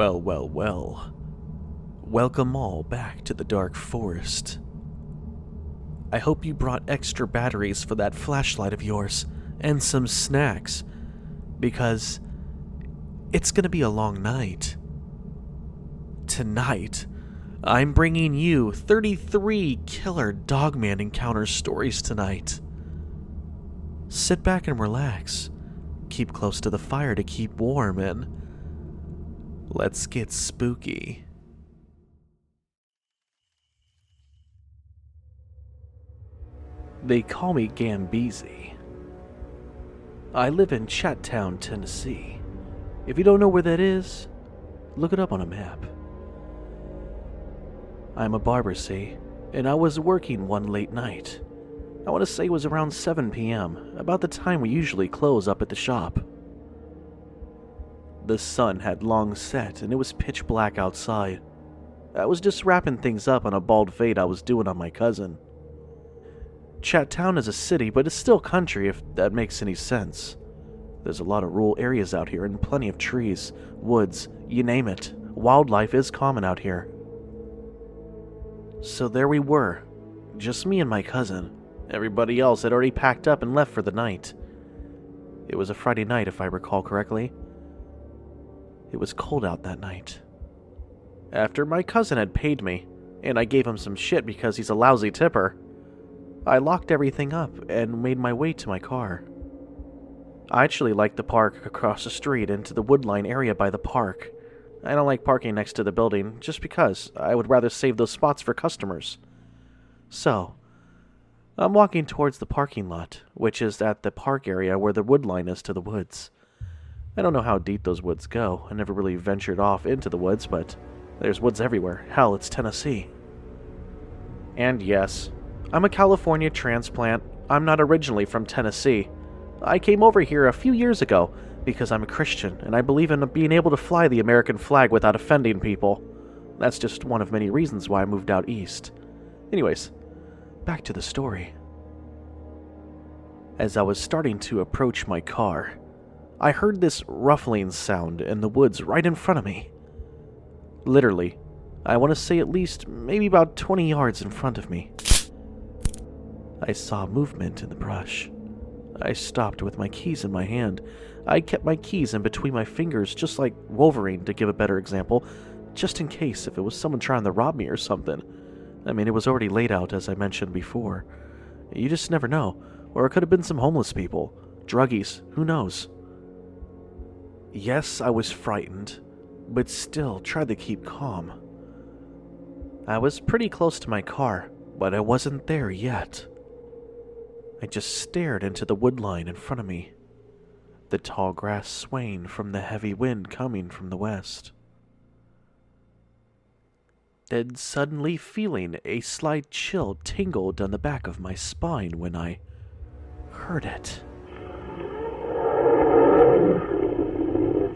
Well, well, well. Welcome all back to the dark forest. I hope you brought extra batteries for that flashlight of yours and some snacks, because it's gonna be a long night. Tonight, I'm bringing you 33 killer dogman encounter stories tonight. Sit back and relax, keep close to the fire to keep warm, and let's get spooky. They call me Gambezi. I live in Chattanooga, Tennessee. If you don't know where that is, look it up on a map. I'm a barber, see, and I was working one late night. I want to say it was around 7 p.m., about the time we usually close up at the shop. The sun had long set and it was pitch black outside. I was just wrapping things up on a bald fade I was doing on my cousin. Chattanooga is a city, but it's still country if that makes any sense. There's a lot of rural areas out here and plenty of trees, woods, you name it. Wildlife is common out here. So there we were, just me and my cousin. Everybody else had already packed up and left for the night. It was a Friday night, if I recall correctly. It was cold out that night. After my cousin had paid me, and I gave him some shit because he's a lousy tipper, I locked everything up and made my way to my car. I actually like the park across the street into the woodline area by the park. I don't like parking next to the building, just because I would rather save those spots for customers. So, I'm walking towards the parking lot, which is at the park area where the wood line is to the woods. I don't know how deep those woods go, I never really ventured off into the woods, but there's woods everywhere. Hell, it's Tennessee. And yes, I'm a California transplant. I'm not originally from Tennessee. I came over here a few years ago, because I'm a Christian, and I believe in being able to fly the American flag without offending people. That's just one of many reasons why I moved out east. Anyways, back to the story. As I was starting to approach my car, I heard this ruffling sound in the woods right in front of me. Literally, I want to say at least maybe about 20 yards in front of me. I saw movement in the brush. I stopped with my keys in my hand. I kept my keys in between my fingers, just like Wolverine, to give a better example, just in case if it was someone trying to rob me or something. I mean, it was already laid out, as I mentioned before. You just never know, or it could have been some homeless people, druggies, who knows. Yes, I was frightened, but still tried to keep calm. I was pretty close to my car, but I wasn't there yet. I just stared into the woodline in front of me, the tall grass swaying from the heavy wind coming from the west. Then suddenly feeling a slight chill tingle down the back of my spine when I heard it.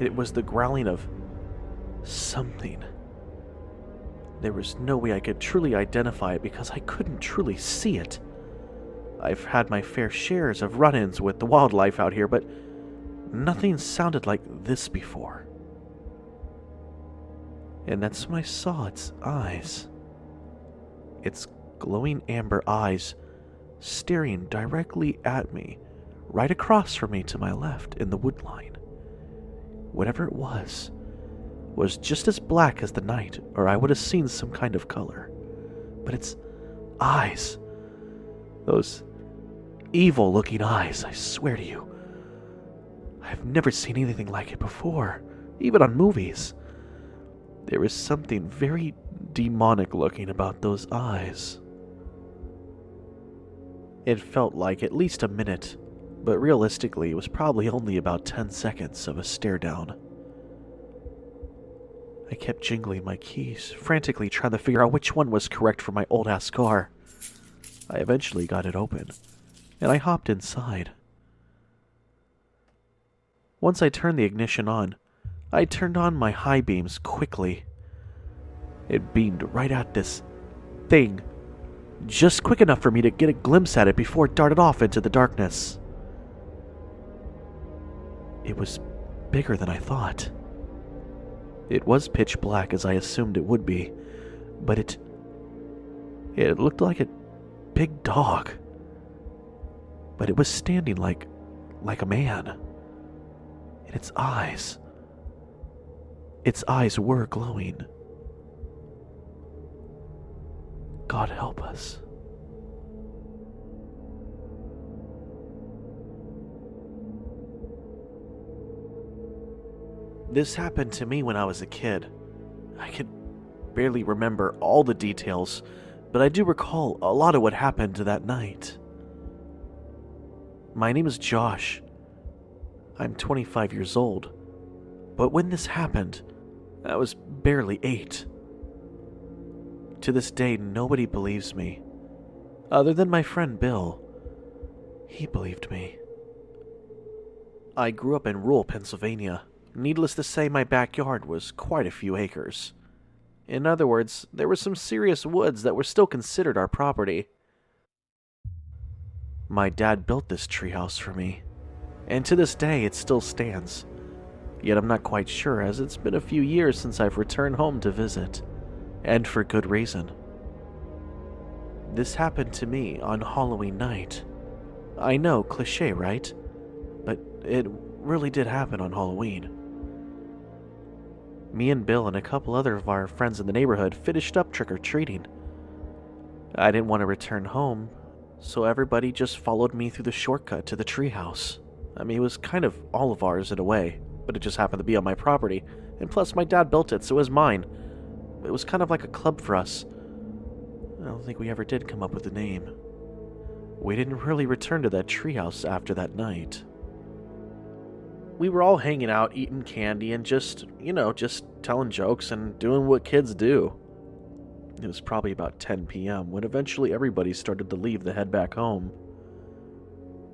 It was the growling of something. There was no way I could truly identify it because I couldn't truly see it. I've had my fair shares of run-ins with the wildlife out here, but nothing sounded like this before. And that's when I saw its eyes. Its glowing amber eyes staring directly at me, right across from me to my left in the woodline. Whatever it was just as black as the night, or I would have seen some kind of color. But its eyes, those evil-looking eyes, I swear to you, I've never seen anything like it before, even on movies. There was something very demonic-looking about those eyes. It felt like at least a minute, but realistically it was probably only about 10 seconds of a stare down. I kept jingling my keys, frantically trying to figure out which one was correct for my old-ass car. I eventually got it open, and I hopped inside. Once I turned the ignition on, I turned on my high beams quickly. It beamed right at this thing, just quick enough for me to get a glimpse at it before it darted off into the darkness. It was bigger than I thought. It was pitch black, as I assumed it would be, but it looked like a big dog. But it was standing like a man. And its eyes were glowing. God help us. This happened to me when I was a kid. I could barely remember all the details, but I do recall a lot of what happened that night. My name is Josh. I'm 25 years old, but when this happened, I was barely 8. To this day, nobody believes me, other than my friend Bill. He believed me. I grew up in rural Pennsylvania. Needless to say, my backyard was quite a few acres. In other words, there were some serious woods that were still considered our property. My dad built this treehouse for me, and to this day it still stands. Yet I'm not quite sure, as it's been a few years since I've returned home to visit, and for good reason. This happened to me on Halloween night. I know, cliché, right? But it really did happen on Halloween. Me and Bill and a couple other of our friends in the neighborhood finished up trick-or-treating. I didn't want to return home, so everybody just followed me through the shortcut to the treehouse. I mean, it was kind of all of ours in a way, but it just happened to be on my property, and plus my dad built it, so it was mine. It was kind of like a club for us. I don't think we ever did come up with a name. We didn't really return to that treehouse after that night. We were all hanging out, eating candy, and just telling jokes and doing what kids do. It was probably about 10 p.m. when eventually everybody started to leave to head back home.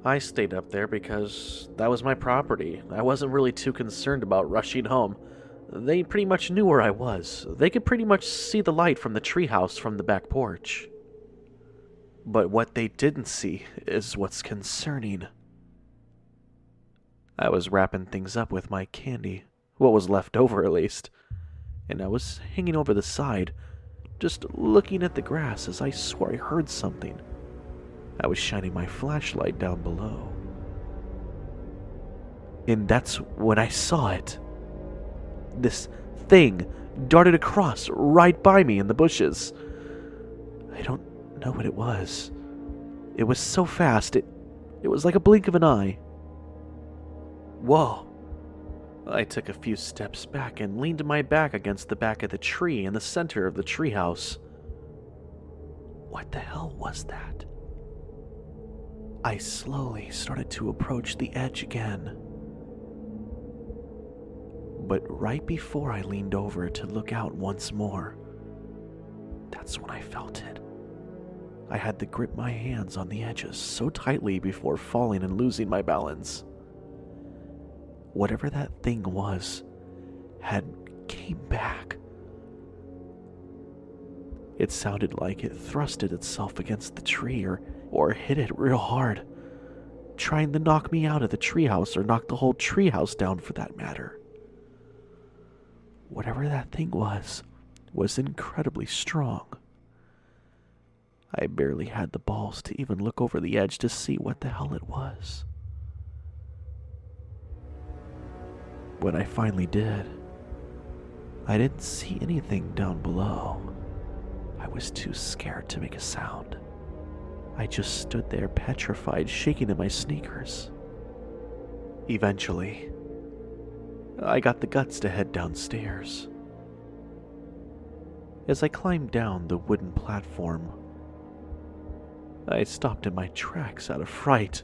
I stayed up there because that was my property. I wasn't really too concerned about rushing home. They pretty much knew where I was. They could pretty much see the light from the treehouse from the back porch. But what they didn't see is what's concerning. I was wrapping things up with my candy, what was left over at least, and I was hanging over the side, just looking at the grass as I swore I heard something. I was shining my flashlight down below. And that's when I saw it. This thing darted across right by me in the bushes. I don't know what it was. It was so fast, it was like a blink of an eye. Whoa. I took a few steps back and leaned my back against the back of the tree in the center of the treehouse. What the hell was that? I slowly started to approach the edge again. But right before I leaned over to look out once more, that's when I felt it. I had to grip my hands on the edges so tightly before falling and losing my balance. Whatever that thing was had came back. It sounded like it thrusted itself against the tree or hit it real hard, trying to knock me out of the treehouse or knock the whole treehouse down for that matter. Whatever that thing was incredibly strong. I barely had the balls to even look over the edge to see what the hell it was. When I finally did, I didn't see anything down below. I was too scared to make a sound. I just stood there petrified, shaking in my sneakers. Eventually, I got the guts to head downstairs. As I climbed down the wooden platform, I stopped in my tracks out of fright.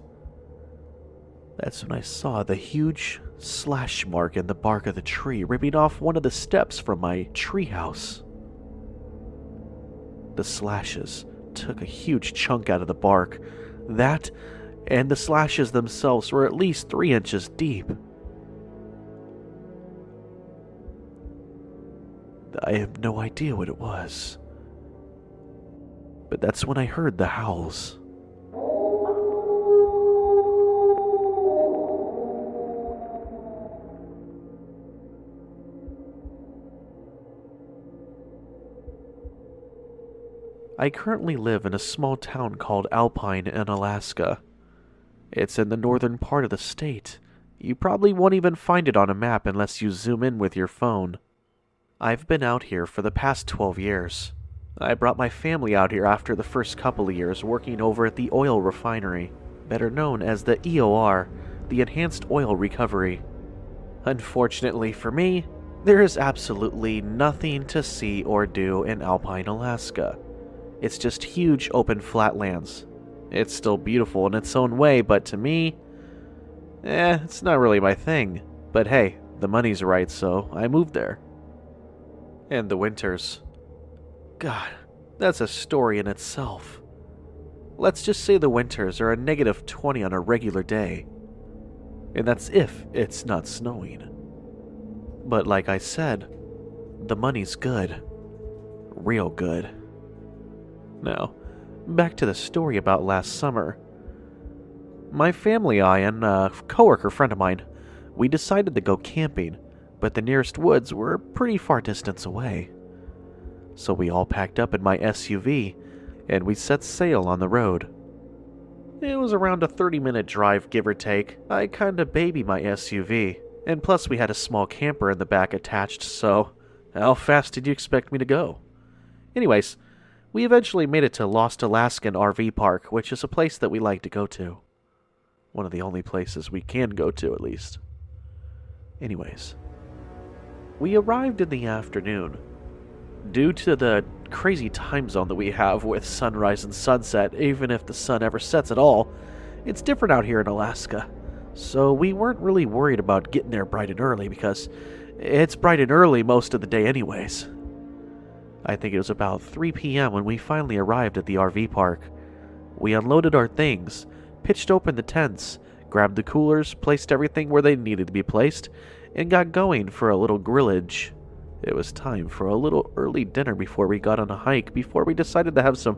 That's when I saw the huge slash mark in the bark of the tree, ripping off one of the steps from my treehouse. The slashes took a huge chunk out of the bark. That and the slashes themselves were at least 3 inches deep. I have no idea what it was, but that's when I heard the howls. I currently live in a small town called Alpine in Alaska. It's in the northern part of the state. You probably won't even find it on a map unless you zoom in with your phone. I've been out here for the past 12 years. I brought my family out here after the first couple of years working over at the oil refinery, better known as the EOR, the Enhanced Oil Recovery. Unfortunately for me, there is absolutely nothing to see or do in Alpine, Alaska. It's just huge open flatlands. It's still beautiful in its own way, but to me, it's not really my thing. But hey, the money's right, so I moved there. And the winters. God, that's a story in itself. Let's just say the winters are a -20 on a regular day. And that's if it's not snowing. But like I said, the money's good. Real good. Now, back to the story about last summer. My family, I, and a coworker friend of mine, we decided to go camping, but the nearest woods were a pretty far distance away. So we all packed up in my SUV, and we set sail on the road. It was around a 30-minute drive, give or take. I kinda baby my SUV, and plus we had a small camper in the back attached, so how fast did you expect me to go? Anyways, we eventually made it to Lost Alaskan RV Park, which is a place that we like to go to. One of the only places we can go to, at least. Anyways, we arrived in the afternoon. Due to the crazy time zone that we have with sunrise and sunset, even if the sun ever sets at all, it's different out here in Alaska. So we weren't really worried about getting there bright and early because it's bright and early most of the day anyways. I think it was about 3 p.m. when we finally arrived at the RV park. We unloaded our things, pitched open the tents, grabbed the coolers, placed everything where they needed to be placed, and got going for a little grillage. It was time for a little early dinner before we got on a hike, before we decided to have some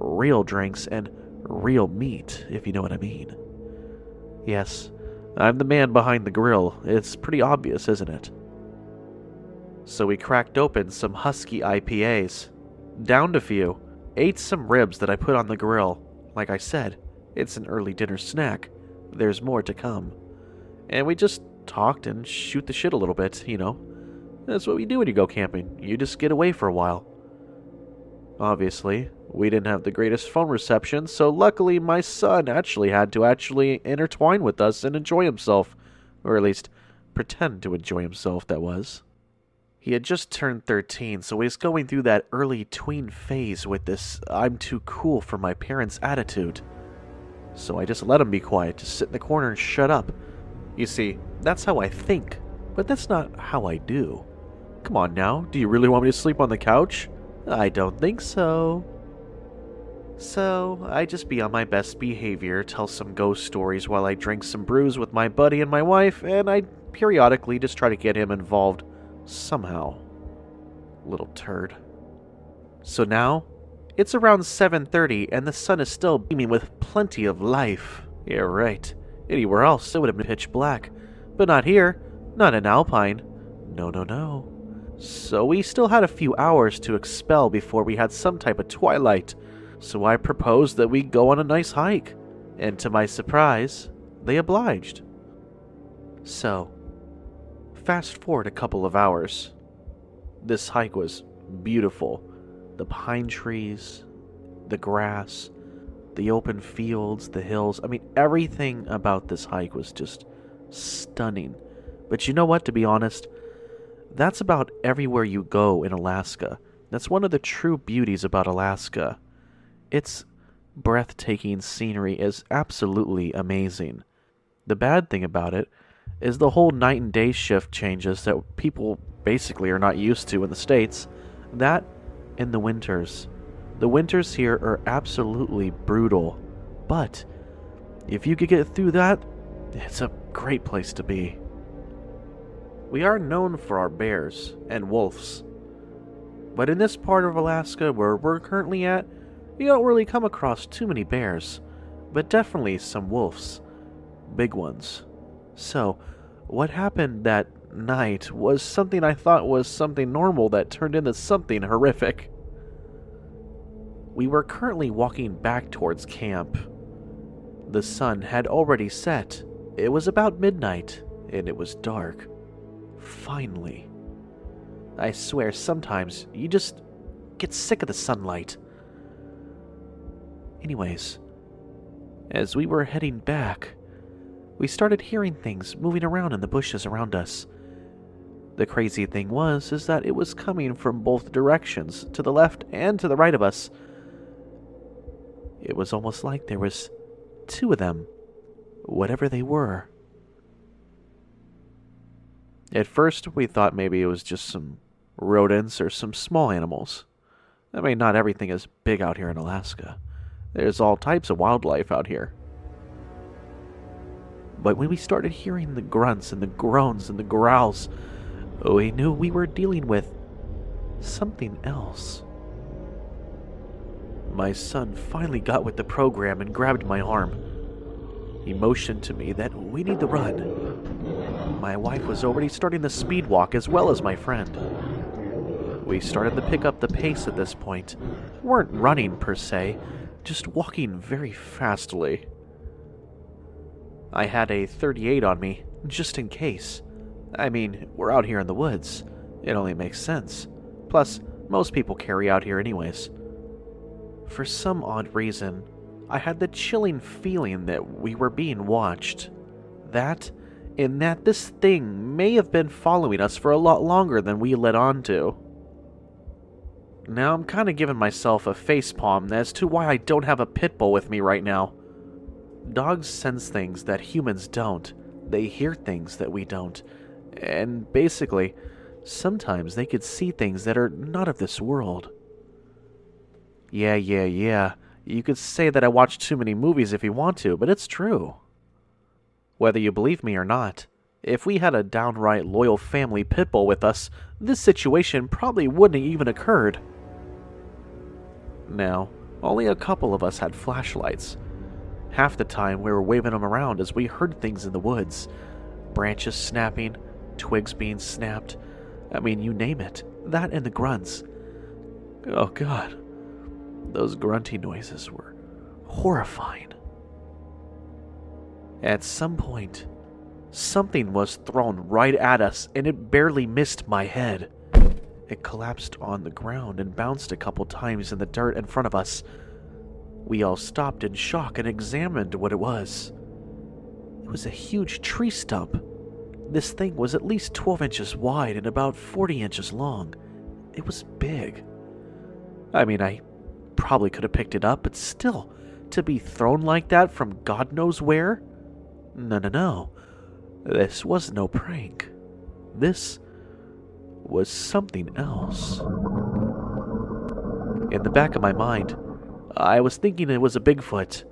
real drinks and real meat, if you know what I mean. Yes, I'm the man behind the grill. It's pretty obvious, isn't it? So we cracked open some husky IPAs, downed a few, ate some ribs that I put on the grill. Like I said, it's an early dinner snack. There's more to come. And we just talked and shoot the shit a little bit, you know. That's what we do when you go camping. You just get away for a while. Obviously, we didn't have the greatest phone reception, so luckily my son actually had to intertwine with us and enjoy himself. Or at least, pretend to enjoy himself, that was. He had just turned 13, so he was going through that early tween phase with this I'm too cool for my parents attitude. So I just let him be quiet, just sit in the corner and shut up. You see, that's how I think, but that's not how I do. Come on now, do you really want me to sleep on the couch? I don't think so. So I just be on my best behavior, tell some ghost stories while I drink some brews with my buddy and my wife, and I periodically just try to get him involved. Somehow. Little turd. So now, it's around 7:30 and the sun is still beaming with plenty of life. Yeah, right. Anywhere else, it would have been pitch black. But not here. Not in Alpine. No, no, no. So we still had a few hours to expel before we had some type of twilight. So I proposed that we go on a nice hike. And to my surprise, they obliged. So, fast forward a couple of hours. This hike was beautiful. The pine trees, the grass, the open fields, the hills. I mean, everything about this hike was just stunning. But you know what, to be honest, that's about everywhere you go in Alaska. That's one of the true beauties about Alaska. Its breathtaking scenery is absolutely amazing. The bad thing about it is the whole night and day shift changes that people basically are not used to in the States. That and the winters. The winters here are absolutely brutal. But if you could get through that, it's a great place to be. We are known for our bears and wolves. But in this part of Alaska where we're currently at, we don't really come across too many bears. But definitely some wolves. Big ones. So, what happened that night was something I thought was something normal that turned into something horrific. We were currently walking back towards camp. The sun had already set. It was about midnight, and it was dark. Finally. I swear, sometimes you just get sick of the sunlight. Anyways, as we were heading back, we started hearing things moving around in the bushes around us. The crazy thing was that it was coming from both directions, to the left and to the right of us. It was almost like there was two of them, whatever they were. At first, we thought maybe it was just some rodents or some small animals. I mean, not everything is big out here in Alaska. There's all types of wildlife out here. But when we started hearing the grunts and the groans and the growls, we knew we were dealing with something else. My son finally got with the program and grabbed my arm. He motioned to me that we need to run. My wife was already starting the speed walk as well as my friend. We started to pick up the pace at this point. We weren't running per se, just walking very fastly. I had a .38 on me, just in case. I mean, we're out here in the woods. It only makes sense. Plus, most people carry out here anyways. For some odd reason, I had the chilling feeling that we were being watched. That, and that this thing may have been following us for a lot longer than we led on to. Now I'm kind of giving myself a facepalm as to why I don't have a pit bull with me right now. Dogs sense things that humans don't. They hear things that we don't. And basically, sometimes they could see things that are not of this world. Yeah. You could say that I watch too many movies if you want to, but it's true. Whether you believe me or not, if we had a downright loyal family pit bull with us, this situation probably wouldn't have even occurred. Now, only a couple of us had flashlights. Half the time we were waving them around as we heard things in the woods. Branches snapping, twigs being snapped. I mean, you name it. That and the grunts. Oh god. Those grunting noises were horrifying. At some point, something was thrown right at us and it barely missed my head. It collapsed on the ground and bounced a couple times in the dirt in front of us. We all stopped in shock and examined what it was. It was a huge tree stump. This thing was at least 12 inches wide and about 40 inches long. It was big. I mean, I probably could have picked it up, but still, to be thrown like that from God knows where? No. This was no prank. This was something else. In the back of my mind, I was thinking it was a Bigfoot.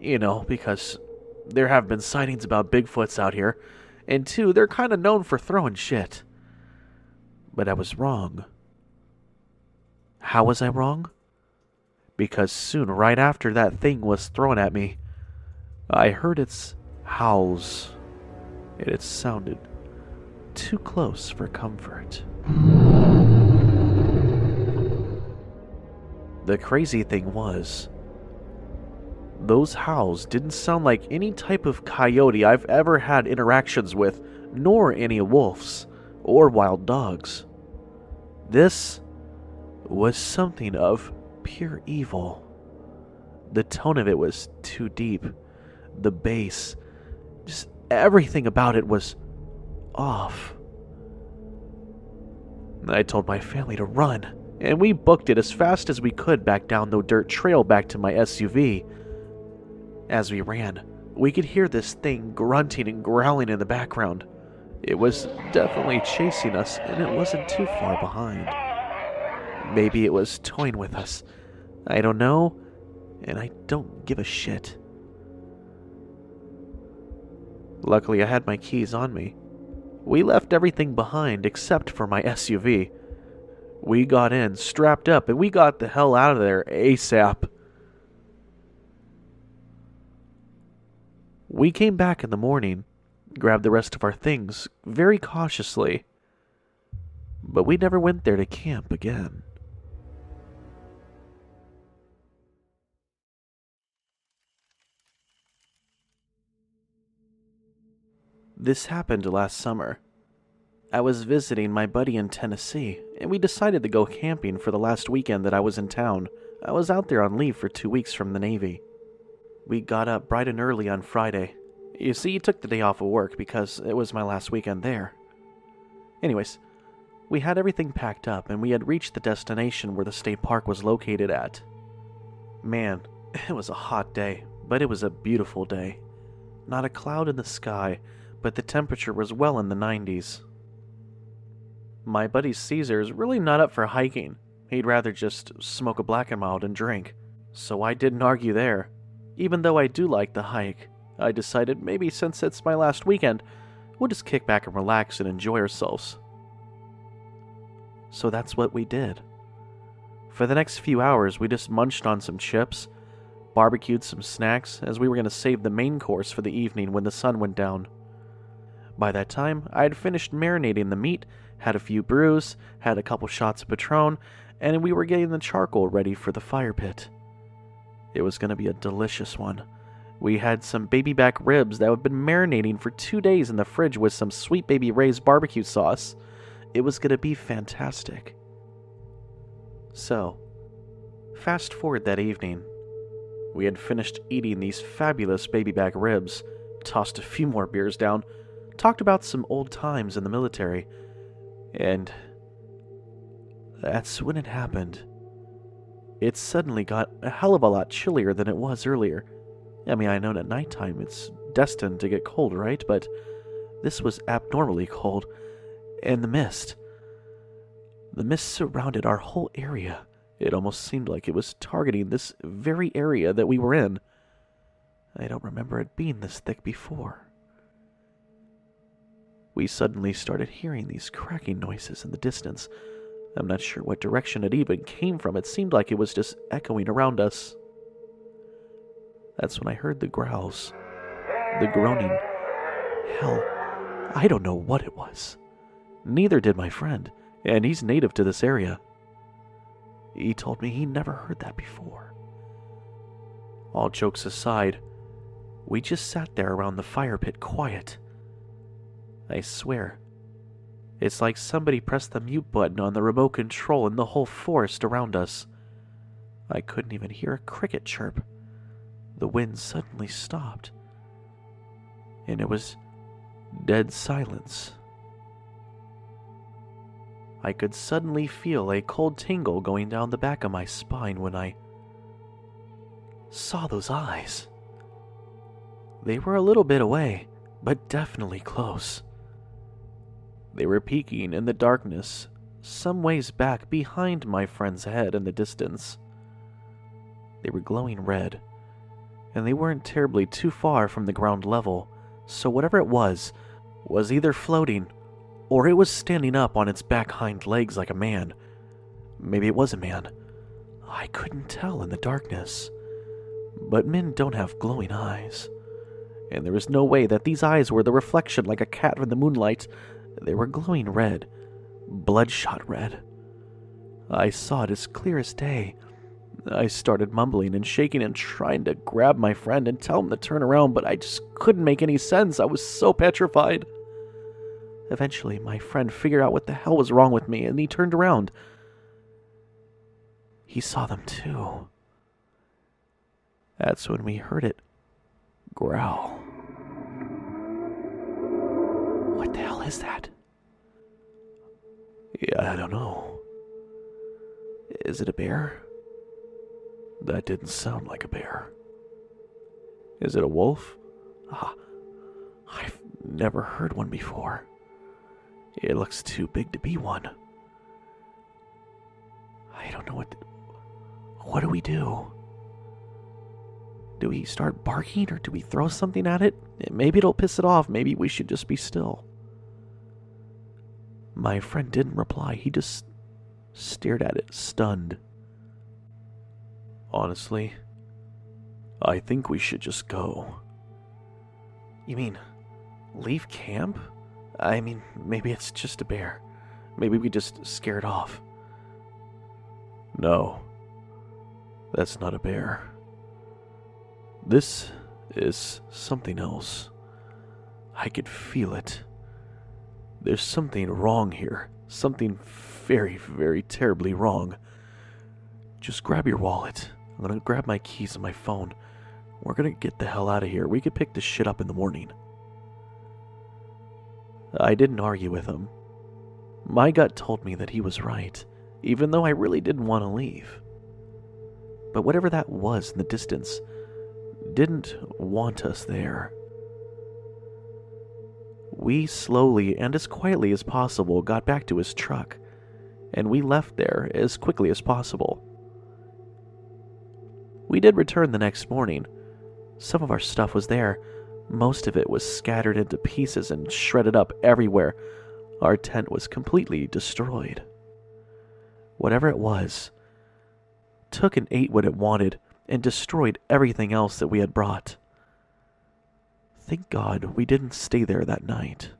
You know, because there have been sightings about Bigfoots out here, and two, they're kind of known for throwing shit. But I was wrong. How was I wrong? Because soon right after that thing was thrown at me, I heard its howls, and it sounded too close for comfort. The crazy thing was, those howls didn't sound like any type of coyote I've ever had interactions with, nor any wolves or wild dogs. This was something of pure evil. The tone of it was too deep. The bass, just everything about it was off. I told my family to run, and we booked it as fast as we could back down the dirt trail back to my SUV. As we ran, we could hear this thing grunting and growling in the background. It was definitely chasing us, and it wasn't too far behind. Maybe it was toying with us. I don't know, and I don't give a shit. Luckily, I had my keys on me. We left everything behind except for my SUV. We got in, strapped up, and we got the hell out of there ASAP. We came back in the morning, grabbed the rest of our things very cautiously, but we never went there to camp again. This happened last summer. I was visiting my buddy in Tennessee, and we decided to go camping for the last weekend that I was in town. I was out there on leave for 2 weeks from the Navy. We got up bright and early on Friday. You see, he took the day off of work because it was my last weekend there. Anyways, we had everything packed up and we had reached the destination where the state park was located at. Man, it was a hot day, but it was a beautiful day. Not a cloud in the sky, but the temperature was well in the 90s. My buddy Caesar is really not up for hiking. He'd rather just smoke a Black & Mild and drink. So I didn't argue there. Even though I do like the hike, I decided maybe since it's my last weekend, we'll just kick back and relax and enjoy ourselves. So that's what we did. For the next few hours, we just munched on some chips, barbecued some snacks, as we were going to save the main course for the evening when the sun went down. By that time, I had finished marinating the meat, had a few brews, had a couple shots of Patron, and we were getting the charcoal ready for the fire pit. It was going to be a delicious one. We had some baby back ribs that had been marinating for 2 days in the fridge with some Sweet Baby Ray's barbecue sauce. It was going to be fantastic. So, fast forward that evening. We had finished eating these fabulous baby back ribs, tossed a few more beers down, talked about some old times in the military, and that's when it happened. It suddenly got a hell of a lot chillier than it was earlier. I mean, I know at nighttime it's destined to get cold, right? But this was abnormally cold, and the mist. The mist surrounded our whole area. It almost seemed like it was targeting this very area that we were in. I don't remember it being this thick before. We suddenly started hearing these cracking noises in the distance. I'm not sure what direction it even came from. It seemed like it was just echoing around us. That's when I heard the growls, the groaning. Hell, I don't know what it was. Neither did my friend, and he's native to this area. He told me he never heard that before. All jokes aside, we just sat there around the fire pit quiet. I swear, it's like somebody pressed the mute button on the remote control and the whole forest around us. I couldn't even hear a cricket chirp. The wind suddenly stopped, and it was dead silence. I could suddenly feel a cold tingle going down the back of my spine when I saw those eyes. They were a little bit away, but definitely close. They were peeking in the darkness, some ways back behind my friend's head in the distance. They were glowing red, and they weren't terribly too far from the ground level, so whatever it was either floating, or it was standing up on its back hind legs like a man. Maybe it was a man. I couldn't tell in the darkness. But men don't have glowing eyes. And there was no way that these eyes were the reflection like a cat in the moonlight. They were glowing red, bloodshot red. I saw it as clear as day. I started mumbling and shaking and trying to grab my friend and tell him to turn around, but I just couldn't make any sense. I was so petrified. Eventually, my friend figured out what the hell was wrong with me, and he turned around. He saw them too. That's when we heard it growl. What the hell is that? Yeah, I don't know. Is it a bear? That didn't sound like a bear. Is it a wolf? I've never heard one before. It looks too big to be one. I don't know what do we do? Do we start barking or do we throw something at it? Maybe it'll piss it off. Maybe we should just be still. My friend didn't reply. He just stared at it, stunned. Honestly, I think we should just go. You mean, leave camp? I mean, maybe it's just a bear. Maybe we just scare it off. No, that's not a bear. This is something else. I could feel it. There's something wrong here. Something very, very terribly wrong. Just grab your wallet. I'm gonna grab my keys and my phone. We're gonna get the hell out of here. We could pick this shit up in the morning. I didn't argue with him. My gut told me that he was right, even though I really didn't want to leave. But whatever that was in the distance didn't want us there. We slowly and as quietly as possible got back to his truck, and we left there as quickly as possible. We did return the next morning. Some of our stuff was there. Most of it was scattered into pieces and shredded up everywhere. Our tent was completely destroyed. Whatever it was, took and ate what it wanted and destroyed everything else that we had brought. Thank God we didn't stay there that night.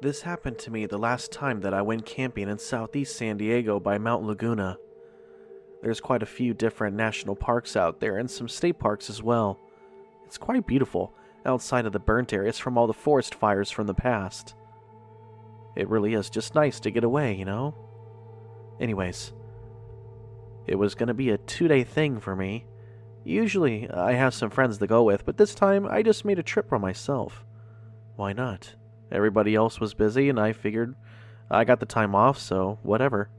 This happened to me the last time that I went camping in southeast San Diego by Mount Laguna. There's quite a few different national parks out there and some state parks as well. It's quite beautiful outside of the burnt areas from all the forest fires from the past. It really is just nice to get away, you know? Anyways, it was going to be a two-day thing for me. Usually I have some friends to go with, but this time I just made a trip by myself. Why not? Everybody else was busy and I figured I got the time off, so whatever.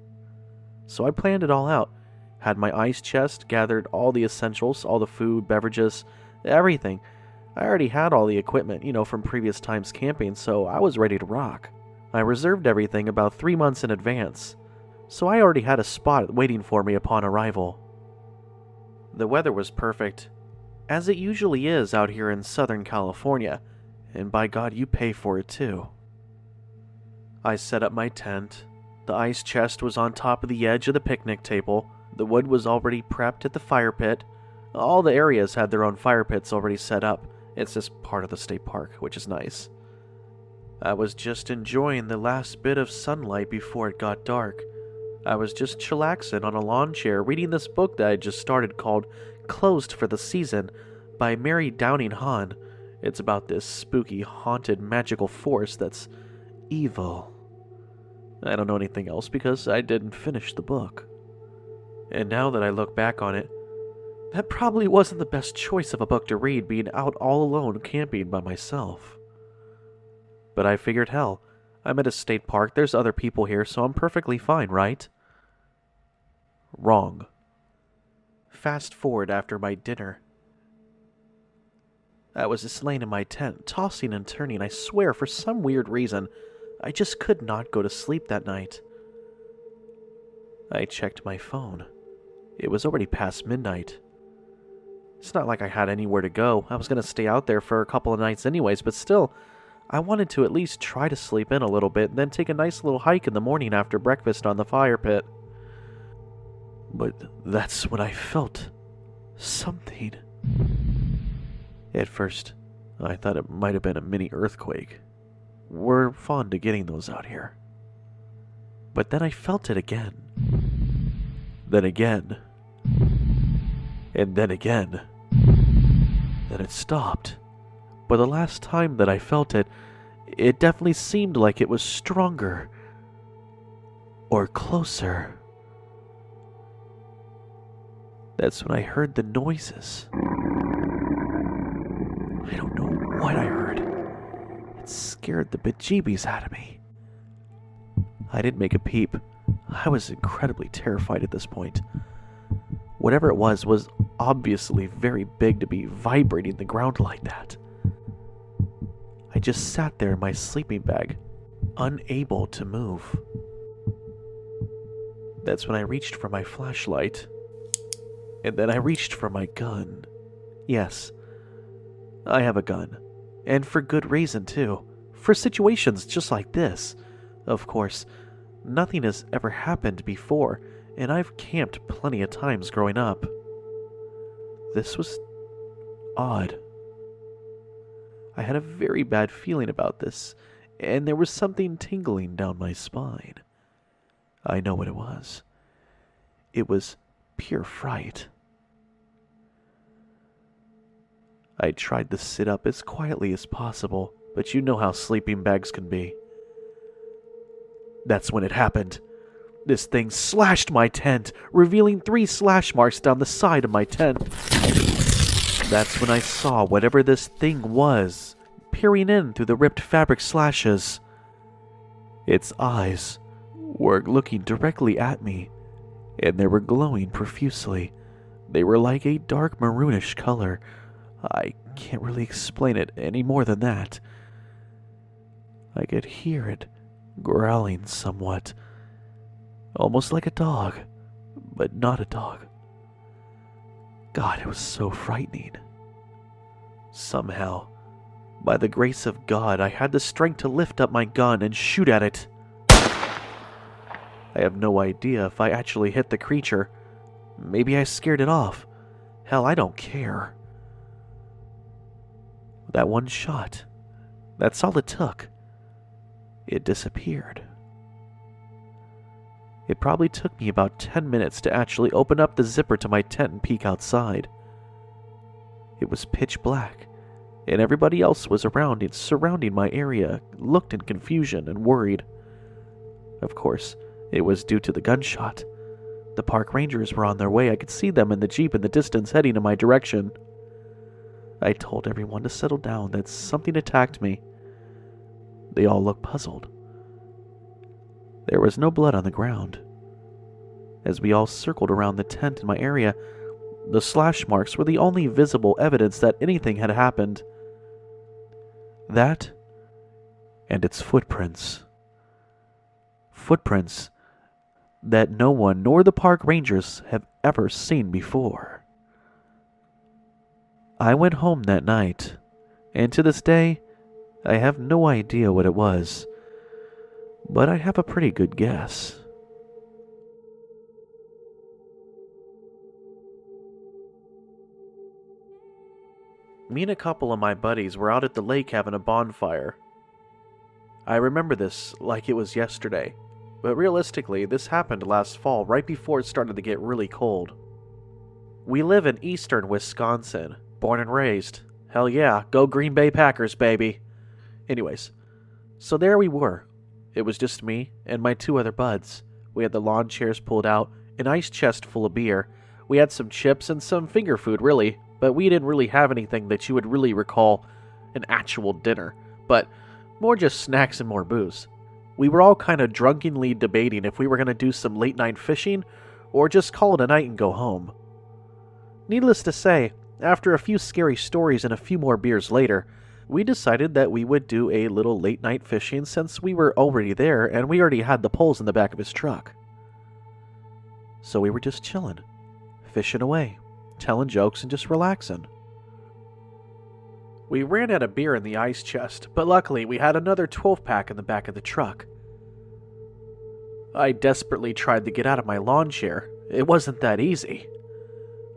So I planned it all out. Had my ice chest, gathered all the essentials, all the food, beverages, everything. I already had all the equipment, you know, from previous times camping, so I was ready to rock. I reserved everything about 3 months in advance, so I already had a spot waiting for me upon arrival. The weather was perfect, as it usually is out here in Southern California, and by God, you pay for it too. I set up my tent. The ice chest was on top of the edge of the picnic table. The wood was already prepped at the fire pit. All the areas had their own fire pits already set up. It's just part of the state park, which is nice. I was just enjoying the last bit of sunlight before it got dark. I was just chillaxing on a lawn chair reading this book that I just started called Closed for the Season by Mary Downing Hahn. It's about this spooky, haunted, magical force that's evil. I don't know anything else because I didn't finish the book. And now that I look back on it, that probably wasn't the best choice of a book to read, being out all alone camping by myself. But I figured, hell, I'm at a state park, there's other people here, so I'm perfectly fine, right? Wrong. Fast forward after my dinner. I was just laying in my tent, tossing and turning. I swear, for some weird reason, I just could not go to sleep that night. I checked my phone. It was already past midnight. It's not like I had anywhere to go. I was going to stay out there for a couple of nights anyways, but still, I wanted to at least try to sleep in a little bit and then take a nice little hike in the morning after breakfast on the fire pit. But that's when I felt something. At first, I thought it might have been a mini earthquake. We're fond of getting those out here. But then I felt it again. Then again. And then again. Then it stopped. But the last time that I felt it, it definitely seemed like it was stronger or closer. That's when I heard the noises. I don't know what I heard. It scared the bejeebies out of me. I didn't make a peep. I was incredibly terrified at this point. Whatever it was obviously very big to be vibrating the ground like that. I just sat there in my sleeping bag, unable to move. That's when I reached for my flashlight, and then I reached for my gun. Yes, I have a gun, and for good reason too, for situations just like this. Of course, nothing has ever happened before, and I've camped plenty of times growing up. This was odd. I had a very bad feeling about this, and there was something tingling down my spine. I know what it was. It was pure fright. I tried to sit up as quietly as possible, but you know how sleeping bags can be. That's when it happened. This thing slashed my tent, revealing 3 slash marks down the side of my tent. That's when I saw whatever this thing was, peering in through the ripped fabric slashes. Its eyes were looking directly at me, and they were glowing profusely. They were like a dark maroonish color. I can't really explain it any more than that. I could hear it growling somewhat, almost like a dog, but not a dog. God, it was so frightening. Somehow, by the grace of God, I had the strength to lift up my gun and shoot at it. I have no idea if I actually hit the creature. Maybe I scared it off. Hell, I don't care. That one shot, that's all it took. It disappeared. It probably took me about 10 minutes to actually open up the zipper to my tent and peek outside. It was pitch black, and everybody else was around and surrounding my area, looked in confusion and worried. Of course, it was due to the gunshot. The park rangers were on their way. I could see them in the Jeep in the distance heading in my direction. I told everyone to settle down, that something attacked me. They all looked puzzled. There was no blood on the ground. As we all circled around the tent in my area, the slash marks were the only visible evidence that anything had happened. That and its footprints. Footprints that no one nor the park rangers have ever seen before. I went home that night, and to this day, I have no idea what it was, but I have a pretty good guess. Me and a couple of my buddies were out at the lake having a bonfire. I remember this like it was yesterday, but realistically, this happened last fall right before it started to get really cold. We live in eastern Wisconsin. Born and raised. Hell yeah, go Green Bay Packers, baby. Anyways, so there we were. It was just me and my 2 other buds. We had the lawn chairs pulled out, an ice chest full of beer. We had some chips and some finger food, really, but we didn't really have anything that you would really recall an actual dinner, but more just snacks and more booze. We were all kind of drunkenly debating if we were going to do some late-night fishing or just call it a night and go home. Needless to say, after a few scary stories and a few more beers later, we decided that we would do a little late-night fishing since we were already there and we already had the poles in the back of his truck. So we were just chilling, fishing away, telling jokes and just relaxing. We ran out of beer in the ice chest, but luckily we had another 12-pack in the back of the truck. I desperately tried to get out of my lawn chair. It wasn't that easy.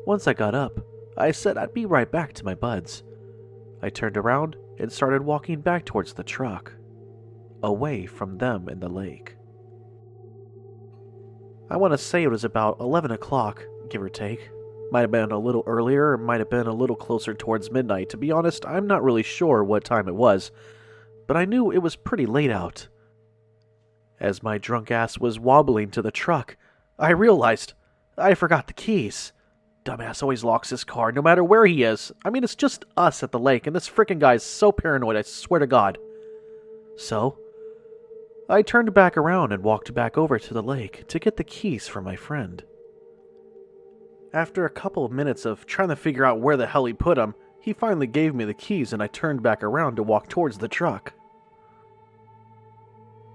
Once I got up, I said I'd be right back to my buds. I turned around and started walking back towards the truck, away from them in the lake. I want to say it was about 11 o'clock, give or take. Might have been a little earlier, might have been a little closer towards midnight. To be honest, I'm not really sure what time it was, but I knew it was pretty late out. As my drunk ass was wobbling to the truck, I realized I forgot the keys. Dumbass always locks his car, no matter where he is. I mean, it's just us at the lake, and this frickin' guy is so paranoid, I swear to God. So, I turned back around and walked back over to the lake to get the keys for my friend. After a couple of minutes of trying to figure out where the hell he put them, he finally gave me the keys and I turned back around to walk towards the truck.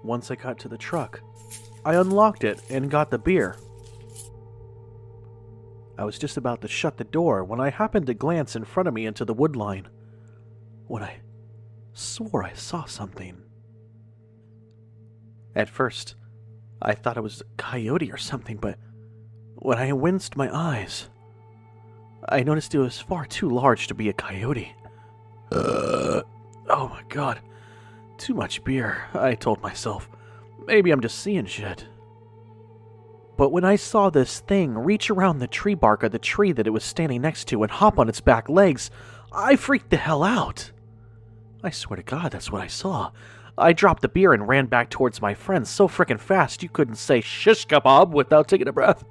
Once I got to the truck, I unlocked it and got the beer. I was just about to shut the door when I happened to glance in front of me into the wood line, when I swore I saw something. At first, I thought it was a coyote or something, but when I winced my eyes, I noticed it was far too large to be a coyote. Oh my God, too much beer, I told myself. Maybe I'm just seeing shit. But when I saw this thing reach around the tree bark of the tree that it was standing next to and hop on its back legs, I freaked the hell out. I swear to God, that's what I saw. I dropped the beer and ran back towards my friends so frickin' fast you couldn't say shish kebab without taking a breath.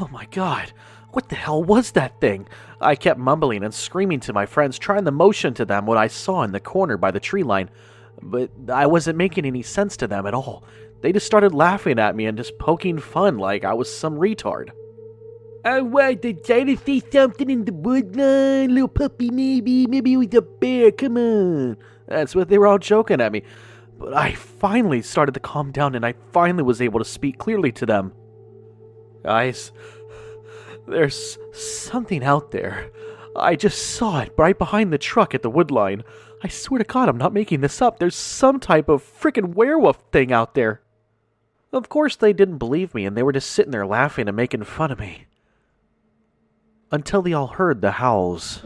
Oh my God, what the hell was that thing? I kept mumbling and screaming to my friends, trying to motion to them what I saw in the corner by the tree line, but I wasn't making any sense to them at all. They just started laughing at me and just poking fun like I was some retard. Oh, what, did Jada see something in the woodline? Little puppy, maybe it was a bear, come on. That's what they were all joking at me. But I finally started to calm down and I finally was able to speak clearly to them. Guys, there's something out there. I just saw it right behind the truck at the woodline. I swear to God, I'm not making this up. There's some type of freaking werewolf thing out there. Of course, they didn't believe me and they were just sitting there laughing and making fun of me. Until they all heard the howls.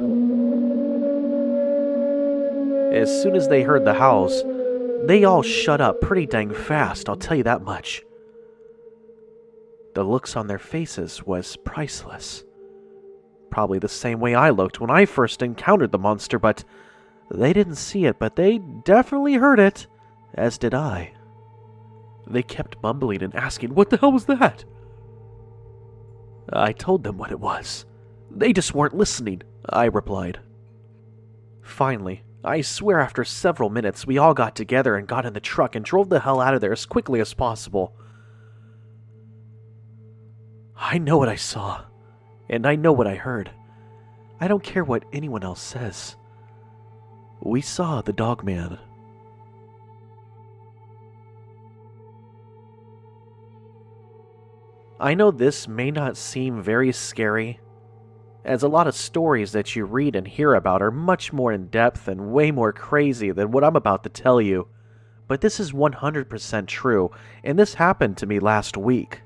As soon as they heard the howls, they all shut up pretty dang fast, I'll tell you that much. The looks on their faces was priceless. Probably the same way I looked when I first encountered the monster, but they didn't see it, but they definitely heard it, as did I. They kept mumbling and asking, "What the hell was that?" I told them what it was. They just weren't listening, I replied. Finally, I swear after several minutes, we all got together and got in the truck and drove the hell out of there as quickly as possible. I know what I saw, and I know what I heard. I don't care what anyone else says. We saw the Dogman. I know this may not seem very scary, as a lot of stories that you read and hear about are much more in depth and way more crazy than what I'm about to tell you, but this is 100% true, and this happened to me last week.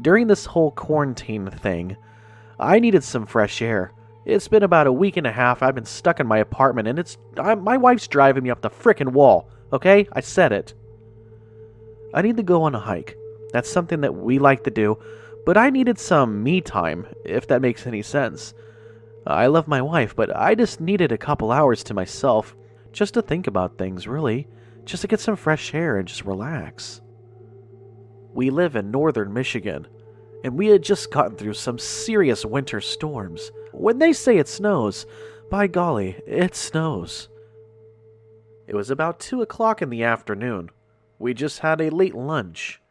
During this whole quarantine thing, I needed some fresh air. It's been about a week and a half, I've been stuck in my apartment, and my wife's driving me up the frickin' wall, okay? I said it. I need to go on a hike. That's something that we like to do, but I needed some me time, if that makes any sense. I love my wife, but I just needed a couple hours to myself, just to think about things, really. Just to get some fresh air and just relax. We live in northern Michigan, and we had just gotten through some serious winter storms. When they say it snows, by golly, it snows. It was about 2 o'clock in the afternoon. We just had a late lunch.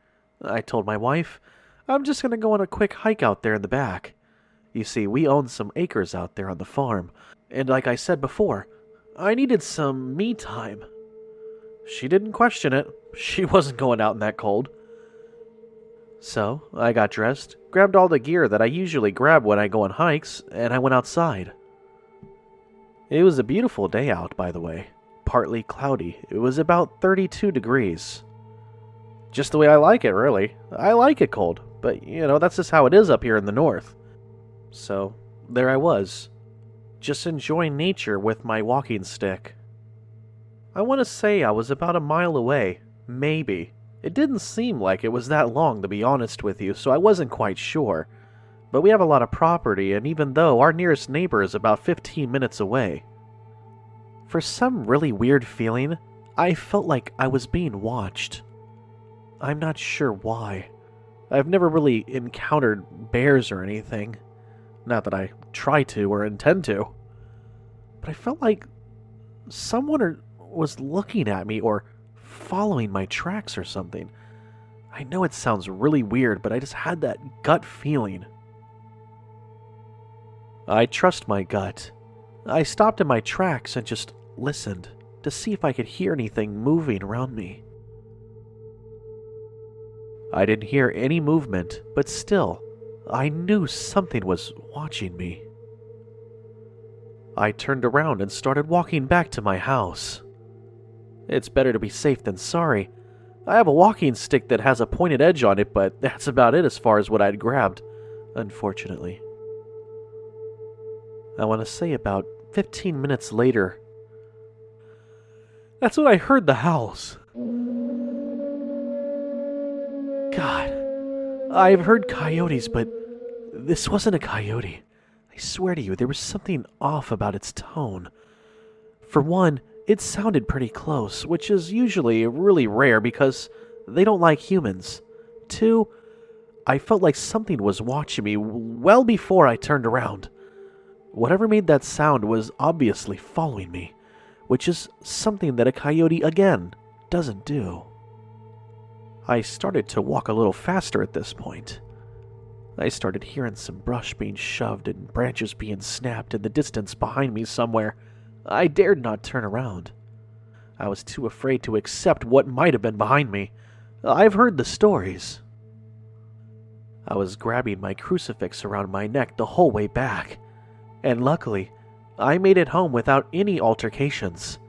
I told my wife, I'm just going to go on a quick hike out there in the back. You see, we own some acres out there on the farm, and like I said before, I needed some me time. She didn't question it. She wasn't going out in that cold. So, I got dressed, grabbed all the gear that I usually grab when I go on hikes, and I went outside. It was a beautiful day out, by the way. Partly cloudy. It was about 32 degrees. Just the way I like it, really. I like it cold, but, you know, that's just how it is up here in the north. So, there I was, just enjoying nature with my walking stick. I want to say I was about a mile away, maybe. It didn't seem like it was that long, to be honest with you, so I wasn't quite sure. But we have a lot of property, and even though our nearest neighbor is about 15 minutes away. For some really weird feeling, I felt like I was being watched. I'm not sure why. I've never really encountered bears or anything. Not that I try to or intend to. But I felt like someone was looking at me or following my tracks or something. I know it sounds really weird, but I just had that gut feeling. I trust my gut. I stopped in my tracks and just listened to see if I could hear anything moving around me. I didn't hear any movement, but still, I knew something was watching me. I turned around and started walking back to my house. It's better to be safe than sorry. I have a walking stick that has a pointed edge on it, but that's about it as far as what I'd grabbed, unfortunately. I want to say about 15 minutes later, that's when I heard the howls. God, I've heard coyotes, but this wasn't a coyote. I I swear to you, there was something off about its tone. For one, it sounded pretty close, which is usually really rare because they don't like humans. Two, I felt like something was watching me well before I turned around. Whatever made that sound was obviously following me, which is something that a coyote, again, doesn't do. I started to walk a little faster at this point. I started hearing some brush being shoved and branches being snapped in the distance behind me somewhere. I dared not turn around. I was too afraid to accept what might have been behind me. I've heard the stories. I was grabbing my crucifix around my neck the whole way back, and luckily, I made it home without any altercations.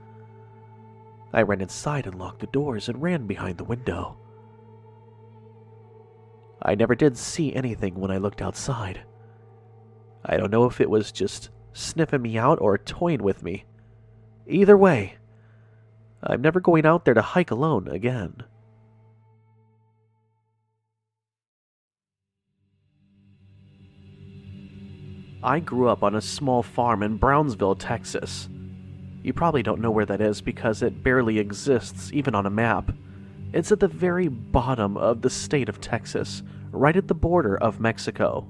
I ran inside and locked the doors and ran behind the window. I never did see anything when I looked outside. I don't know if it was just sniffing me out or toying with me. Either way, I'm never going out there to hike alone again. I grew up on a small farm in Brownsville, Texas. You probably don't know where that is because it barely exists even on a map. It's at the very bottom of the state of Texas, right at the border of Mexico.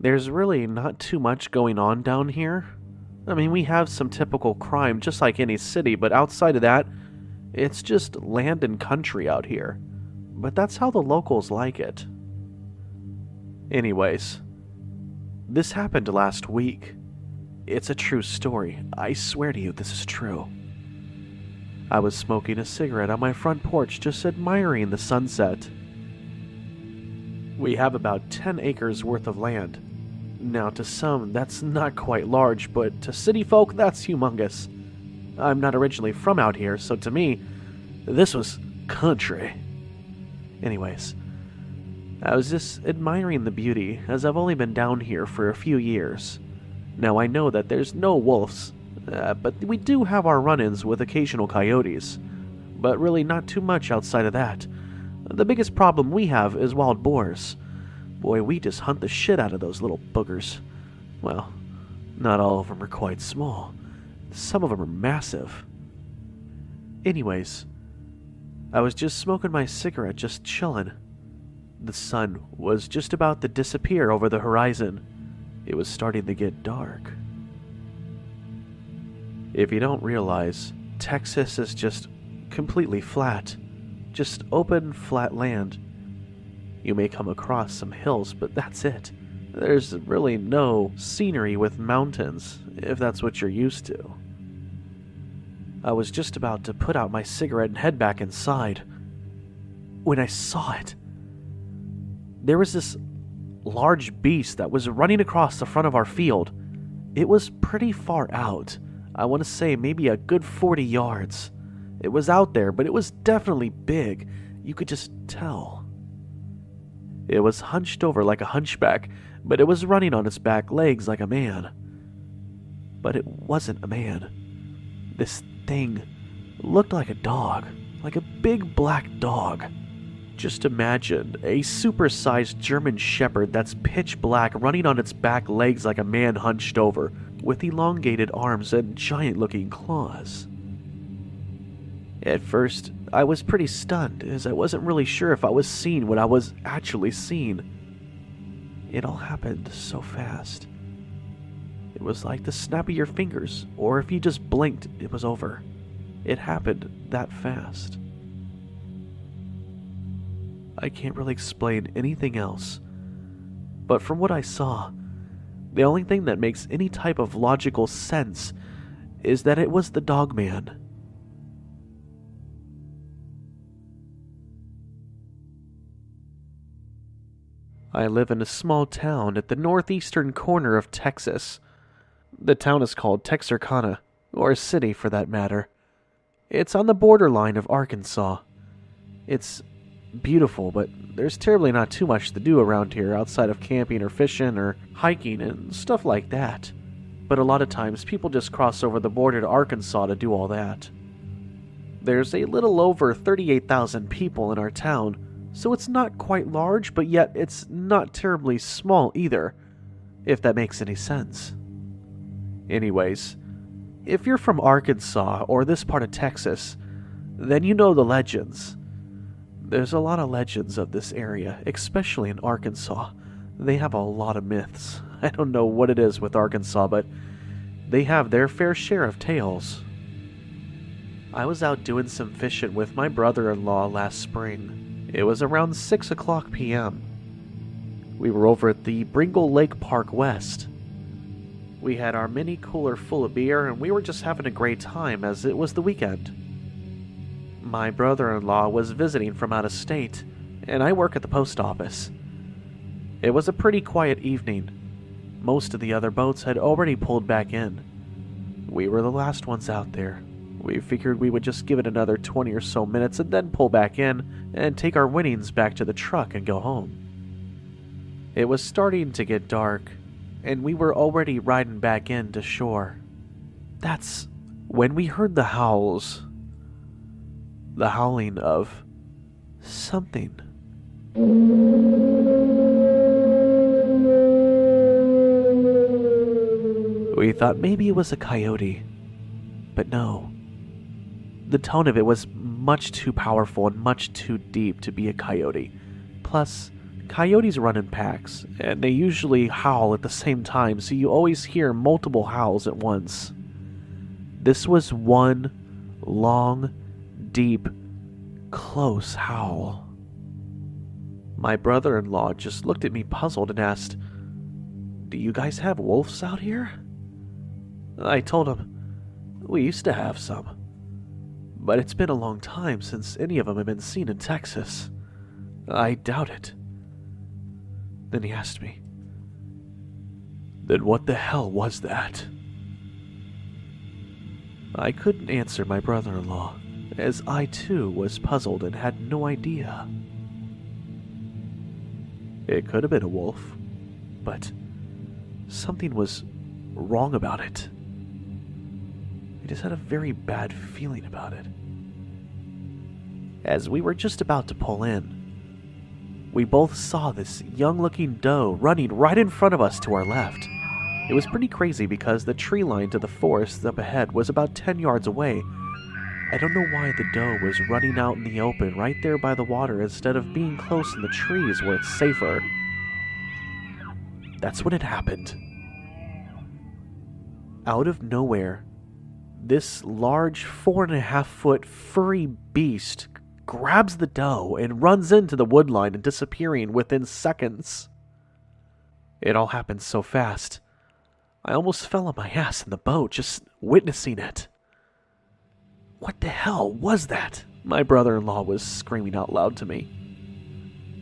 There's really not too much going on down here. I mean, we have some typical crime just like any city, but outside of that, it's just land and country out here. But that's how the locals like it. Anyways, this happened last week. It's a true story. I swear to you, this is true. I was smoking a cigarette on my front porch, just admiring the sunset. We have about 10 acres worth of land. Now, to some, that's not quite large, but to city folk, that's humongous. I'm not originally from out here, so to me, this was country. Anyways, I was just admiring the beauty, as I've only been down here for a few years. Now, I know that there's no wolves, but we do have our run-ins with occasional coyotes, but really not too much outside of that. The biggest problem we have is wild boars. Boy, we just hunt the shit out of those little boogers. Well, not all of them are quite small. Some of them are massive. Anyways, I was just smoking my cigarette, just chilling. The sun was just about to disappear over the horizon. It was starting to get dark. If you don't realize, Texas is just completely flat, just open, flat land. You may come across some hills, but that's it. There's really no scenery with mountains, if that's what you're used to. I was just about to put out my cigarette and head back inside when I saw it. There was this large beast that was running across the front of our field. It was pretty far out. I want to say maybe a good 40 yards. It was out there, but it was definitely big. You could just tell. It was hunched over like a hunchback, but it was running on its back legs like a man. But it wasn't a man. This thing looked like a dog, like a big black dog. Just imagine a supersized German shepherd that's pitch black running on its back legs like a man hunched over, with elongated arms and giant-looking claws. At first, I was pretty stunned, as I wasn't really sure if I was seeing what I was actually seeing. It all happened so fast. It was like the snap of your fingers, or if you just blinked, it was over. It happened that fast. I can't really explain anything else, but from what I saw, the only thing that makes any type of logical sense is that it was the dog man. I live in a small town at the northeastern corner of Texas. The town is called Texarkana, or a city for that matter. It's on the borderline of Arkansas. It's beautiful, but there's terribly not too much to do around here outside of camping or fishing or hiking and stuff like that. But a lot of times people just cross over the border to Arkansas to do all that. There's a little over 38,000 people in our town, so it's not quite large, but yet it's not terribly small either. if that makes any sense. Anyways, if you're from Arkansas or this part of Texas, then you know the legends. There's a lot of legends of this area, especially in Arkansas. They have a lot of myths. I don't know what it is with Arkansas, but they have their fair share of tales. I was out doing some fishing with my brother-in-law last spring. It was around 6 o'clock p.m. We were over at the Bringle Lake Park West. We had our mini cooler full of beer and we were just having a great time as it was the weekend. My brother-in-law was visiting from out of state, and I work at the post office. It was a pretty quiet evening. Most of the other boats had already pulled back in. We were the last ones out there. We figured we would just give it another 20 or so minutes and then pull back in and take our winnings back to the truck and go home. It was starting to get dark, and we were already riding back in to shore. That's when we heard the howls. The howling of something. We thought maybe it was a coyote, but no. The tone of it was much too powerful and much too deep to be a coyote. Plus, coyotes run in packs, and they usually howl at the same time, so you always hear multiple howls at once. This was one long, deep, close howl. My brother-in-law just looked at me puzzled and asked, "Do you guys have wolves out here?" I told him, "We used to have some, but it's been a long time since any of them have been seen in Texas. I doubt it." Then he asked me, "Then what the hell was that?" I couldn't answer my brother-in-law, as I too was puzzled and had no idea. It could have been a wolf, but something was wrong about it. I just had a very bad feeling about it. As we were just about to pull in, we both saw this young-looking doe running right in front of us to our left. It was pretty crazy because the tree line to the forest up ahead was about 10 yards away. I don't know why the doe was running out in the open right there by the water instead of being close in the trees where it's safer. That's when it happened. Out of nowhere, this large 4.5-foot furry beast grabs the doe and runs into the woodline and disappearing within seconds. It all happened so fast. I almost fell on my ass in the boat just witnessing it. "What the hell was that?" my brother-in-law was screaming out loud to me.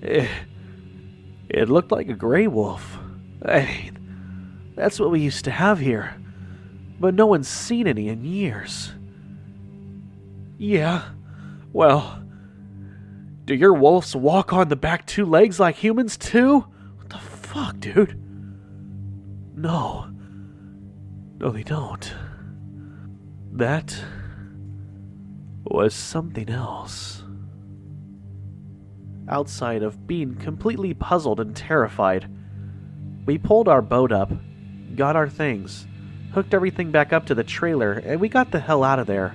It looked like a gray wolf. I mean, that's what we used to have here, but no one's seen any in years." "Yeah, well, do your wolves walk on the back two legs like humans too? What the fuck, dude?" No, they don't. That was something else. Outside of being completely puzzled and terrified, we pulled our boat up, got our things, hooked everything back up to the trailer, and we got the hell out of there.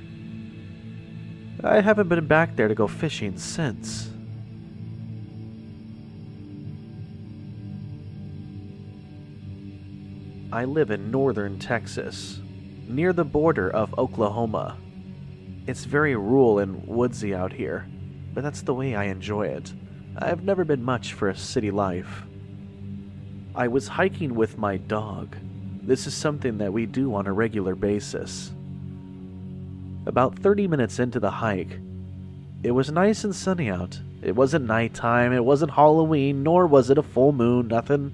I haven't been back there to go fishing since. I live in northern Texas, near the border of Oklahoma. It's very rural and woodsy out here, but that's the way I enjoy it. I've never been much for city life. I was hiking with my dog. This is something that we do on a regular basis. About 30 minutes into the hike, it was nice and sunny out. It wasn't nighttime, it wasn't Halloween, nor was it a full moon, nothing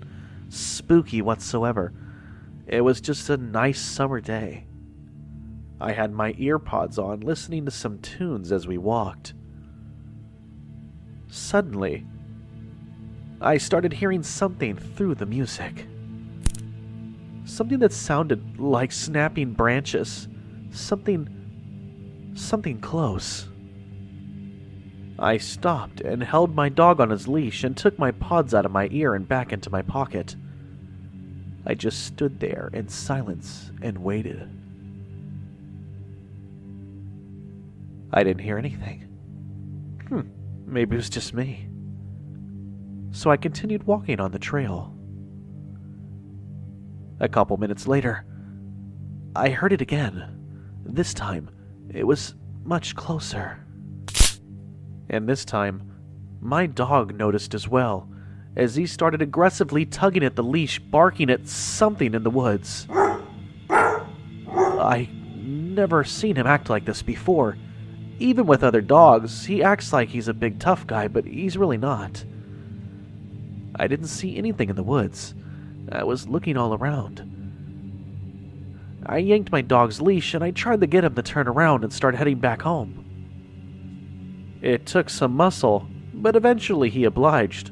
spooky whatsoever. It was just a nice summer day. I had my earpods on, listening to some tunes as we walked. Suddenly, I started hearing something through the music. Something that sounded like snapping branches. Something close. I stopped and held my dog on his leash and took my pods out of my ear and back into my pocket. I just stood there in silence and waited. I didn't hear anything. Maybe it was just me. So I continued walking on the trail. A couple minutes later, I heard it again. This time, it was much closer. And this time, my dog noticed as well, as he started aggressively tugging at the leash, barking at something in the woods. I never seen him act like this before. Even with other dogs, he acts like he's a big tough guy, but he's really not. I didn't see anything in the woods. I was looking all around. I yanked my dog's leash and I tried to get him to turn around and start heading back home. It took some muscle, but eventually he obliged,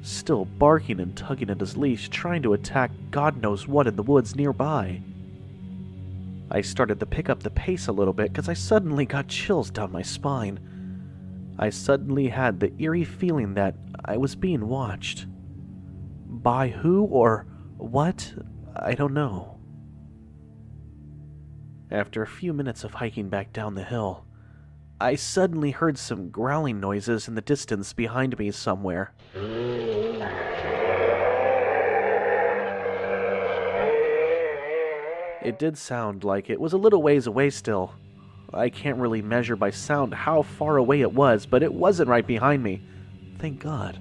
still barking and tugging at his leash, trying to attack God knows what in the woods nearby. I started to pick up the pace a little bit because I suddenly got chills down my spine. I suddenly had the eerie feeling that I was being watched. By who or what? I don't know. After a few minutes of hiking back down the hill, I suddenly heard some growling noises in the distance behind me somewhere. It did sound like it was a little ways away still. I can't really measure by sound how far away it was, but it wasn't right behind me. Thank God.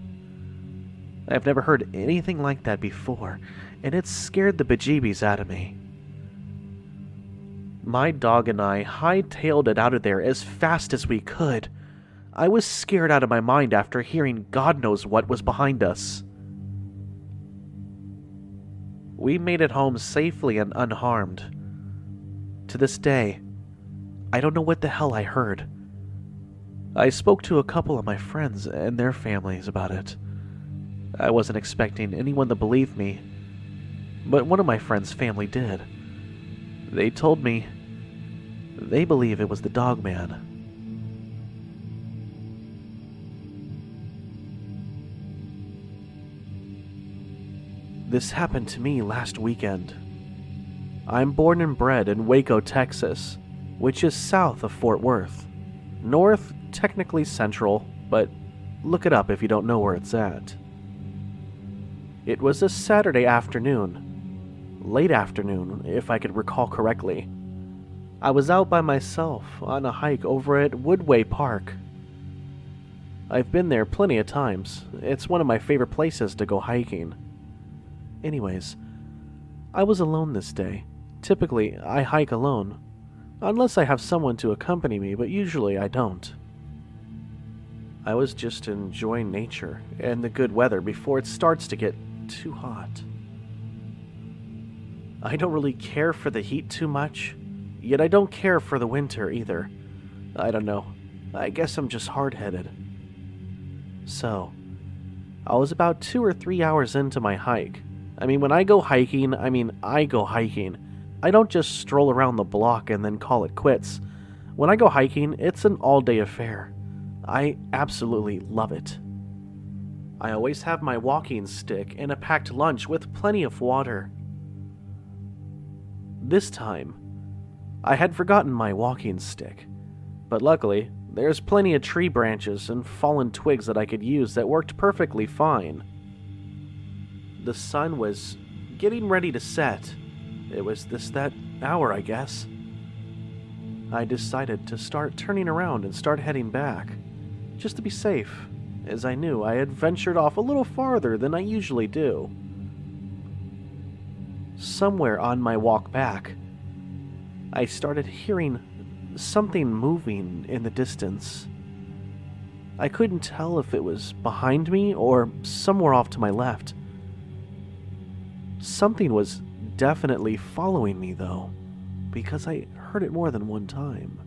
I've never heard anything like that before, and it scared the bejeebies out of me. My dog and I hightailed it out of there as fast as we could. I was scared out of my mind after hearing God knows what was behind us. We made it home safely and unharmed. To this day, I don't know what the hell I heard. I spoke to a couple of my friends and their families about it. I wasn't expecting anyone to believe me, but one of my friends' family did. They told me they believe it was the dog man. This happened to me last weekend. I'm born and bred in Waco, Texas, which is south of Fort Worth. North, technically central, but look it up if you don't know where it's at. It was a Saturday afternoon, late afternoon, if I could recall correctly. I was out by myself on a hike over at Woodway Park. I've been there plenty of times. It's one of my favorite places to go hiking. Anyways, I was alone this day. Typically, I hike alone, unless I have someone to accompany me, but usually I don't. I was just enjoying nature and the good weather before it starts to get too hot. I don't really care for the heat too much, yet I don't care for the winter either. I don't know. I guess I'm just hard-headed. So, I was about 2 or 3 hours into my hike. When I go hiking, I go hiking. I don't just stroll around the block and then call it quits. When I go hiking, it's an all-day affair. I absolutely love it. I always have my walking stick and a packed lunch with plenty of water. This time, I had forgotten my walking stick, but luckily, there's plenty of tree branches and fallen twigs that I could use that worked perfectly fine. The sun was getting ready to set. It was that hour, I guess. I decided to start turning around and start heading back, just to be safe, as I knew I had ventured off a little farther than I usually do. Somewhere on my walk back, I started hearing something moving in the distance. I couldn't tell if it was behind me or somewhere off to my left. Something was definitely following me, though, because I heard it more than one time.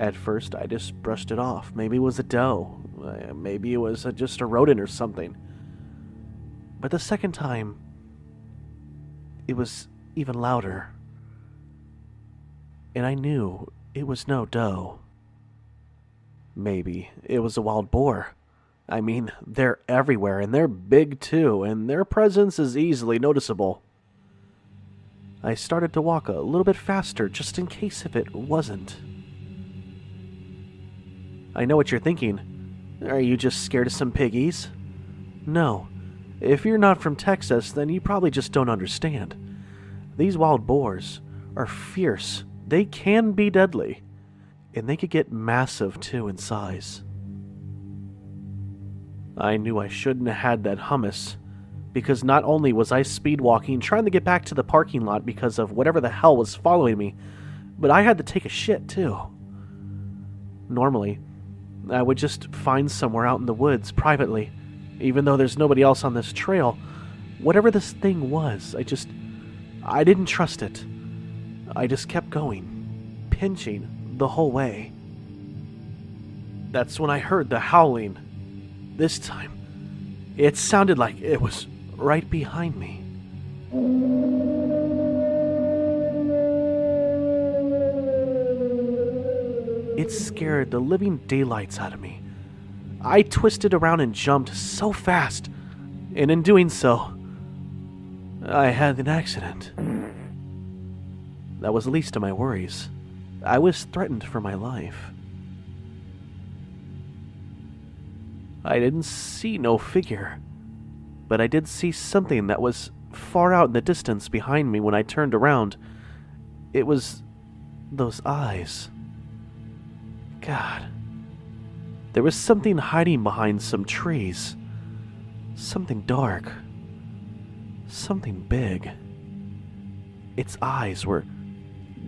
At first, I just brushed it off. Maybe it was a doe. Maybe it was just a rodent or something. But the second time, it was even louder. And I knew it was no doe. Maybe it was a wild boar. I mean, they're everywhere, and they're big too, and their presence is easily noticeable. I started to walk a little bit faster, just in case if it wasn't. I know what you're thinking. Are you just scared of some piggies? No. If you're not from Texas, then you probably just don't understand. These wild boars are fierce. They can be deadly. And they could get massive too in size. I knew I shouldn't have had that hummus, because not only was I speed walking, trying to get back to the parking lot because of whatever the hell was following me, but I had to take a shit too. Normally, I would just find somewhere out in the woods privately, even though there's nobody else on this trail. Whatever this thing was, I didn't trust it. I just kept going, pinching the whole way. That's when I heard the howling. This time, it sounded like it was right behind me. It scared the living daylights out of me. I twisted around and jumped so fast, and in doing so, I had an accident. That was the least of my worries. I was threatened for my life. I didn't see no figure, but I did see something that was far out in the distance behind me when I turned around. It was those eyes. God. There was something hiding behind some trees. Something dark. Something big. Its eyes were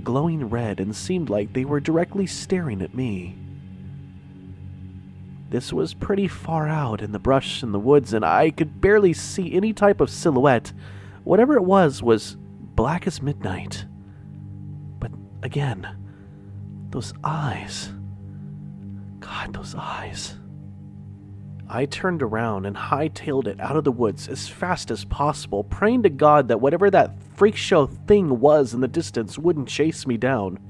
glowing red and seemed like they were directly staring at me. This was pretty far out in the brush in the woods, and I could barely see any type of silhouette. Whatever it was black as midnight. But again, those eyes. God, those eyes. I turned around and hightailed it out of the woods as fast as possible, praying to God that whatever that freak show thing was in the distance wouldn't chase me down.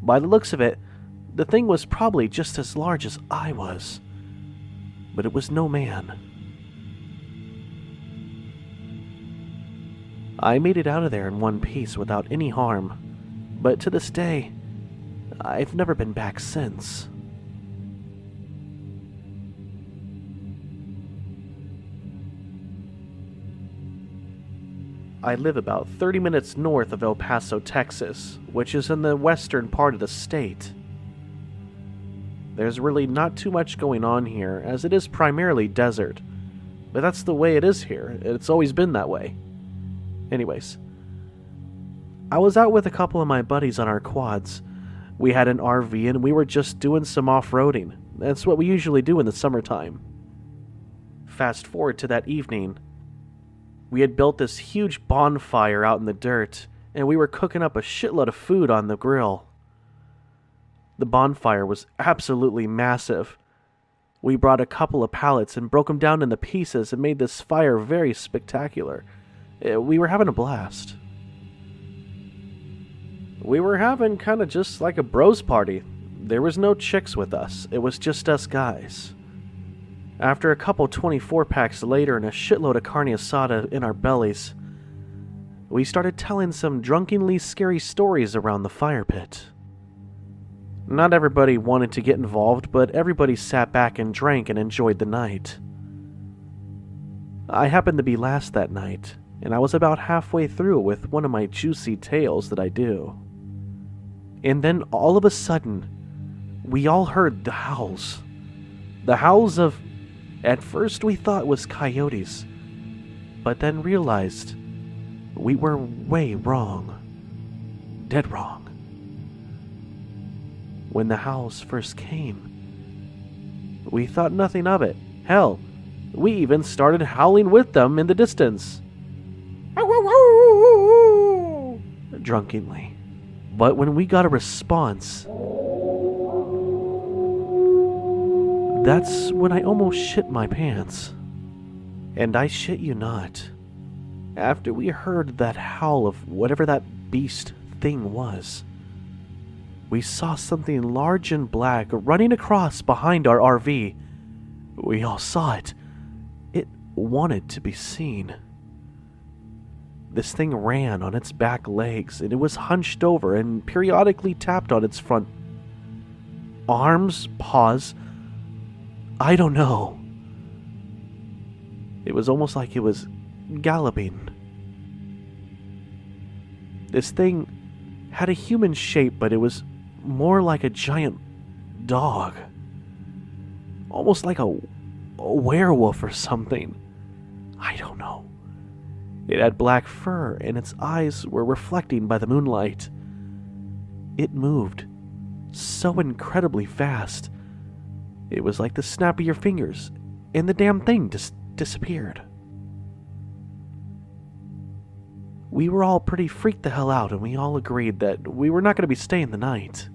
By the looks of it, the thing was probably just as large as I was, but it was no man. I made it out of there in one piece without any harm, but to this day, I've never been back since. I live about 30 minutes north of El Paso, Texas, which is in the western part of the state. There's really not too much going on here, as it is primarily desert. But that's the way it is here. It's always been that way. Anyways, I was out with a couple of my buddies on our quads. We had an RV and we were just doing some off-roading. That's what we usually do in the summertime. Fast forward to that evening. We had built this huge bonfire out in the dirt, and we were cooking up a shitload of food on the grill. The bonfire was absolutely massive. We brought a couple of pallets and broke them down into pieces and made this fire very spectacular. We were having a blast. We were having kind of just like a bros party. There was no chicks with us. It was just us guys. After a couple 24 packs later and a shitload of carne asada in our bellies, we started telling some drunkenly scary stories around the fire pit. Not everybody wanted to get involved, but everybody sat back and drank and enjoyed the night. I happened to be last that night, and I was about halfway through with one of my juicy tales that I do. And then all of a sudden, we all heard the howls. The howls of, at first we thought was coyotes, but then realized we were way wrong. Dead wrong. When the howls first came, we thought nothing of it. Hell, we even started howling with them in the distance. Drunkenly. But when we got a response, that's when I almost shit my pants. And I shit you not. After we heard that howl of whatever that beast thing was, we saw something large and black running across behind our RV, We all saw it. It wanted to be seen. This thing ran on its back legs, and it was hunched over and periodically tapped on its front arms, paws. I don't know. It was almost like it was galloping. This thing had a human shape, but it was more like a giant dog. Almost like a werewolf or something. I don't know. It had black fur, and its eyes were reflecting by the moonlight. It moved so incredibly fast. It was like the snap of your fingers, and the damn thing just disappeared. We were all pretty freaked the hell out, and we all agreed that we were not going to be staying the night.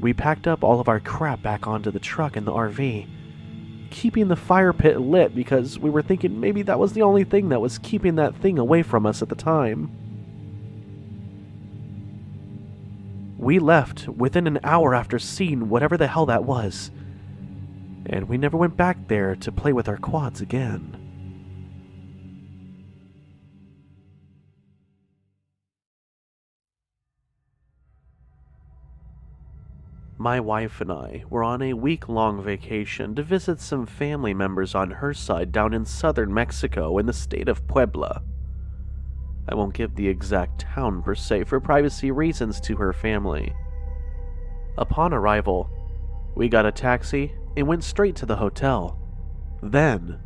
We packed up all of our crap back onto the truck and the RV, keeping the fire pit lit because we were thinking maybe that was the only thing that was keeping that thing away from us at the time. We left within an hour after seeing whatever the hell that was, and we never went back there to play with our quads again. My wife and I were on a week-long vacation to visit some family members on her side down in southern Mexico in the state of Puebla. I won't give the exact town per se for privacy reasons to her family. Upon arrival, we got a taxi and went straight to the hotel. Then,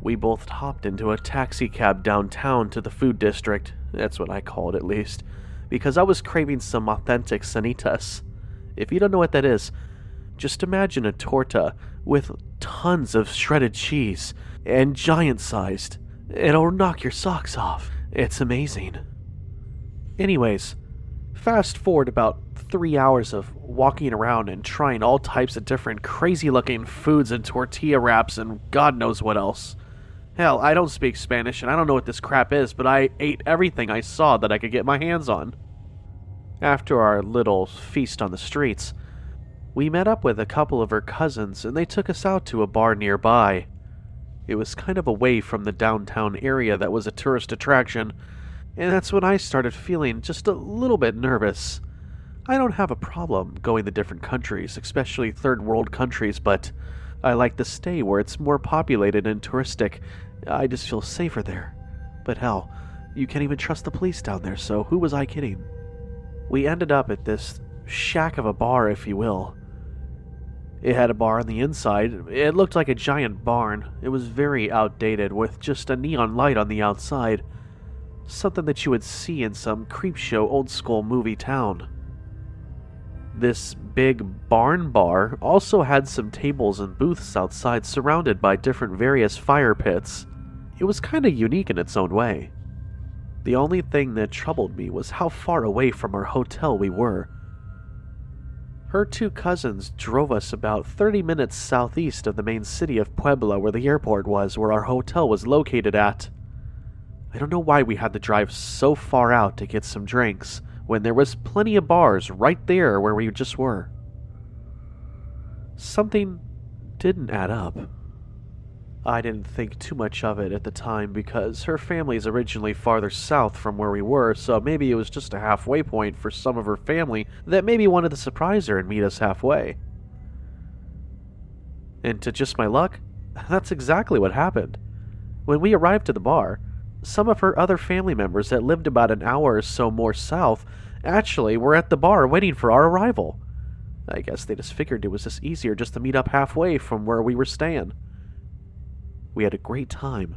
we both hopped into a taxi cab downtown to the food district, that's what I call it at least, because I was craving some authentic sanitas. If you don't know what that is, just imagine a torta with tons of shredded cheese and giant-sized. It'll knock your socks off. It's amazing. Anyways, fast forward about 3 hours of walking around and trying all types of different crazy-looking foods and tortilla wraps and God knows what else. Hell, I don't speak Spanish and I don't know what this crap is, but I ate everything I saw that I could get my hands on. After our little feast on the streets, we met up with a couple of her cousins and they took us out to a bar nearby. It was kind of away from the downtown area that was a tourist attraction, and that's when I started feeling just a little bit nervous. I don't have a problem going to different countries, especially third world countries, but I like to stay where it's more populated and touristic. I just feel safer there. But hell, you can't even trust the police down there, so who was I kidding? We ended up at this shack of a bar, if you will. It had a bar on the inside. It looked like a giant barn. It was very outdated, with just a neon light on the outside. Something that you would see in some creepshow old-school movie town. This big barn bar also had some tables and booths outside surrounded by different various fire pits. It was kind of unique in its own way. The only thing that troubled me was how far away from our hotel we were. Her two cousins drove us about 30 minutes southeast of the main city of Puebla where the airport was, where our hotel was located at. I don't know why we had to drive so far out to get some drinks when there was plenty of bars right there where we just were. Something didn't add up. I didn't think too much of it at the time because her family's originally farther south from where we were, so maybe it was just a halfway point for some of her family that maybe wanted to surprise her and meet us halfway. And to just my luck, that's exactly what happened. When we arrived to the bar, some of her other family members that lived about an hour or so more south actually were at the bar waiting for our arrival. I guess they just figured it was just easier just to meet up halfway from where we were staying. We had a great time.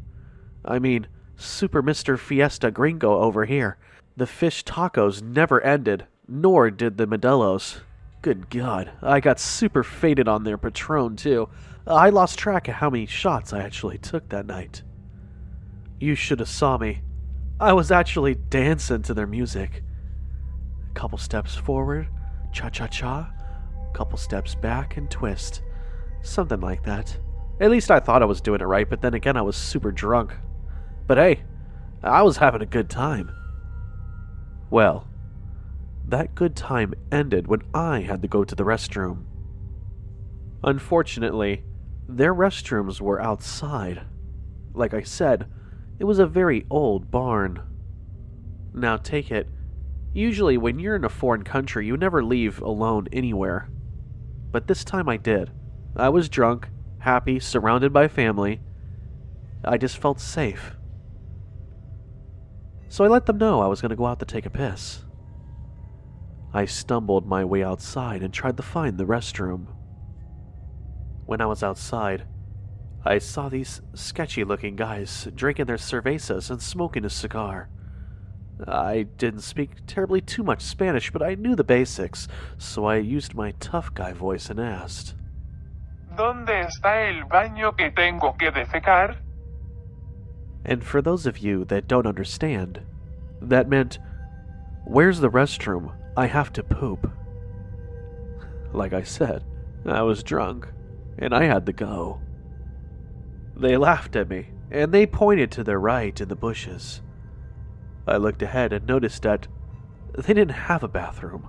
I mean, Super Mr. Fiesta Gringo over here. The fish tacos never ended, nor did the Modelos. Good God, I got super faded on their Patron, too. I lost track of how many shots I actually took that night. You should have saw me. I was actually dancing to their music. A couple steps forward, cha-cha-cha, a couple steps back and twist. Something like that. At least I thought I was doing it right, but then again I was super drunk. But hey, I was having a good time. Well, that good time ended when I had to go to the restroom. Unfortunately, their restrooms were outside. Like I said, it was a very old barn. Now take it, usually when you're in a foreign country, you never leave alone anywhere. But this time I did. I was drunk, happy, surrounded by family. I just felt safe. So I let them know I was going to go out to take a piss. I stumbled my way outside and tried to find the restroom. When I was outside, I saw these sketchy-looking guys drinking their cervezas and smoking a cigar. I didn't speak terribly too much Spanish, but I knew the basics, so I used my tough guy voice and asked, ¿Dónde está el baño que tengo que defecar? And for those of you that don't understand, that meant, where's the restroom? I have to poop. Like I said, I was drunk, and I had to go. They laughed at me, and they pointed to their right in the bushes. I looked ahead and noticed that they didn't have a bathroom.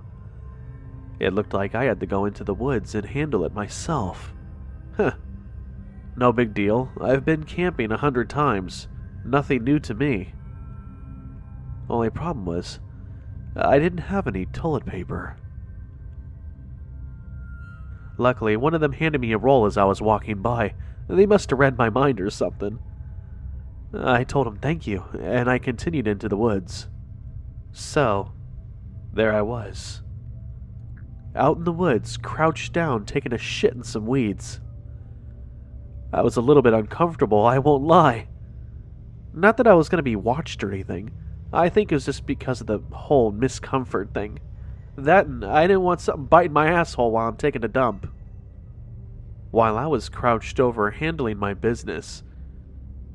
It looked like I had to go into the woods and handle it myself. Huh. No big deal. I've been camping 100 times. Nothing new to me. Only problem was, I didn't have any toilet paper. Luckily, one of them handed me a roll as I was walking by. They must have read my mind or something. I told him thank you, and I continued into the woods. So, there I was. Out in the woods, crouched down, taking a shit in some weeds. I was a little bit uncomfortable, I won't lie. Not that I was going to be watched or anything. I think it was just because of the whole discomfort thing. That and I didn't want something biting my asshole while I'm taking a dump. While I was crouched over handling my business,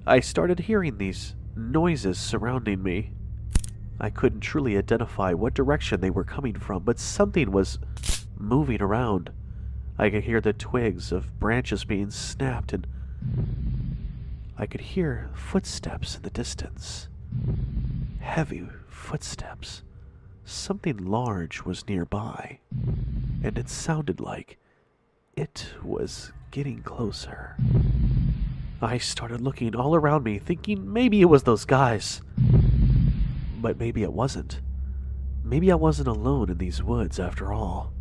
I started hearing these noises surrounding me. I couldn't truly identify what direction they were coming from, but something was moving around. I could hear the twigs of branches being snapped, and I could hear footsteps in the distance. Heavy footsteps. Something large was nearby, and it sounded like it was getting closer. I started looking all around me, thinking maybe it was those guys. But maybe it wasn't. Maybe I wasn't alone in these woods after all.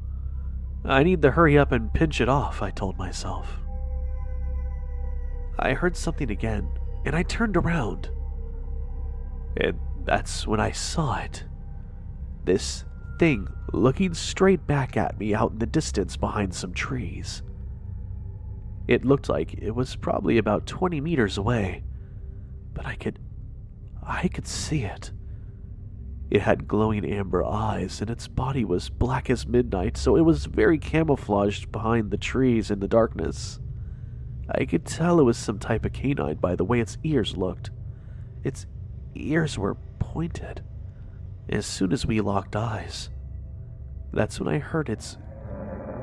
I need to hurry up and pinch it off, I told myself. I heard something again, and I turned around. And that's when I saw it. This thing looking straight back at me out in the distance behind some trees. It looked like it was probably about 20 meters away, but I could see it. It had glowing amber eyes, and its body was black as midnight, so it was very camouflaged behind the trees in the darkness. I could tell it was some type of canine by the way its ears looked. Its ears were pointed. As soon as we locked eyes, that's when I heard its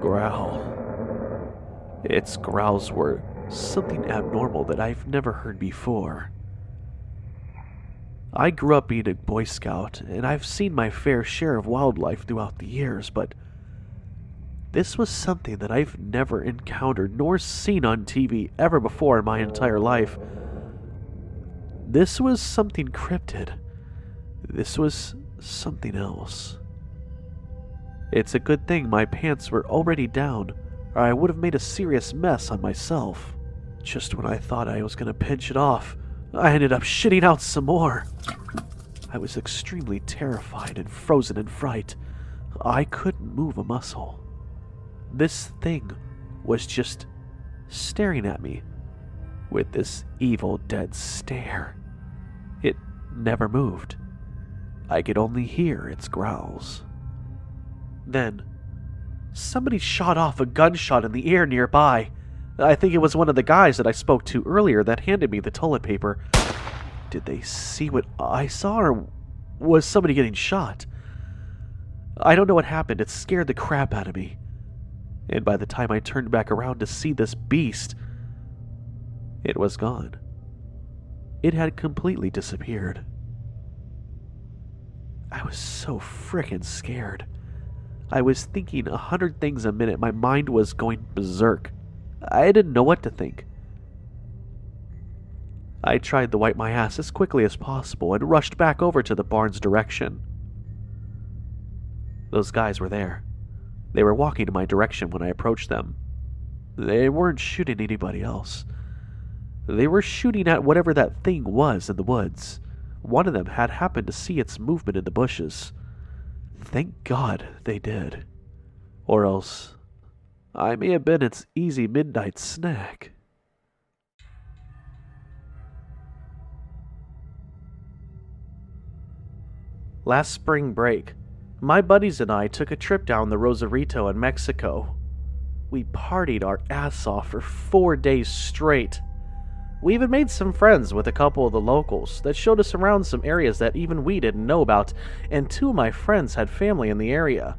growl. Its growls were something abnormal that I've never heard before. I grew up being a Boy Scout, and I've seen my fair share of wildlife throughout the years, but this was something that I've never encountered nor seen on TV ever before in my entire life. This was something cryptid. This was something else. It's a good thing my pants were already down, or I would have made a serious mess on myself. Just when I thought I was going to pinch it off, I ended up shitting out some more. I was extremely terrified and frozen in fright. I couldn't move a muscle. This thing was just staring at me with this evil, dead stare. It never moved. I could only hear its growls. Then, somebody shot off a gunshot in the air nearby. I think it was one of the guys that I spoke to earlier that handed me the toilet paper. Did they see what I saw, or was somebody getting shot? I don't know what happened. It scared the crap out of me. And by the time I turned back around to see this beast, it was gone. It had completely disappeared. I was so frickin' scared. I was thinking 100 things a minute. My mind was going berserk. I didn't know what to think. I tried to wipe my ass as quickly as possible and rushed back over to the barn's direction. Those guys were there. They were walking in my direction when I approached them. They weren't shooting anybody else. They were shooting at whatever that thing was in the woods. One of them had happened to see its movement in the bushes. Thank God they did. Or else, I may have been its easy midnight snack. Last spring break, my buddies and I took a trip down the Rosarito in Mexico. We partied our ass off for 4 days straight. We even made some friends with a couple of the locals that showed us around some areas that even we didn't know about, and 2 of my friends had family in the area.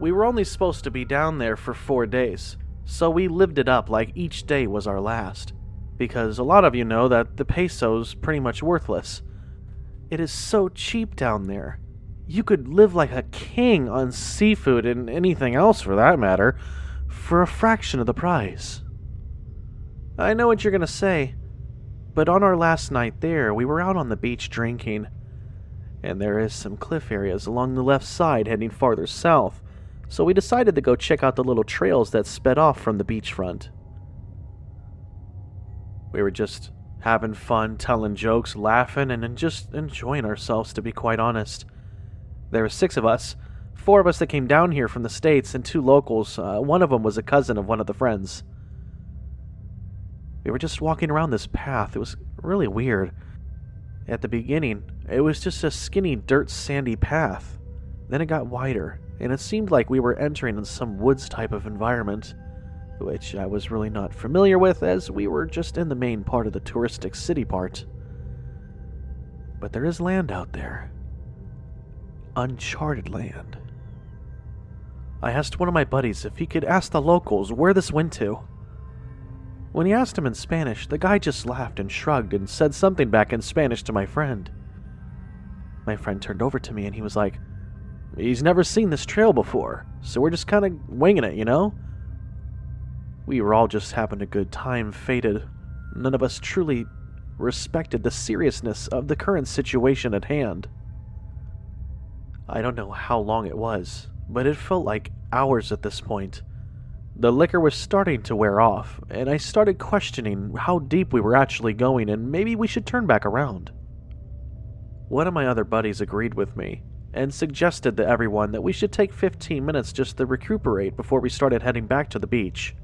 We were only supposed to be down there for 4 days, so we lived it up like each day was our last, because a lot of you know that the peso's pretty much worthless. It is so cheap down there. You could live like a king on seafood and anything else for that matter, for a fraction of the price. I know what you're gonna say, but on our last night there, we were out on the beach drinking, and there is some cliff areas along the left side heading farther south, so we decided to go check out the little trails that sped off from the beachfront. We were just having fun, telling jokes, laughing, and just enjoying ourselves, to be quite honest. There were 6 of us, 4 of us that came down here from the States and 2 locals. One of them was a cousin of one of the friends. We were just walking around this path. It was really weird. At the beginning, it was just a skinny, dirt, sandy path. Then it got wider, and it seemed like we were entering in some woods type of environment, which I was really not familiar with as we were just in the main part of the touristic city part. But there is land out there. Uncharted land. I asked one of my buddies if he could ask the locals where this went to. When he asked him in Spanish, the guy just laughed and shrugged and said something back in Spanish to my friend. My friend turned over to me and he was like, "He's never seen this trail before, so we're just kind of winging it, you know?" We were all just having a good time, faded. None of us truly respected the seriousness of the current situation at hand. I don't know how long it was, but it felt like hours at this point. The liquor was starting to wear off, and I started questioning how deep we were actually going and maybe we should turn back around. One of my other buddies agreed with me and suggested to everyone that we should take 15 minutes just to recuperate before we started heading back to the beach.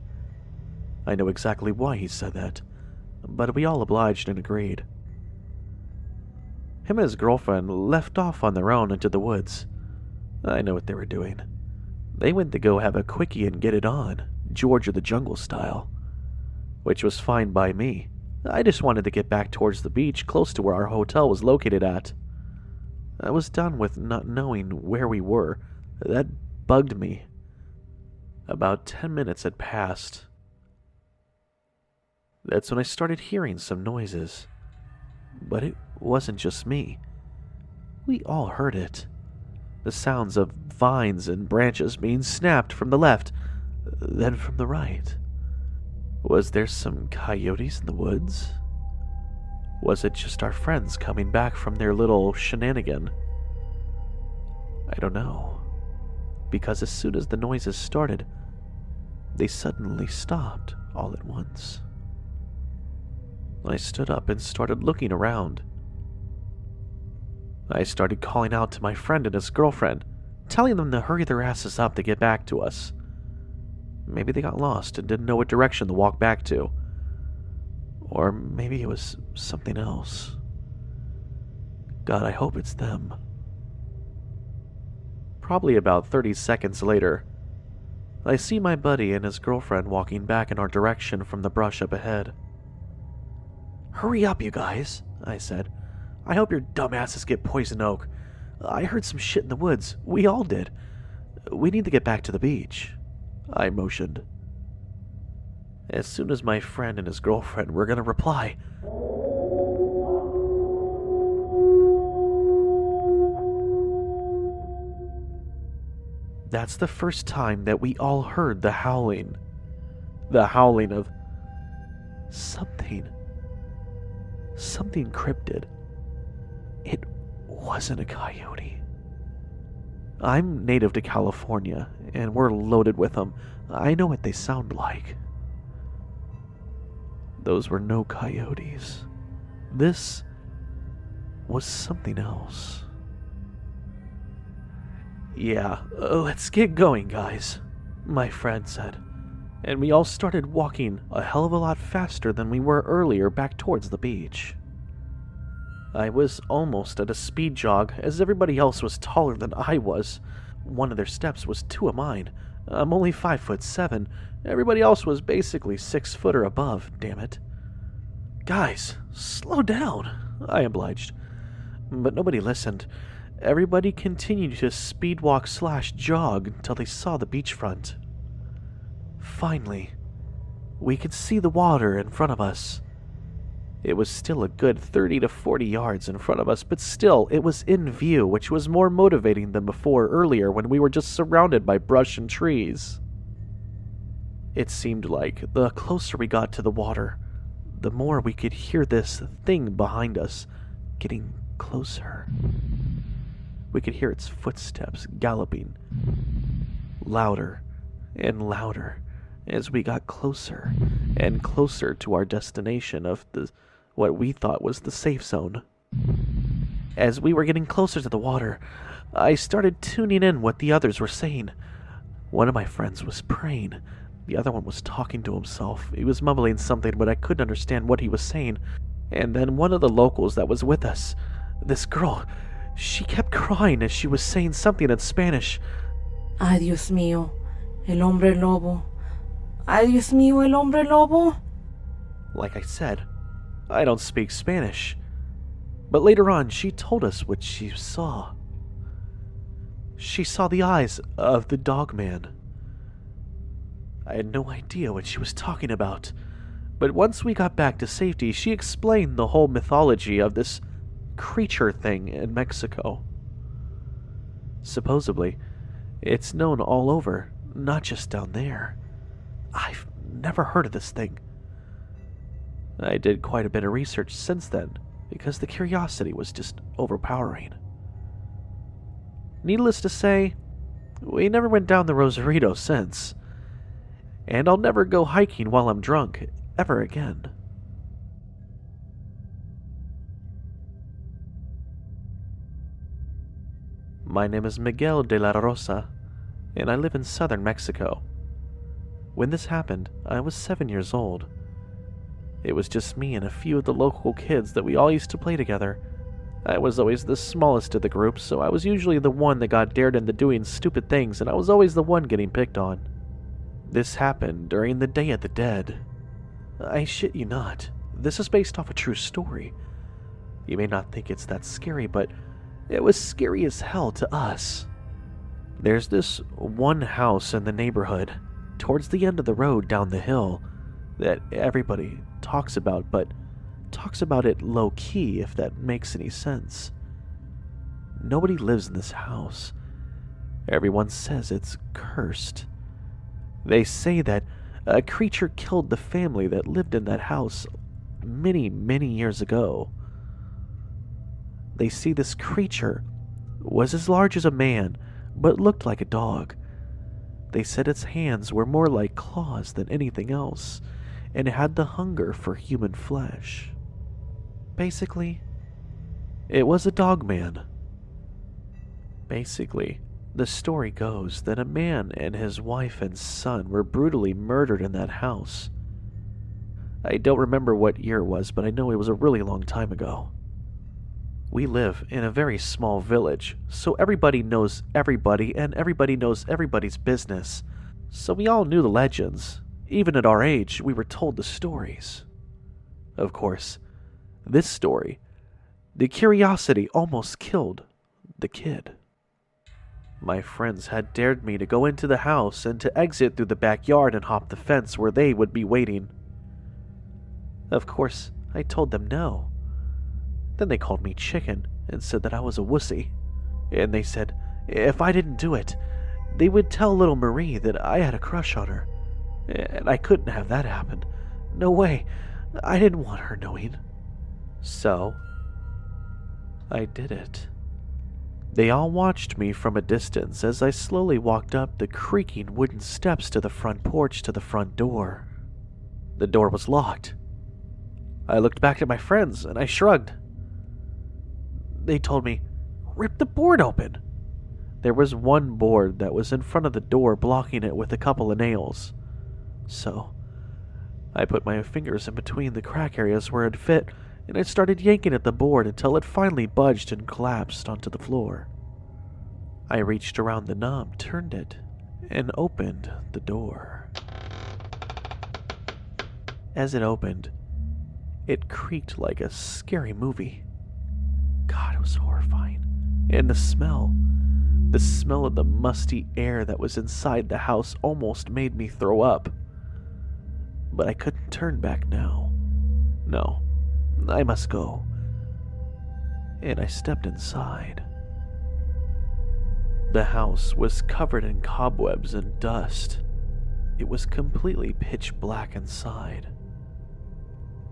I know exactly why he said that, but we all obliged and agreed. Him and his girlfriend left off on their own into the woods. I know what they were doing. They went to go have a quickie and get it on, George of the Jungle style. Which was fine by me. I just wanted to get back towards the beach close to where our hotel was located at. I was done with not knowing where we were. That bugged me. About 10 minutes had passed. That's when I started hearing some noises. But it wasn't just me. We all heard it. The sounds of vines and branches being snapped from the left, then from the right. Was there some coyotes in the woods? Was it just our friends coming back from their little shenanigan? I don't know, because as soon as the noises started, they suddenly stopped all at once. I stood up and started looking around. I started calling out to my friend and his girlfriend, telling them to hurry their asses up to get back to us. Maybe they got lost and didn't know what direction to walk back to. Or maybe it was something else. God, I hope it's them. Probably about 30 seconds later, I see my buddy and his girlfriend walking back in our direction from the brush up ahead. "Hurry up, you guys," I said. "I hope your dumbasses get poison oak. I heard some shit in the woods. We all did. We need to get back to the beach," I motioned. As soon as my friend and his girlfriend were gonna reply, that's the first time that we all heard the howling. the howling of something. Something cryptid. It wasn't a coyote. I'm native to California, and we're loaded with them. I know what they sound like. Those were no coyotes. This was something else. Yeah, let's get going, guys, my friend said, and we all started walking a hell of a lot faster than we were earlier back towards the beach. I was almost at a speed jog, as everybody else was taller than I was. One of their steps was two of mine. I'm only 5'7". Everybody else was basically 6 foot or above, damn it. Guys, slow down, I obliged. But nobody listened. Everybody continued to speed walk / jog until they saw the beachfront. Finally, we could see the water in front of us. It was still a good 30 to 40 yards in front of us, but still, it was in view, which was more motivating than before earlier when we were just surrounded by brush and trees. It seemed like the closer we got to the water, the more we could hear this thing behind us getting closer. We could hear its footsteps galloping, louder and louder as we got closer and closer to our destination of what we thought was the safe zone. As we were getting closer to the water, I started tuning in what the others were saying. One of my friends was praying. The other one was talking to himself. He was mumbling something, but I couldn't understand what he was saying. And then one of the locals that was with us, this girl, she kept crying as she was saying something in Spanish. Ay, Dios mío, el hombre lobo. Ay, Dios mío, el hombre lobo. Like I said, I don't speak Spanish. But later on, she told us what she saw. She saw the eyes of the dog man. I had no idea what she was talking about. But once we got back to safety, she explained the whole mythology of this creature thing in Mexico. Supposedly, it's known all over, not just down there. I've never heard of this thing. I did quite a bit of research since then, because the curiosity was just overpowering. Needless to say, we never went down the Rosarito since. And I'll never go hiking while I'm drunk, ever again. My name is Miguel de la Rosa, and I live in southern Mexico. When this happened, I was 7 years old. It was just me and a few of the local kids that we all used to play together. I was always the smallest of the group, so I was usually the one that got dared into doing stupid things, and I was always the one getting picked on. This happened during the Day of the Dead. I shit you not, this is based off a true story. You may not think it's that scary, but it was scary as hell to us. There's this one house in the neighborhood, towards the end of the road down the hill, that everybody talks about, but talks about it low-key, if that makes any sense. Nobody lives in this house. Everyone says it's cursed. They say that a creature killed the family that lived in that house many, many years ago. They see this creature was as large as a man, but looked like a dog. They said its hands were more like claws than anything else, and it had the hunger for human flesh. Basically, it was a dog man. Basically, the story goes that a man and his wife and son were brutally murdered in that house. I don't remember what year it was, but I know it was a really long time ago. We live in a very small village, so everybody knows everybody and everybody knows everybody's business. So we all knew the legends. Even at our age, we were told the stories. Of course, this story, the curiosity almost killed the kid. My friends had dared me to go into the house and to exit through the backyard and hop the fence where they would be waiting. Of course, I told them no. Then they called me chicken and said that I was a wussy. And they said if I didn't do it, they would tell little Marie that I had a crush on her. And I couldn't have that happen. No way. I didn't want her knowing. So, I did it. They all watched me from a distance as I slowly walked up the creaking wooden steps to the front porch to the front door. The door was locked. I looked back at my friends and I shrugged. They told me, "Rip the board open." There was one board that was in front of the door blocking it with a couple of nails. So, I put my fingers in between the crack areas where it fit, and I started yanking at the board until it finally budged and collapsed onto the floor. I reached around the knob, turned it, and opened the door. As it opened, it creaked like a scary movie. God, it was horrifying. And the smell of the musty air that was inside the house almost made me throw up. But I couldn't turn back now. No. I must go. And I stepped inside. The house was covered in cobwebs and dust. It was completely pitch black inside.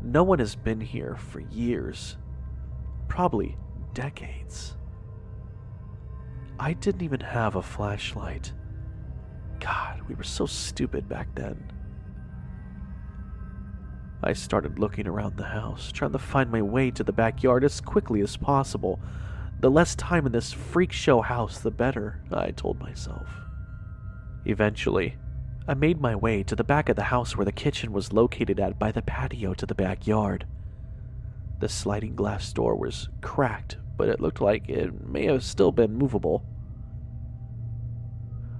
No one has been here for years, probably decades. I didn't even have a flashlight. God, we were so stupid back then. I started looking around the house, trying to find my way to the backyard as quickly as possible. The less time in this freak show house, the better, I told myself. Eventually, I made my way to the back of the house where the kitchen was located at by the patio to the backyard. The sliding glass door was cracked, but it looked like it may have still been movable.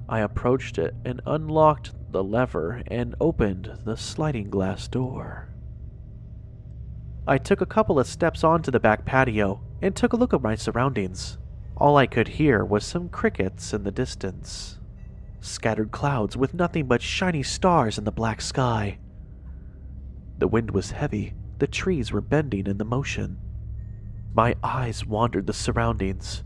I approached it and unlocked the lever and opened the sliding glass door. I took a couple of steps onto the back patio and took a look at my surroundings. All I could hear was some crickets in the distance, scattered clouds with nothing but shiny stars in the black sky. The wind was heavy, the trees were bending in the motion. My eyes wandered the surroundings.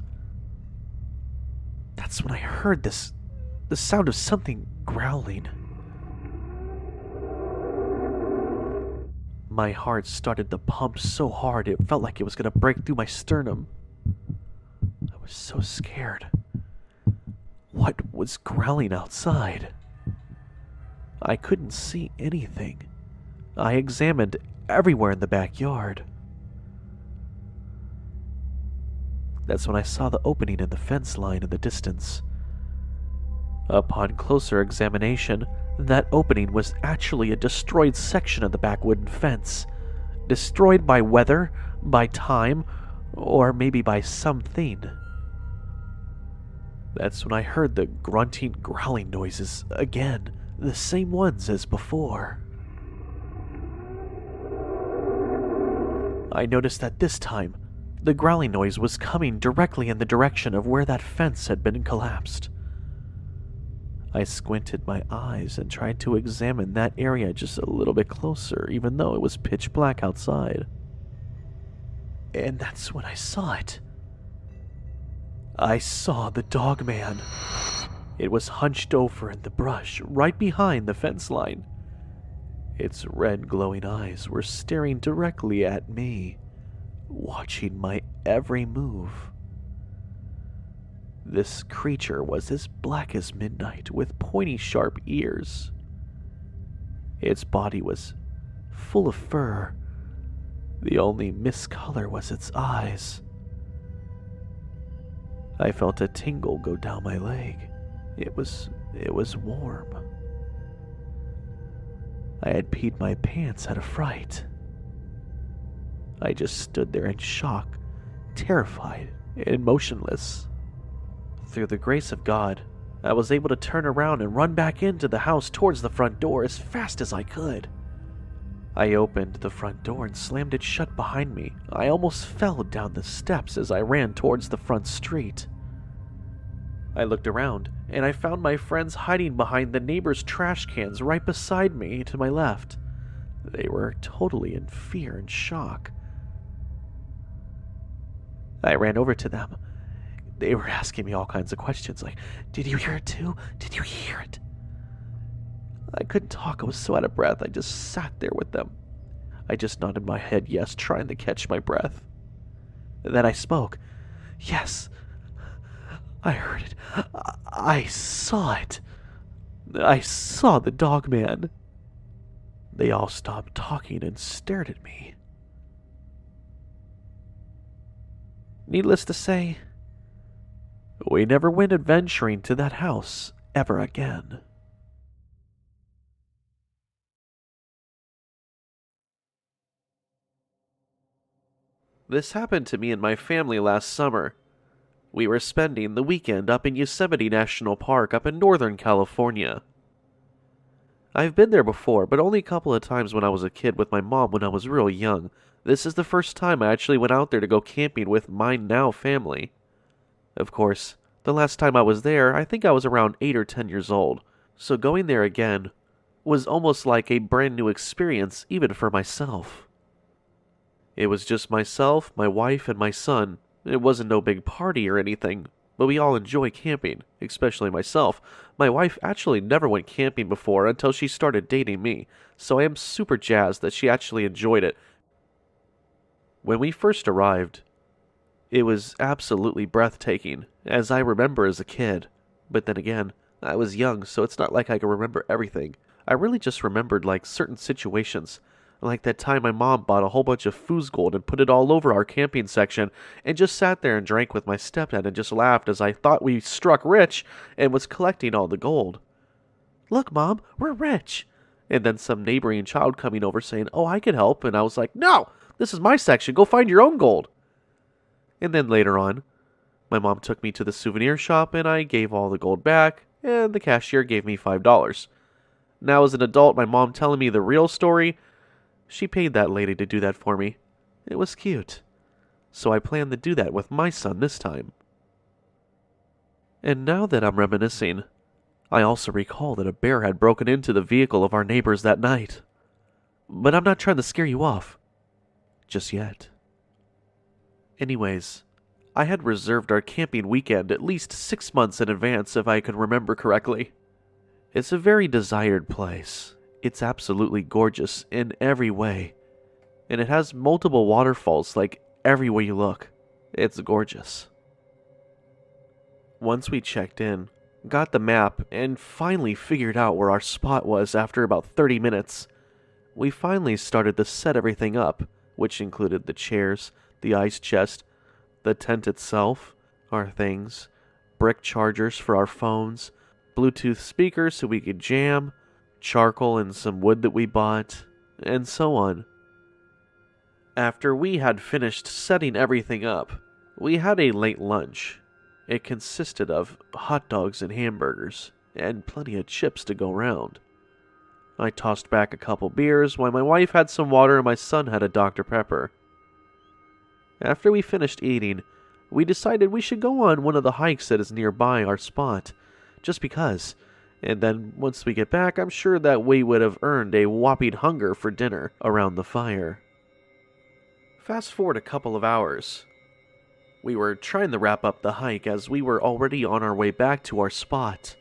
That's when I heard the sound of something growling. My heart started to pump so hard it felt like it was going to break through my sternum. I was so scared. What was growling outside? I couldn't see anything. I examined everywhere in the backyard. That's when I saw the opening in the fence line in the distance. Upon closer examination, that opening was actually a destroyed section of the back wooden fence, destroyed by weather, by time, or maybe by something. That's when I heard the grunting, growling noises again, the same ones as before. I noticed that this time, the growling noise was coming directly in the direction of where that fence had been collapsed. I squinted my eyes and tried to examine that area just a little bit closer, even though it was pitch black outside. And that's when I saw it. I saw the dog man. It was hunched over in the brush, right behind the fence line. Its red glowing eyes were staring directly at me, watching my every move. This creature was as black as midnight, with pointy, sharp ears. Its body was full of fur. The only miscolor was its eyes. I felt a tingle go down my leg. It was warm. I had peed my pants out of fright. I just stood there in shock, terrified and motionless. Through the grace of God, I was able to turn around and run back into the house towards the front door as fast as I could. I opened the front door and slammed it shut behind me. I almost fell down the steps as I ran towards the front street. I looked around, and I found my friends hiding behind the neighbor's trash cans right beside me to my left. They were totally in fear and shock. I ran over to them. They were asking me all kinds of questions, like, "Did you hear it too? Did you hear it?" I couldn't talk. I was so out of breath. I just sat there with them. I just nodded my head yes, trying to catch my breath. Then I spoke. Yes, I heard it. I saw it. I saw the dog man. They all stopped talking and stared at me. Needless to say, we never went adventuring to that house ever again. This happened to me and my family last summer. We were spending the weekend up in Yosemite National Park up in Northern California. I've been there before, but only a couple of times when I was a kid with my mom when I was real young. This is the first time I actually went out there to go camping with my now family. Of course, the last time I was there, I think I was around 8 or 10 years old, so going there again was almost like a brand new experience even for myself. It was just myself, my wife, and my son. It wasn't no big party or anything, but we all enjoy camping, especially myself. My wife actually never went camping before until she started dating me, so I am super jazzed that she actually enjoyed it. When we first arrived, it was absolutely breathtaking, as I remember as a kid. But then again, I was young, so it's not like I can remember everything. I really just remembered like certain situations. Like that time my mom bought a whole bunch of foosgold and put it all over our camping section and just sat there and drank with my stepdad and just laughed as I thought we struck rich and was collecting all the gold. Look, Mom, we're rich. And then some neighboring child coming over saying, oh, I can help. And I was like, no, this is my section. Go find your own gold. And then later on, my mom took me to the souvenir shop and I gave all the gold back and the cashier gave me $5. Now as an adult, my mom telling me the real story, she paid that lady to do that for me. It was cute. So I planned to do that with my son this time. And now that I'm reminiscing, I also recall that a bear had broken into the vehicle of our neighbors that night. But I'm not trying to scare you off. Just yet. Anyways, I had reserved our camping weekend at least 6 months in advance if I can remember correctly. It's a very desired place. It's absolutely gorgeous in every way, and it has multiple waterfalls like everywhere you look. It's gorgeous. Once we checked in, got the map, and finally figured out where our spot was after about 30 minutes, we finally started to set everything up, which included the chairs, the ice chest, the tent itself, our things, brick chargers for our phones, Bluetooth speakers so we could jam, charcoal and some wood that we bought, and so on. After we had finished setting everything up, we had a late lunch. It consisted of hot dogs and hamburgers, and plenty of chips to go round. I tossed back a couple beers while my wife had some water and my son had a Dr. Pepper. After we finished eating, we decided we should go on one of the hikes that is nearby our spot, just because. And then once we get back, I'm sure that we would have earned a whopping hunger for dinner around the fire. Fast forward a couple of hours. We were trying to wrap up the hike as we were already on our way back to our spot.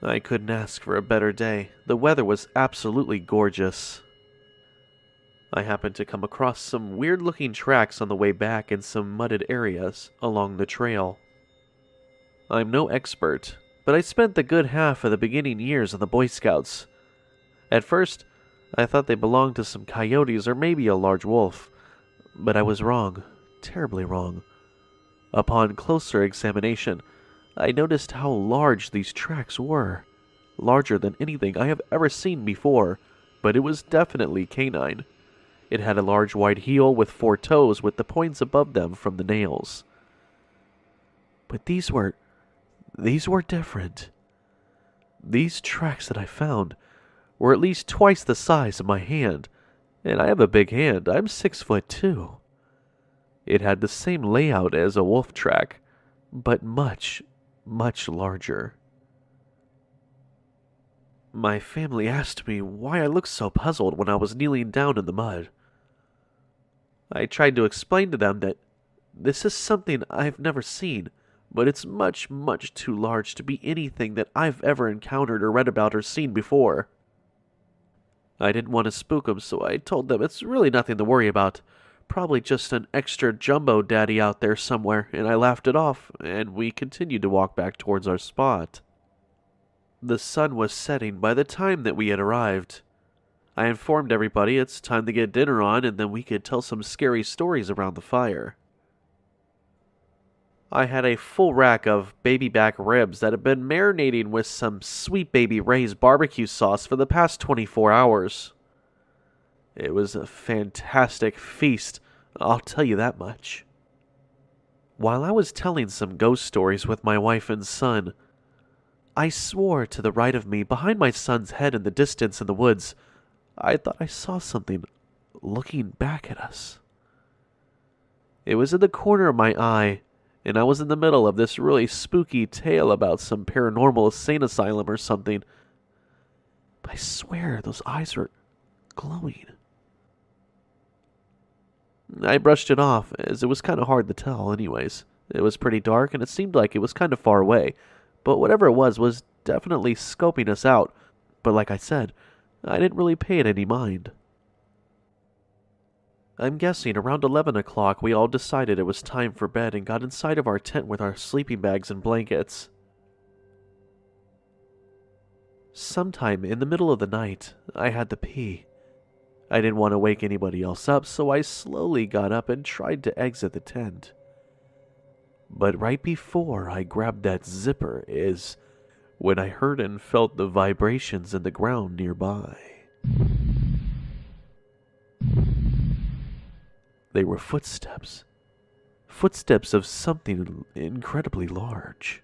I couldn't ask for a better day. The weather was absolutely gorgeous. I happened to come across some weird-looking tracks on the way back in some mudded areas along the trail. I'm no expert, but I spent the good half of the beginning years in the Boy Scouts. At first, I thought they belonged to some coyotes or maybe a large wolf, but I was wrong, terribly wrong. Upon closer examination, I noticed how large these tracks were, larger than anything I have ever seen before, but it was definitely canine. It had a large wide heel with 4 toes with the points above them from the nails. But these were different. These tracks that I found were at least twice the size of my hand, and I have a big hand. I'm 6'2". It had the same layout as a wolf track, but much, much larger. My family asked me why I looked so puzzled when I was kneeling down in the mud. I tried to explain to them that this is something I've never seen, but it's much, much too large to be anything that I've ever encountered or read about or seen before. I didn't want to spook them, so I told them it's really nothing to worry about. Probably just an extra jumbo daddy out there somewhere, and I laughed it off, and we continued to walk back towards our spot. The sun was setting by the time that we had arrived. I informed everybody it's time to get dinner on, and then we could tell some scary stories around the fire. I had a full rack of baby back ribs that had been marinating with some Sweet Baby Ray's barbecue sauce for the past 24 hours. It was a fantastic feast, I'll tell you that much. While I was telling some ghost stories with my wife and son, I swore to the right of me, behind my son's head in the distance in the woods, I thought I saw something looking back at us. It was in the corner of my eye, and I was in the middle of this really spooky tale about some paranormal insane asylum or something. But I swear those eyes were glowing. I brushed it off, as it was kind of hard to tell anyways. It was pretty dark, and it seemed like it was kind of far away. But whatever it was definitely scoping us out. But like I said, I didn't really pay it any mind. I'm guessing around 11 o'clock we all decided it was time for bed and got inside of our tent with our sleeping bags and blankets. Sometime in the middle of the night, I had to pee. I didn't want to wake anybody else up, so I slowly got up and tried to exit the tent. But right before I grabbed that zipper is when I heard and felt the vibrations in the ground nearby. They were footsteps. Footsteps of something incredibly large.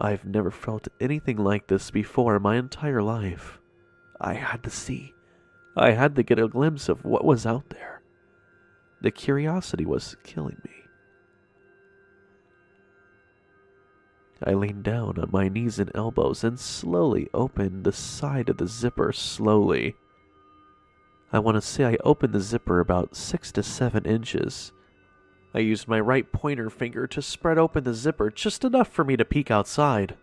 I've never felt anything like this before in my entire life. I had to see. I had to get a glimpse of what was out there. The curiosity was killing me. I leaned down on my knees and elbows and slowly opened the side of the zipper slowly. I want to say I opened the zipper about 6 to 7 inches. I used my right pointer finger to spread open the zipper just enough for me to peek outside.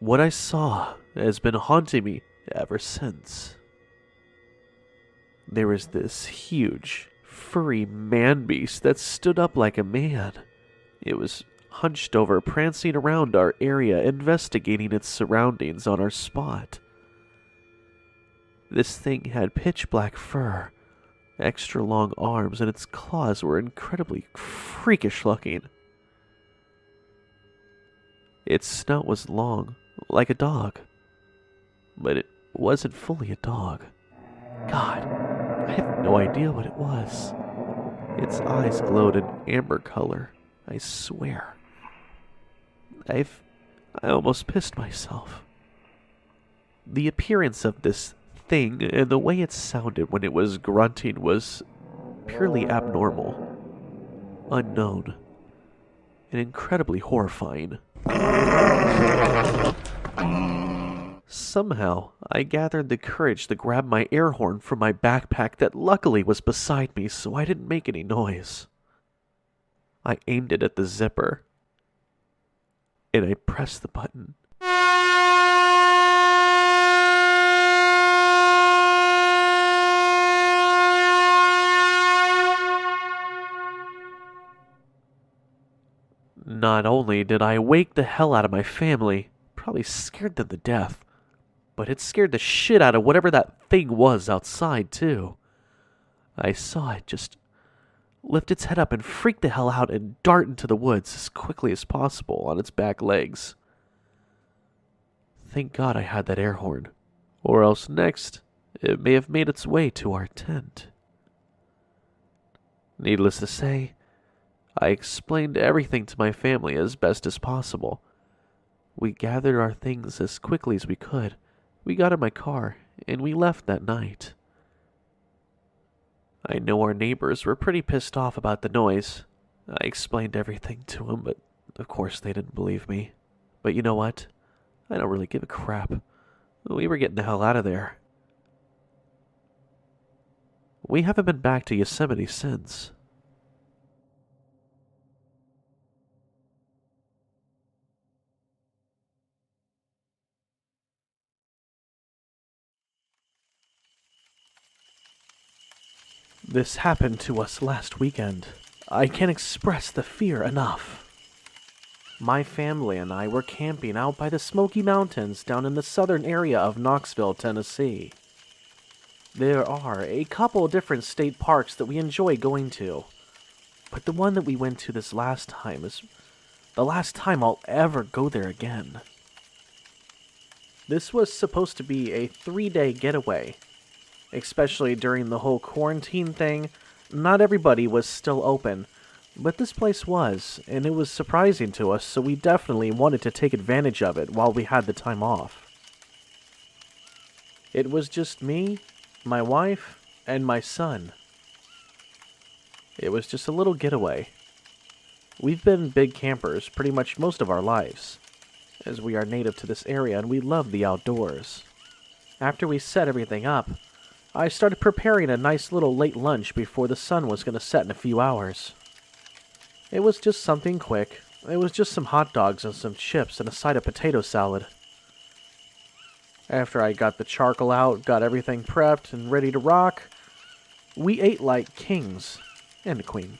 What I saw has been haunting me ever since. There was this huge, furry man-beast that stood up like a man. It was hunched over, prancing around our area, investigating its surroundings on our spot. This thing had pitch-black fur, extra long arms, and its claws were incredibly freakish-looking. Its snout was long, like a dog, but it wasn't fully a dog. God, I have no idea what it was. Its eyes glowed an amber color, I swear. I almost pissed myself. The appearance of this thing and the way it sounded when it was grunting was purely abnormal, unknown, and incredibly horrifying. Somehow, I gathered the courage to grab my air horn from my backpack that luckily was beside me, so I didn't make any noise. I aimed it at the zipper, and I pressed the button. Not only did I wake the hell out of my family, probably scared them to death, but it scared the shit out of whatever that thing was outside, too. I saw it just lift its head up and freak the hell out and dart into the woods as quickly as possible on its back legs. Thank God I had that air horn, or else next it may have made its way to our tent. Needless to say, I explained everything to my family as best as possible. We gathered our things as quickly as we could. We got in my car, and we left that night. I know our neighbors were pretty pissed off about the noise. I explained everything to them, but of course they didn't believe me. But you know what? I don't really give a crap. We were getting the hell out of there. We haven't been back to Yosemite since. This happened to us last weekend. I can't express the fear enough. My family and I were camping out by the Smoky Mountains down in the southern area of Knoxville, Tennessee. There are a couple different state parks that we enjoy going to, but the one that we went to this last time is the last time I'll ever go there again. This was supposed to be a 3-day getaway, especially during the whole quarantine thing. Not everybody was still open, but this place was, and it was surprising to us, so we definitely wanted to take advantage of it while we had the time off. It was just me, my wife, and my son. It was just a little getaway. We've been big campers pretty much most of our lives, as we are native to this area and we love the outdoors. After we set everything up, I started preparing a nice little late lunch before the sun was going to set in a few hours. It was just something quick. It was just some hot dogs and some chips and a side of potato salad. After I got the charcoal out, got everything prepped and ready to rock, we ate like kings and a queen.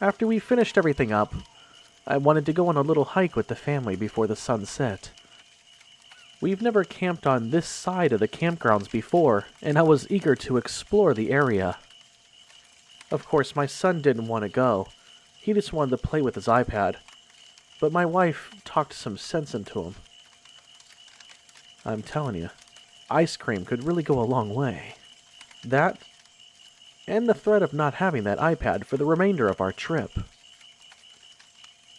After we finished everything up, I wanted to go on a little hike with the family before the sun set. We've never camped on this side of the campgrounds before, and I was eager to explore the area. Of course, my son didn't want to go. He just wanted to play with his iPad. But my wife talked some sense into him. I'm telling you, ice cream could really go a long way. That, and the threat of not having that iPad for the remainder of our trip.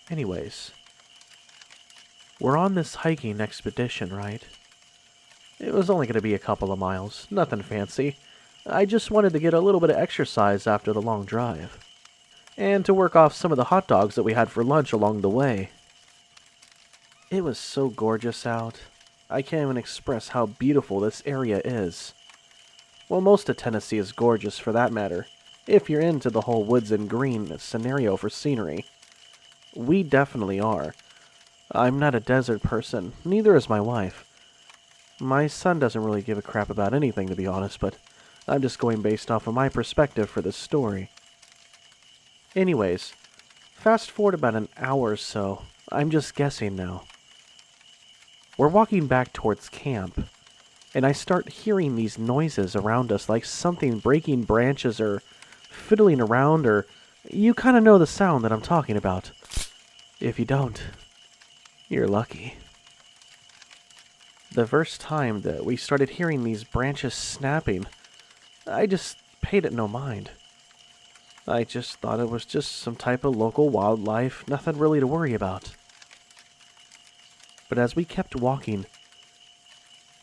Anyways, we're on this hiking expedition, right? It was only going to be a couple of miles, nothing fancy. I just wanted to get a little bit of exercise after the long drive, and to work off some of the hot dogs that we had for lunch along the way. It was so gorgeous out. I can't even express how beautiful this area is. Well, most of Tennessee is gorgeous for that matter, if you're into the whole woods and green scenario for scenery. We definitely are. I'm not a desert person, neither is my wife. My son doesn't really give a crap about anything, to be honest, but I'm just going based off of my perspective for this story. Anyways, fast forward about an hour or so. I'm just guessing now. We're walking back towards camp, and I start hearing these noises around us, like something breaking branches or fiddling around, or you kind of know the sound that I'm talking about. If you don't, you're lucky. The first time that we started hearing these branches snapping, I just paid it no mind. I just thought it was just some type of local wildlife, nothing really to worry about. But as we kept walking,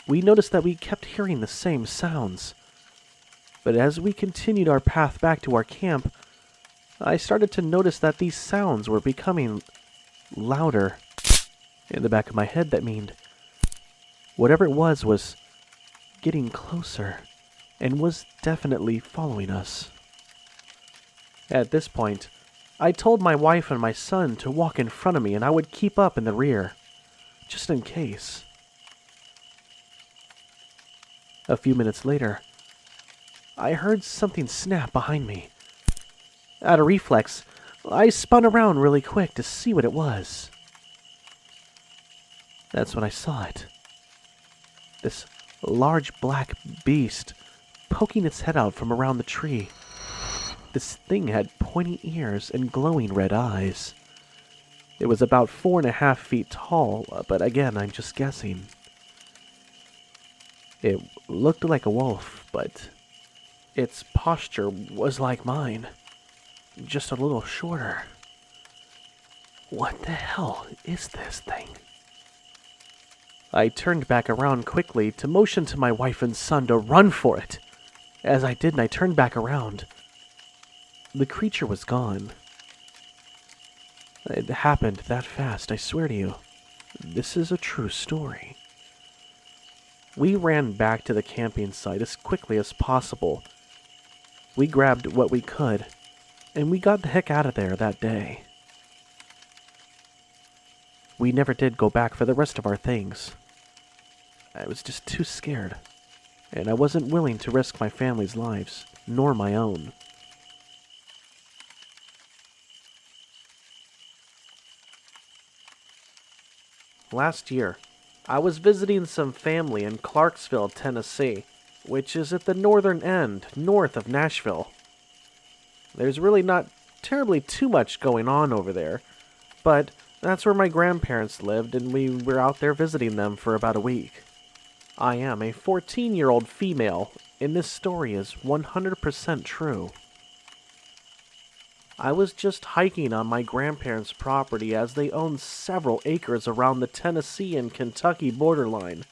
we noticed that we kept hearing the same sounds. But as we continued our path back to our camp, I started to notice that these sounds were becoming louder. In the back of my head, that meant whatever it was getting closer and was definitely following us. At this point, I told my wife and my son to walk in front of me and I would keep up in the rear, just in case. A few minutes later, I heard something snap behind me. Out of reflex, I spun around really quick to see what it was. That's when I saw it. This large black beast poking its head out from around the tree. This thing had pointy ears and glowing red eyes. It was about 4.5 feet tall, but again, I'm just guessing. It looked like a wolf, but its posture was like mine, just a little shorter. What the hell is this thing? I turned back around quickly to motion to my wife and son to run for it. As I did, and I turned back around. The creature was gone. It happened that fast, I swear to you. This is a true story. We ran back to the camping site as quickly as possible. We grabbed what we could, and we got the heck out of there that day. We never did go back for the rest of our things. I was just too scared. and I wasn't willing to risk my family's lives, nor my own. Last year, I was visiting some family in Clarksville, Tennessee, which is at the northern end, north of Nashville. There's really not terribly too much going on over there, but that's where my grandparents lived and we were out there visiting them for about a week. I am a 14-year-old female, and this story is 100% true. I was just hiking on my grandparents' property as they owned several acres around the Tennessee and Kentucky borderline.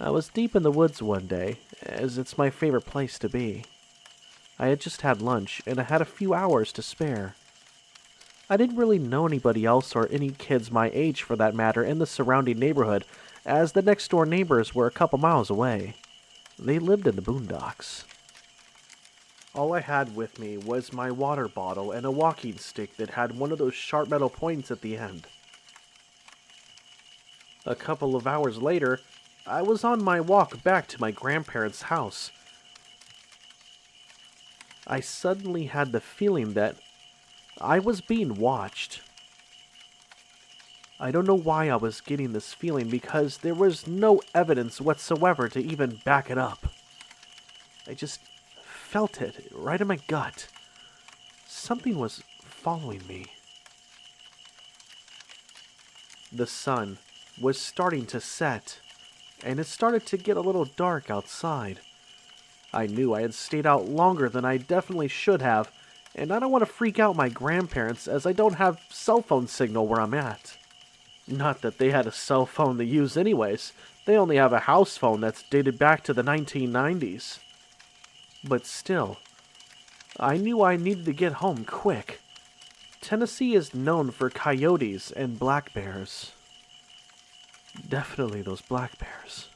I was deep in the woods one day, as it's my favorite place to be. I had just had lunch, and I had a few hours to spare. I didn't really know anybody else or any kids my age for that matter in the surrounding neighborhood, as the next door neighbors were a couple miles away. They lived in the boondocks. All I had with me was my water bottle and a walking stick that had one of those sharp metal points at the end. A couple of hours later, I was on my walk back to my grandparents' house. I suddenly had the feeling that I was being watched. I don't know why I was getting this feeling because there was no evidence whatsoever to even back it up. I just felt it right in my gut. Something was following me. The sun was starting to set, and it started to get a little dark outside. I knew I had stayed out longer than I definitely should have, and I don't want to freak out my grandparents as I don't have cell phone signal where I'm at. Not that they had a cell phone to use anyways, they only have a house phone that's dated back to the 1990s. But still, I knew I needed to get home quick. Tennessee is known for coyotes and black bears. Definitely those black bears.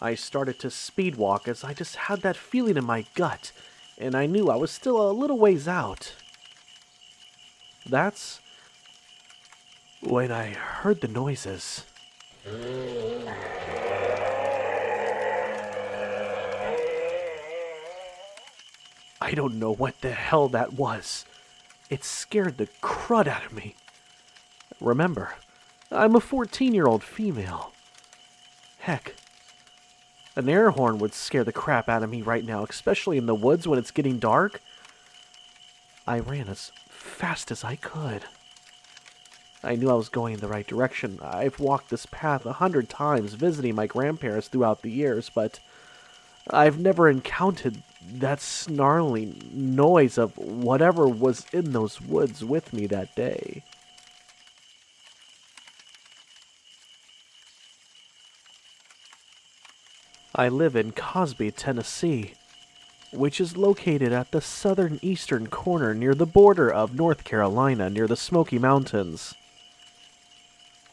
I started to speed walk as I just had that feeling in my gut, and I knew I was still a little ways out. That's when I heard the noises. I don't know what the hell that was. It scared the crud out of me. Remember, I'm a 14-year-old female. Heck, an air horn would scare the crap out of me right now, especially in the woods when it's getting dark. I ran as fast as I could. I knew I was going in the right direction. I've walked this path 100 times visiting my grandparents throughout the years, but I've never encountered that snarling noise of whatever was in those woods with me that day. I live in Cosby, Tennessee, which is located at the southern eastern corner near the border of North Carolina near the Smoky Mountains.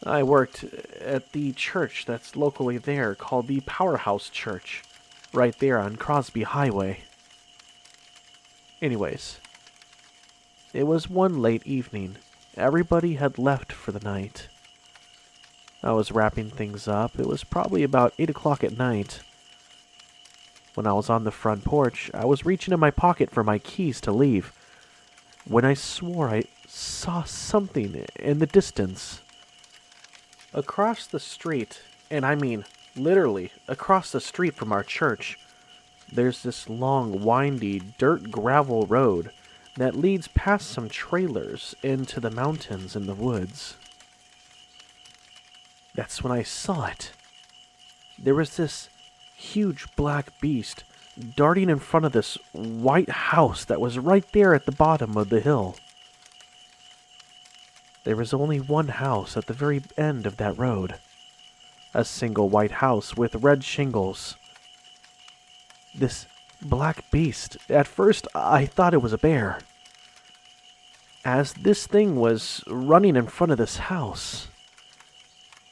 I worked at the church that's locally there called the Powerhouse Church, right there on Crosby Highway. Anyways, it was one late evening. Everybody had left for the night. I was wrapping things up. It was probably about 8 o'clock at night. When I was on the front porch, I was reaching in my pocket for my keys to leave, when I swore I saw something in the distance. Across the street, and I mean literally, across the street from our church, there's this long, windy, dirt gravel road that leads past some trailers into the mountains and the woods. That's when I saw it. There was this huge black beast darting in front of this white house that was right there at the bottom of the hill. There was only one house at the very end of that road. A single white house with red shingles. This black beast, at first I thought it was a bear, as this thing was running in front of this house.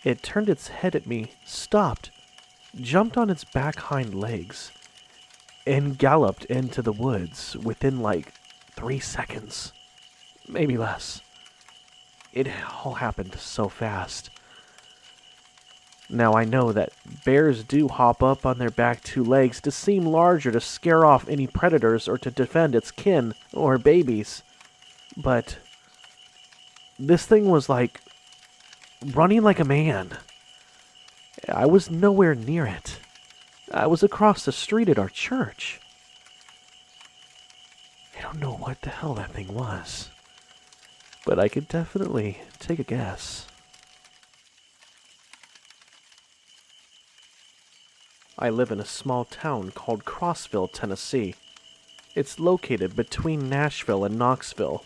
It turned its head at me, stopped, jumped on its back hind legs, and galloped into the woods within like 3 seconds, maybe less. It all happened so fast. Now I know that bears do hop up on their back two legs to seem larger to scare off any predators or to defend its kin or babies, but this thing was like running like a man. I was nowhere near it. I was across the street at our church. I don't know what the hell that thing was, but I could definitely take a guess. I live in a small town called Crossville, Tennessee. It's located between Nashville and Knoxville.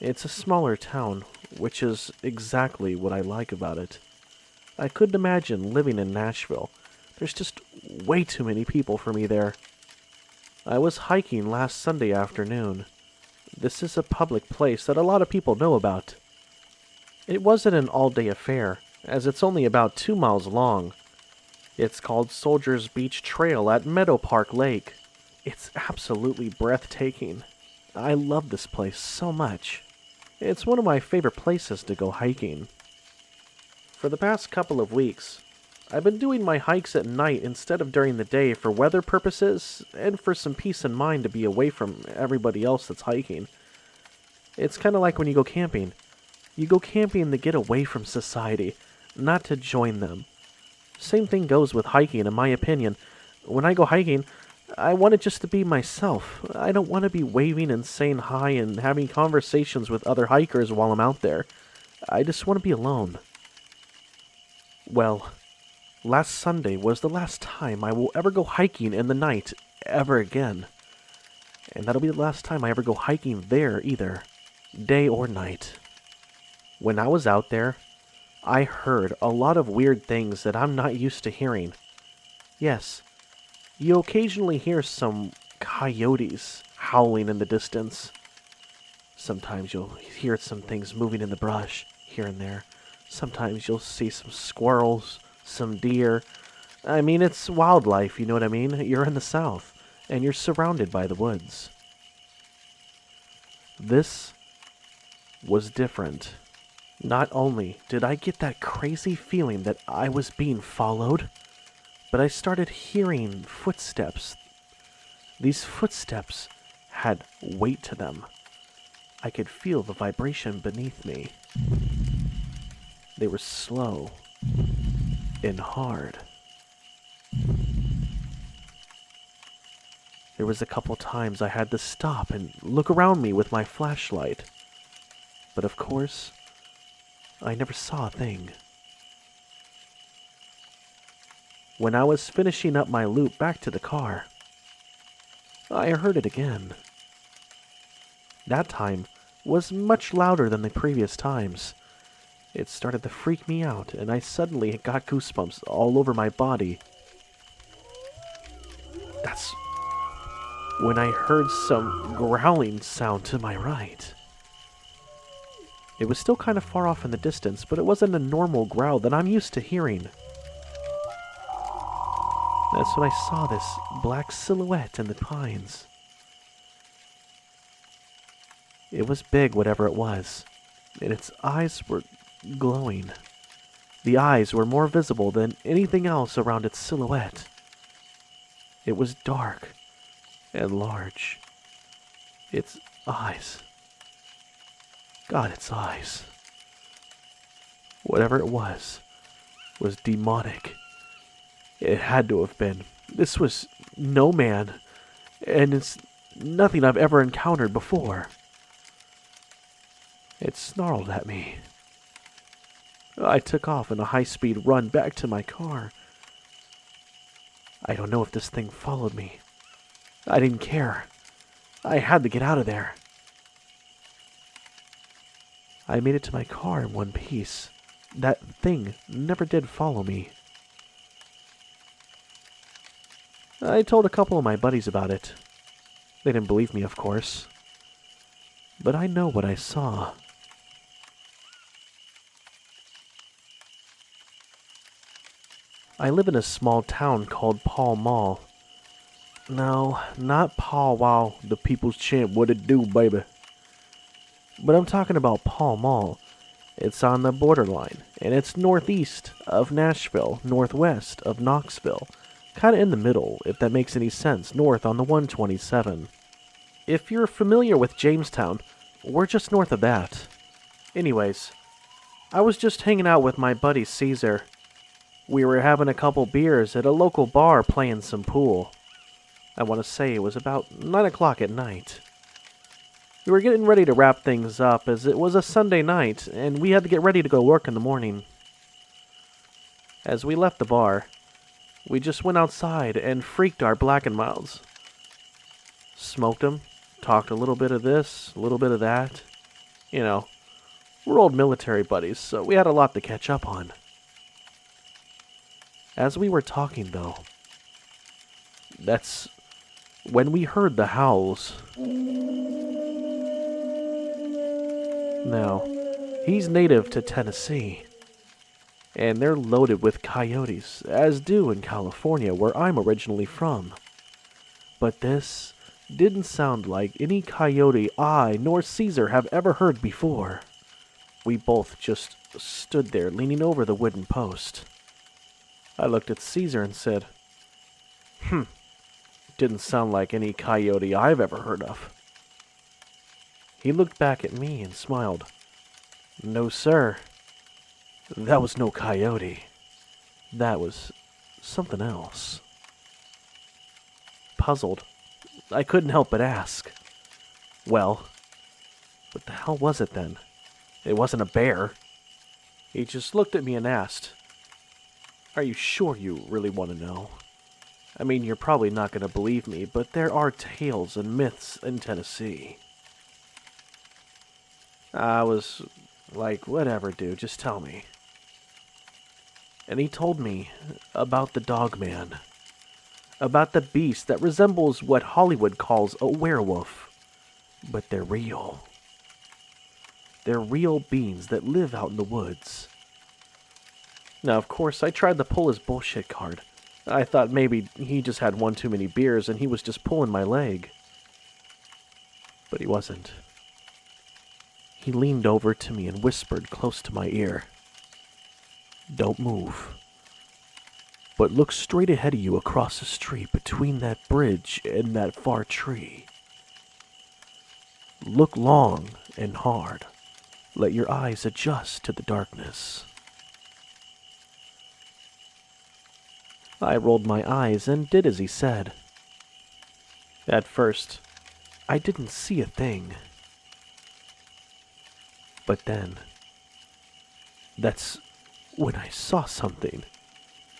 It's a smaller town, which is exactly what I like about it. I couldn't imagine living in Nashville. There's just way too many people for me there. I was hiking last Sunday afternoon. This is a public place that a lot of people know about. It wasn't an all-day affair, as it's only about 2 miles long. It's called Soldier's Beach Trail at Meadow Park Lake. It's absolutely breathtaking. I love this place so much. It's one of my favorite places to go hiking. For the past couple of weeks, I've been doing my hikes at night instead of during the day for weather purposes and for some peace of mind to be away from everybody else that's hiking. It's kind of like when you go camping. You go camping to get away from society, not to join them. Same thing goes with hiking, in my opinion. When I go hiking, I want it just to be myself. I don't want to be waving and saying hi and having conversations with other hikers while I'm out there. I just want to be alone. Well, last Sunday was the last time I will ever go hiking in the night ever again. And that'll be the last time I ever go hiking there either, day or night. When I was out there, I heard a lot of weird things that I'm not used to hearing. Yes, you occasionally hear some coyotes howling in the distance. Sometimes you'll hear some things moving in the brush here and there. Sometimes you'll see some squirrels, some deer. I mean, it's wildlife, you know what I mean? You're in the South, and you're surrounded by the woods. This was different. Not only did I get that crazy feeling that I was being followed, but I started hearing footsteps. These footsteps had weight to them. I could feel the vibration beneath me. They were slow and hard. There was a couple times I had to stop and look around me with my flashlight. But of course, I never saw a thing. When I was finishing up my loop back to the car, I heard it again. That time was much louder than the previous times. It started to freak me out, and I suddenly got goosebumps all over my body. That's when I heard some growling sound to my right. It was still kind of far off in the distance, but it wasn't a normal growl that I'm used to hearing. That's when I saw this black silhouette in the pines. It was big, whatever it was, and its eyes were glowing. The eyes were more visible than anything else around its silhouette. It was dark and large. Its eyes. God, its eyes. Whatever it was demonic. It had to have been. This was no man, and it's nothing I've ever encountered before. It snarled at me. I took off in a high-speed run back to my car. I don't know if this thing followed me. I didn't care. I had to get out of there. I made it to my car in one piece. That thing never did follow me. I told a couple of my buddies about it. They didn't believe me, of course. But I know what I saw. I live in a small town called Pall Mall. No, not Pall Wow, the people's champ, what it do, baby. But I'm talking about Pall Mall. It's on the borderline, and it's northeast of Nashville, northwest of Knoxville, kind of in the middle, if that makes any sense, north on the 127. If you're familiar with Jamestown, we're just north of that. Anyways, I was just hanging out with my buddy Caesar. We were having a couple beers at a local bar playing some pool. I want to say it was about 9 o'clock at night. We were getting ready to wrap things up as it was a Sunday night and we had to get ready to go work in the morning. As we left the bar, we just went outside and freaked our Black & Milds. Smoked them, talked a little bit of this, a little bit of that. You know, we're old military buddies, so we had a lot to catch up on. As we were talking, though, that's when we heard the howls. Now, he's native to Tennessee, and they're loaded with coyotes, as do in California, where I'm originally from. But this didn't sound like any coyote I nor Caesar have ever heard before. We both just stood there, leaning over the wooden post. I looked at Caesar and said, didn't sound like any coyote I've ever heard of. He looked back at me and smiled. No, sir. That was no coyote. That was something else. Puzzled, I couldn't help but ask. Well, what the hell was it then? It wasn't a bear. He just looked at me and asked, "Are you sure you really want to know? I mean, you're probably not going to believe me, but there are tales and myths in Tennessee." I was like, whatever, dude, just tell me. And he told me about the Dogman, about the beast that resembles what Hollywood calls a werewolf, but they're real. They're real beings that live out in the woods. Now, of course, I tried to pull his bullshit card. I thought maybe he just had one too many beers and he was just pulling my leg. But he wasn't. He leaned over to me and whispered close to my ear, "Don't move, but look straight ahead of you across the street between that bridge and that far tree. Look long and hard. Let your eyes adjust to the darkness." I rolled my eyes and did as he said. At first, I didn't see a thing. But then, that's when I saw something.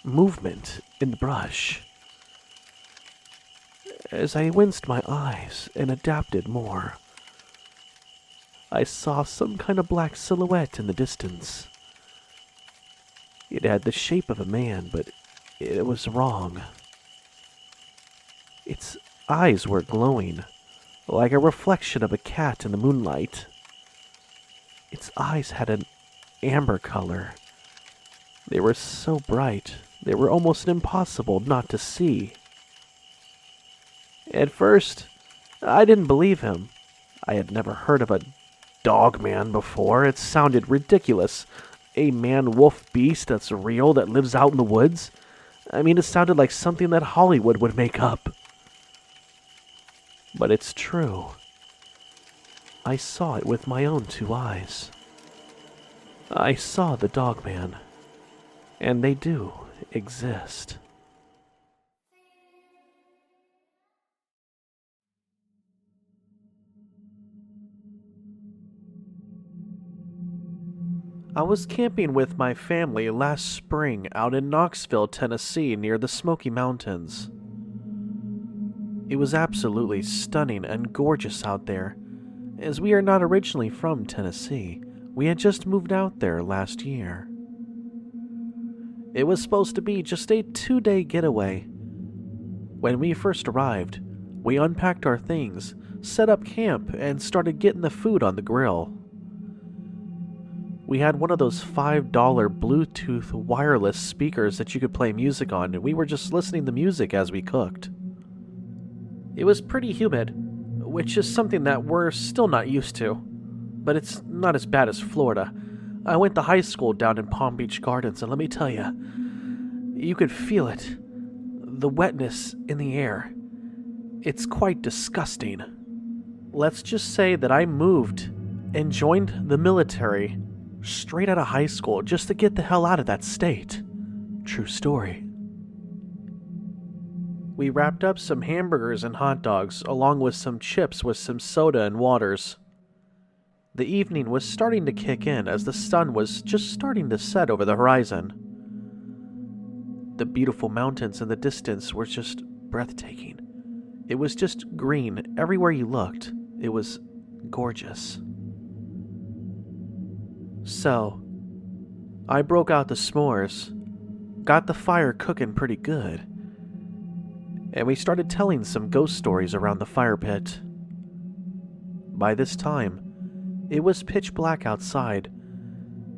Movement in the brush. As I winced my eyes and adapted more, I saw some kind of black silhouette in the distance. It had the shape of a man, but it was wrong. Its eyes were glowing, like a reflection of a cat in the moonlight. Its eyes had an amber color. They were so bright, they were almost impossible not to see. At first, I didn't believe him. I had never heard of a dogman before. It sounded ridiculous. A man-wolf beast that's real, that lives out in the woods. I mean, it sounded like something that Hollywood would make up. But it's true. I saw it with my own two eyes. I saw the Dogman, and they do exist. I was camping with my family last spring out in Knoxville, Tennessee, near the Smoky Mountains. It was absolutely stunning and gorgeous out there. As we are not originally from Tennessee, we had just moved out there last year. It was supposed to be just a 2-day getaway. When we first arrived, we unpacked our things, set up camp, and started getting the food on the grill. We had one of those $5 Bluetooth wireless speakers that you could play music on, and we were just listening to music as we cooked. It was pretty humid, which is something that we're still not used to, but it's not as bad as Florida. I went to high school down in Palm Beach Gardens, and let me tell you, you could feel it, the wetness in the air. It's quite disgusting. Let's just say that I moved and joined the military straight out of high school just to get the hell out of that state. True story. We wrapped up some hamburgers and hot dogs, along with some chips with some soda and waters. The evening was starting to kick in as the sun was just starting to set over the horizon. The beautiful mountains in the distance were just breathtaking. It was just green everywhere you looked. It was gorgeous. So, I broke out the s'mores, got the fire cooking pretty good, and we started telling some ghost stories around the fire pit. By this time, it was pitch black outside.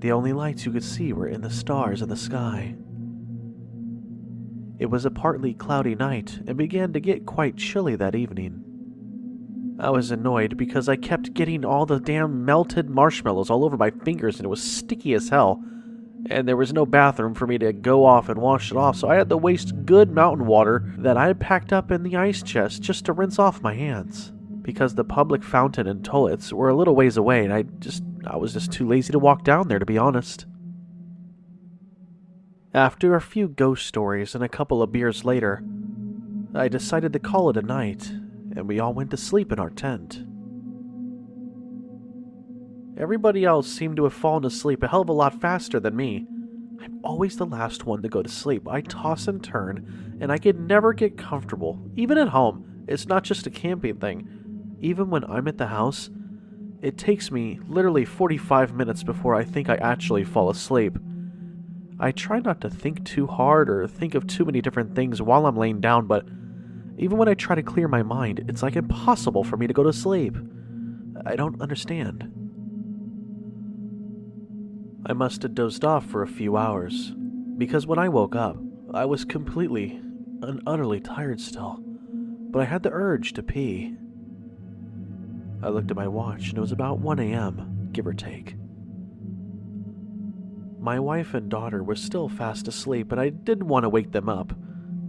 The only lights you could see were in the stars in the sky. It was a partly cloudy night and began to get quite chilly that evening. I was annoyed because I kept getting all the damn melted marshmallows all over my fingers, and it was sticky as hell. And there was no bathroom for me to go off and wash it off, so I had to waste good mountain water that I had packed up in the ice chest just to rinse off my hands, because the public fountain and toilets were a little ways away, and I was just too lazy to walk down there, to be honest. After a few ghost stories and a couple of beers later, I decided to call it a night, and we all went to sleep in our tent. Everybody else seemed to have fallen asleep a hell of a lot faster than me. I'm always the last one to go to sleep. I toss and turn, and I can never get comfortable. Even at home, it's not just a camping thing. Even when I'm at the house, it takes me literally 45 minutes before I think I actually fall asleep. I try not to think too hard or think of too many different things while I'm laying down, but even when I try to clear my mind, it's like impossible for me to go to sleep. I don't understand. I must have dozed off for a few hours, because when I woke up, I was completely and utterly tired still, but I had the urge to pee. I looked at my watch, and it was about 1 a.m., give or take. My wife and daughter were still fast asleep, and I didn't want to wake them up.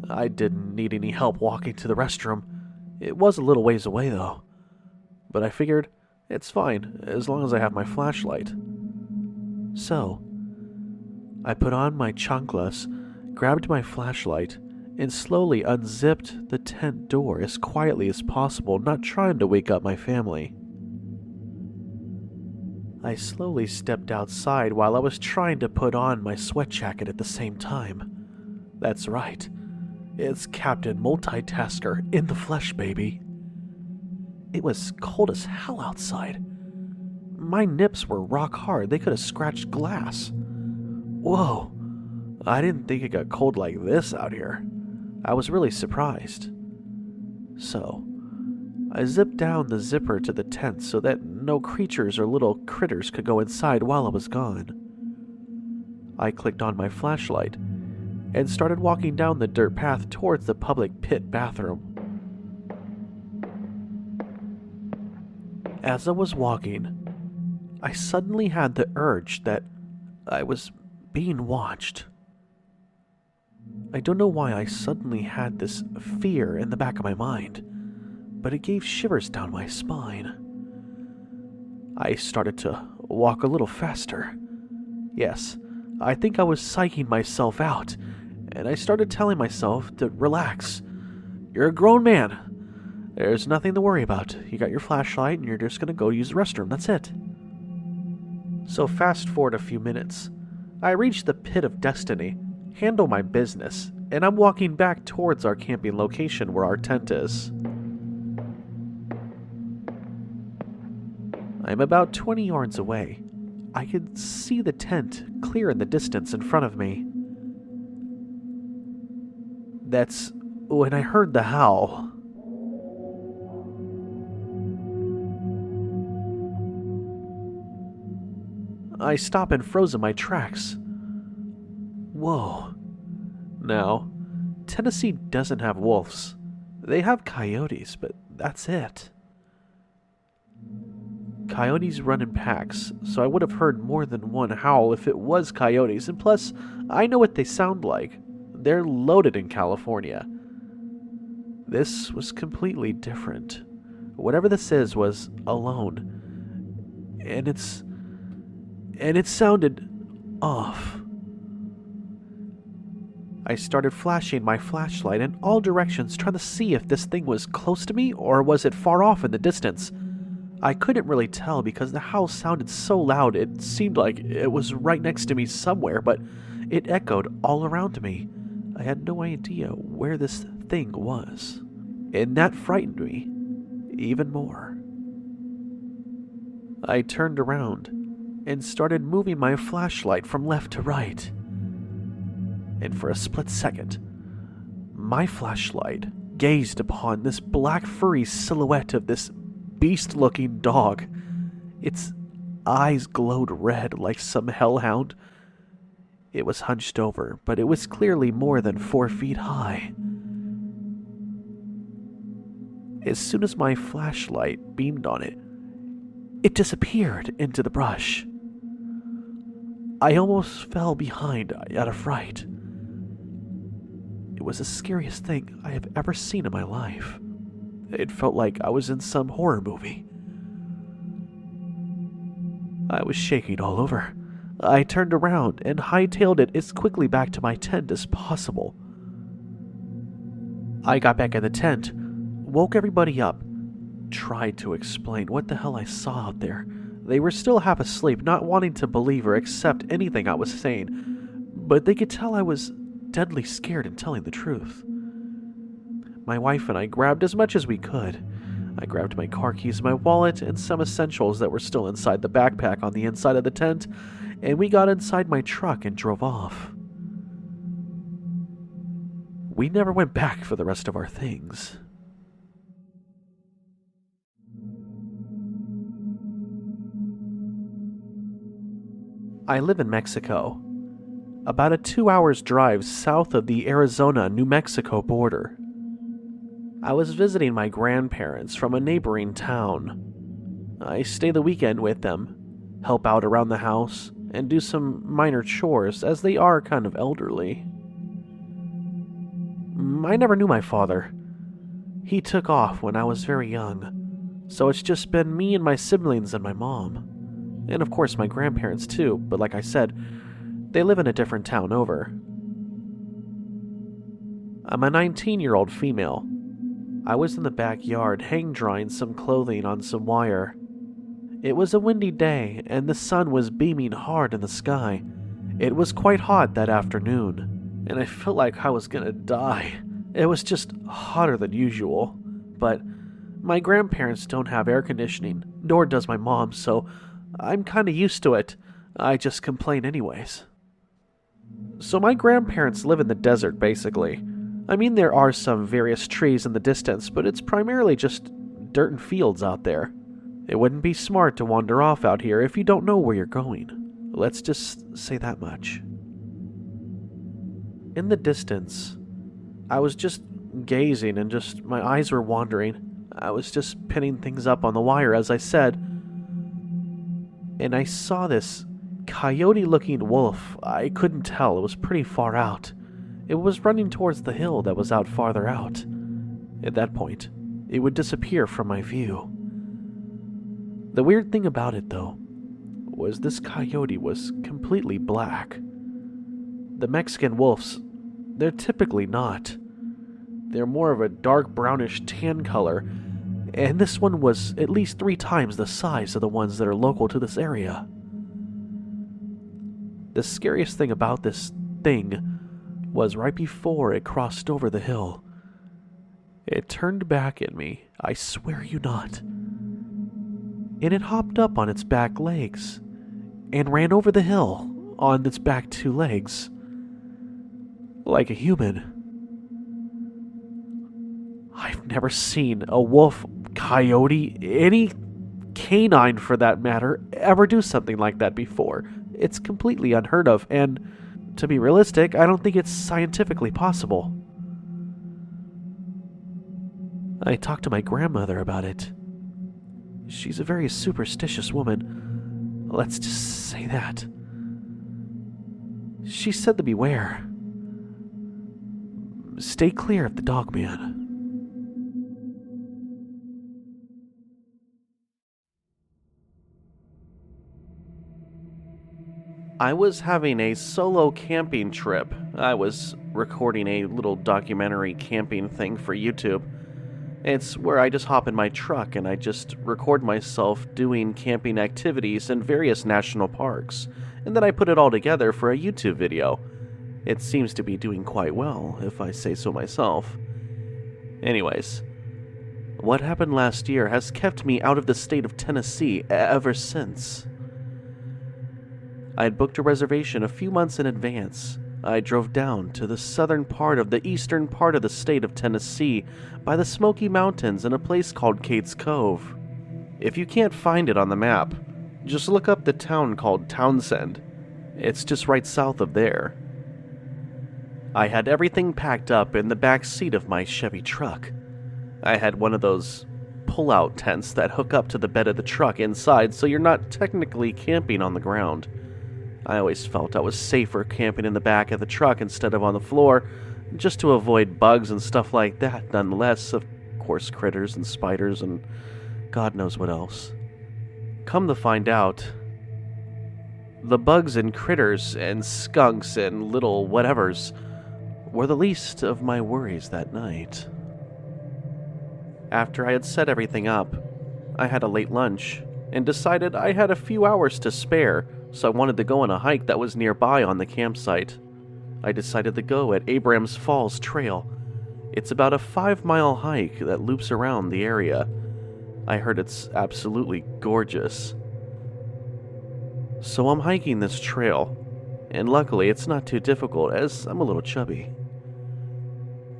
I didn't need any help walking to the restroom. It was a little ways away, though, but I figured it's fine as long as I have my flashlight. So, I put on my chanclas, grabbed my flashlight, and slowly unzipped the tent door as quietly as possible, not trying to wake up my family. I slowly stepped outside while I was trying to put on my sweat jacket at the same time. That's right, it's Captain Multitasker in the flesh, baby. It was cold as hell outside. My nips were rock hard. They could have scratched glass. Whoa. I didn't think it got cold like this out here. I was really surprised. So, I zipped down the zipper to the tent so that no creatures or little critters could go inside while I was gone. I clicked on my flashlight and started walking down the dirt path towards the public pit bathroom. As I was walking, I suddenly had the urge that I was being watched. I don't know why I suddenly had this fear in the back of my mind, but it gave shivers down my spine. I started to walk a little faster. Yes, I think I was psyching myself out, and I started telling myself to relax. You're a grown man. There's nothing to worry about. You got your flashlight, and you're just gonna go use the restroom. That's it. So fast forward a few minutes, I reach the pit of destiny, handle my business, and I'm walking back towards our camping location where our tent is. I'm about 20 yards away. I can see the tent clear in the distance in front of me. That's when I heard the howl. I stop and froze in my tracks. Whoa. Now, Tennessee doesn't have wolves. They have coyotes, but that's it. Coyotes run in packs, so I would have heard more than one howl if it was coyotes, and plus, I know what they sound like. They're loaded in California. This was completely different. Whatever this is was alone. And it sounded off. I started flashing my flashlight in all directions, trying to see if this thing was close to me or was it far off in the distance. I couldn't really tell because the howl sounded so loud it seemed like it was right next to me somewhere, but it echoed all around me. I had no idea where this thing was, and that frightened me even more. I turned around and started moving my flashlight from left to right. And for a split second, my flashlight gazed upon this black furry silhouette of this beast-looking dog. Its eyes glowed red like some hellhound. It was hunched over, but it was clearly more than 4 feet high. As soon as my flashlight beamed on it, it disappeared into the brush. I almost fell behind out of fright. It was the scariest thing I have ever seen in my life. It felt like I was in some horror movie. I was shaking all over. I turned around and hightailed it as quickly back to my tent as possible. I got back in the tent, woke everybody up, tried to explain what the hell I saw out there. They were still half asleep, not wanting to believe or accept anything I was saying, but they could tell I was deadly scared in telling the truth. My wife and I grabbed as much as we could. I grabbed my car keys, my wallet, and some essentials that were still inside the backpack on the inside of the tent, and we got inside my truck and drove off. We never went back for the rest of our things. I live in Mexico, about a 2 hours drive south of the Arizona-New Mexico border. I was visiting my grandparents from a neighboring town. I stay the weekend with them, help out around the house, and do some minor chores as they are kind of elderly. I never knew my father. He took off when I was very young, so it's just been me and my siblings and my mom. And of course my grandparents too, but like I said, they live in a different town over. I'm a 19-year-old female. I was in the backyard hang drying some clothing on some wire. It was a windy day and the sun was beaming hard in the sky. It was quite hot that afternoon, and I felt like I was gonna die. It was just hotter than usual, but my grandparents don't have air conditioning, nor does my mom, so I'm kinda used to it. I just complain anyways. So my grandparents live in the desert, basically. I mean, there are some various trees in the distance, but it's primarily just dirt and fields out there. It wouldn't be smart to wander off out here if you don't know where you're going. Let's just say that much. In the distance, I was just gazing and just my eyes were wandering. I was just pinning things up on the wire, as I said, and I saw this coyote-looking wolf. I couldn't tell. It was pretty far out. It was running towards the hill that was out farther out. At that point, it would disappear from my view. The weird thing about it, though, was this coyote was completely black. The Mexican wolves, they're typically not. They're more of a dark brownish tan color, and this one was at least 3 times the size of the ones that are local to this area. The scariest thing about this thing was right before it crossed over the hill, it turned back at me, I swear you not, and it hopped up on its back legs and ran over the hill on its back 2 legs, like a human. I've never seen a wolf, coyote, any canine for that matter, ever do something like that before. It's completely unheard of, and to be realistic, I don't think it's scientifically possible. I talked to my grandmother about it, She's a very superstitious woman. Let's just say that. She said to beware. Stay clear of the dog man. I was having a solo camping trip. I was recording a little documentary camping thing for YouTube. It's where I just hop in my truck and I just record myself doing camping activities in various national parks, and then I put it all together for a YouTube video. It seems to be doing quite well, if I say so myself. Anyways, what happened last year has kept me out of the state of Tennessee ever since. I had booked a reservation a few months in advance. I drove down to the southern part of the eastern part of the state of Tennessee by the Smoky Mountains in a place called Cates Cove. If you can't find it on the map, just look up the town called Townsend. It's just right south of there. I had everything packed up in the back seat of my Chevy truck. I had one of those pull-out tents that hook up to the bed of the truck inside, so you're not technically camping on the ground. I always felt I was safer camping in the back of the truck instead of on the floor, just to avoid bugs and stuff like that, nonetheless, of course, critters and spiders and God knows what else. Come to find out, the bugs and critters and skunks and little whatevers were the least of my worries that night. After I had set everything up, I had a late lunch and decided I had a few hours to spare, so I wanted to go on a hike that was nearby on the campsite. I decided to go at Abrams Falls Trail. It's about a 5-mile hike that loops around the area. I heard it's absolutely gorgeous. So I'm hiking this trail, and luckily it's not too difficult as I'm a little chubby.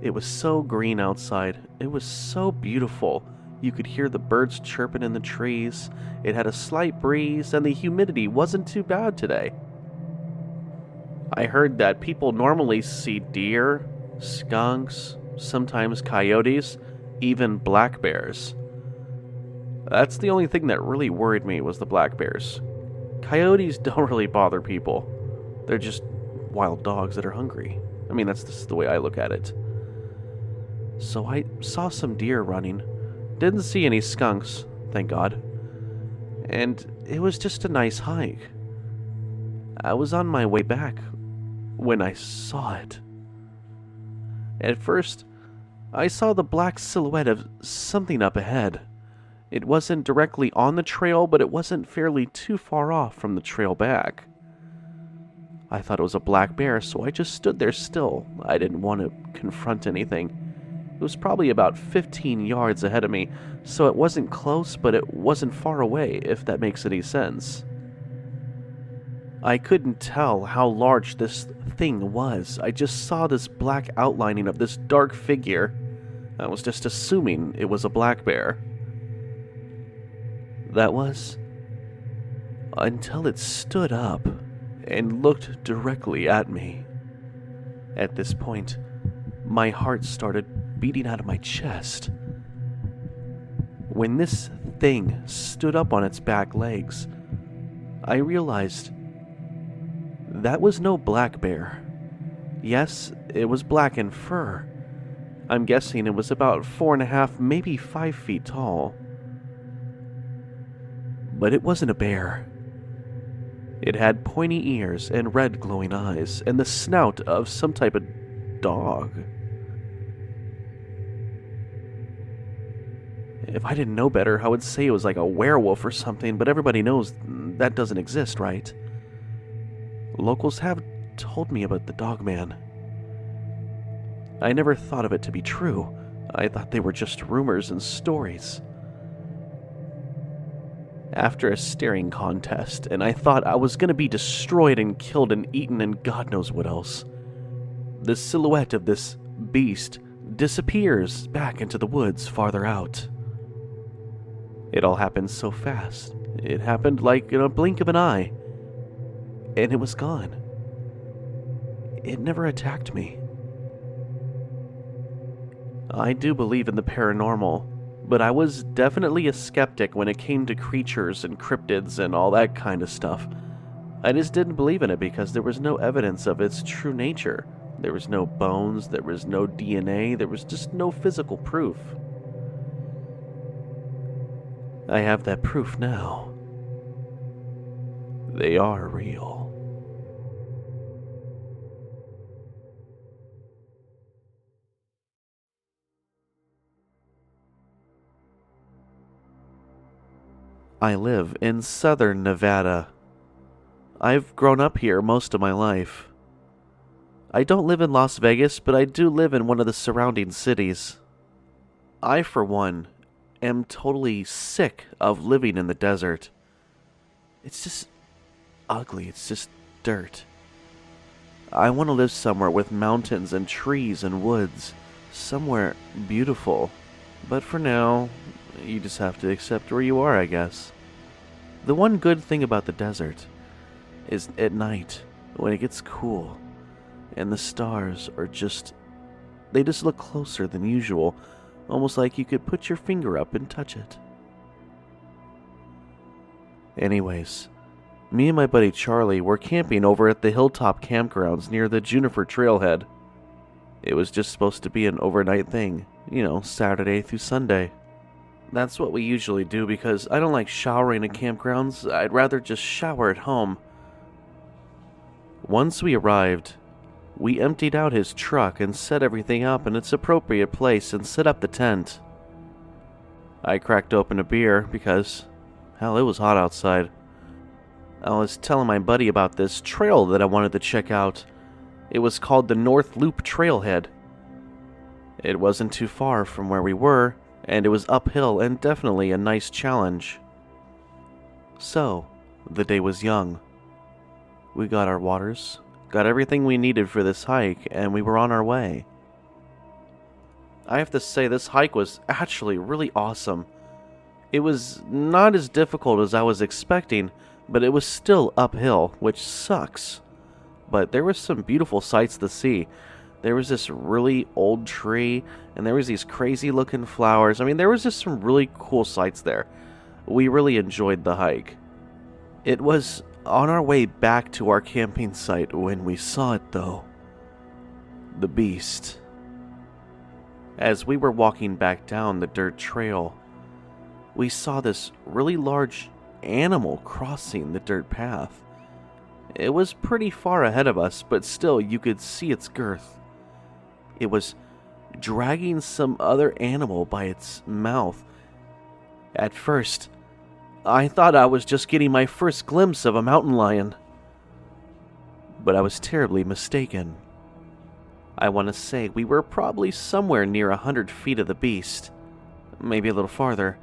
It was so green outside. It was so beautiful. You could hear the birds chirping in the trees. It had a slight breeze, and the humidity wasn't too bad today. I heard that people normally see deer, skunks, sometimes coyotes, even black bears. That's the only thing that really worried me was the black bears. Coyotes don't really bother people. They're just wild dogs that are hungry. I mean, that's just the way I look at it. So I saw some deer running. Didn't see any skunks, thank God. And it was just a nice hike. I was on my way back when I saw it. At first, I saw the black silhouette of something up ahead. It wasn't directly on the trail, but it wasn't fairly too far off from the trail back. I thought it was a black bear, so I just stood there still. I didn't want to confront anything. It was probably about 15 yards ahead of me, so it wasn't close, but it wasn't far away, if that makes any sense. I couldn't tell how large this thing was. I just saw this black outlining of this dark figure. I was just assuming it was a black bear. That was until it stood up and looked directly at me. At this point, my heart started beating out of my chest. When this thing stood up on its back legs, I realized that was no black bear. Yes, it was black in fur. I'm guessing it was about 4.5, maybe 5 feet tall. But it wasn't a bear. It had pointy ears and red glowing eyes and the snout of some type of dog. If I didn't know better, I would say it was like a werewolf or something, but everybody knows that doesn't exist, right? Locals have told me about the dogman. I never thought of it to be true. I thought they were just rumors and stories. After a staring contest, and I thought I was going to be destroyed and killed and eaten and God knows what else, the silhouette of this beast disappears back into the woods farther out. It all happened so fast. It happened like in a blink of an eye. And it was gone. It never attacked me. I do believe in the paranormal, but I was definitely a skeptic when it came to creatures and cryptids and all that kind of stuff. I just didn't believe in it because there was no evidence of its true nature. There was no bones, there was no DNA, there was just no physical proof. I have that proof now. They are real. I live in southern Nevada. I've grown up here most of my life. I don't live in Las Vegas, but I do live in one of the surrounding cities. I, for one, am totally sick of living in the desert. It's just ugly, it's just dirt. I want to live somewhere with mountains and trees and woods, somewhere beautiful. But for now, you just have to accept where you are, I guess. The one good thing about the desert is at night, when it gets cool, and the stars are just... they just look closer than usual, almost like you could put your finger up and touch it. Anyways, me and my buddy Charlie were camping over at the hilltop campgrounds near the Juniper Trailhead. It was just supposed to be an overnight thing, you know, Saturday through Sunday. That's what we usually do because I don't like showering at campgrounds. I'd rather just shower at home. Once we arrived, we emptied out his truck and set everything up in its appropriate place and set up the tent. I cracked open a beer because, hell, it was hot outside. I was telling my buddy about this trail that I wanted to check out. It was called the North Loop Trailhead. It wasn't too far from where we were, and it was uphill and definitely a nice challenge. So, the day was young. We got our waters, got everything we needed for this hike, and we were on our way. I have to say, this hike was actually really awesome. It was not as difficult as I was expecting, but it was still uphill, which sucks. But there were some beautiful sights to see. There was this really old tree, and there was these crazy-looking flowers. I mean, there was just some really cool sights there. We really enjoyed the hike. It was on our way back to our camping site when we saw it, though. The beast. As we were walking back down the dirt trail, we saw this really large animal crossing the dirt path. It was pretty far ahead of us, but still, you could see its girth. It was dragging some other animal by its mouth. At first, I thought I was just getting my first glimpse of a mountain lion. But I was terribly mistaken. I want to say we were probably somewhere near 100 feet of the beast. Maybe a little farther.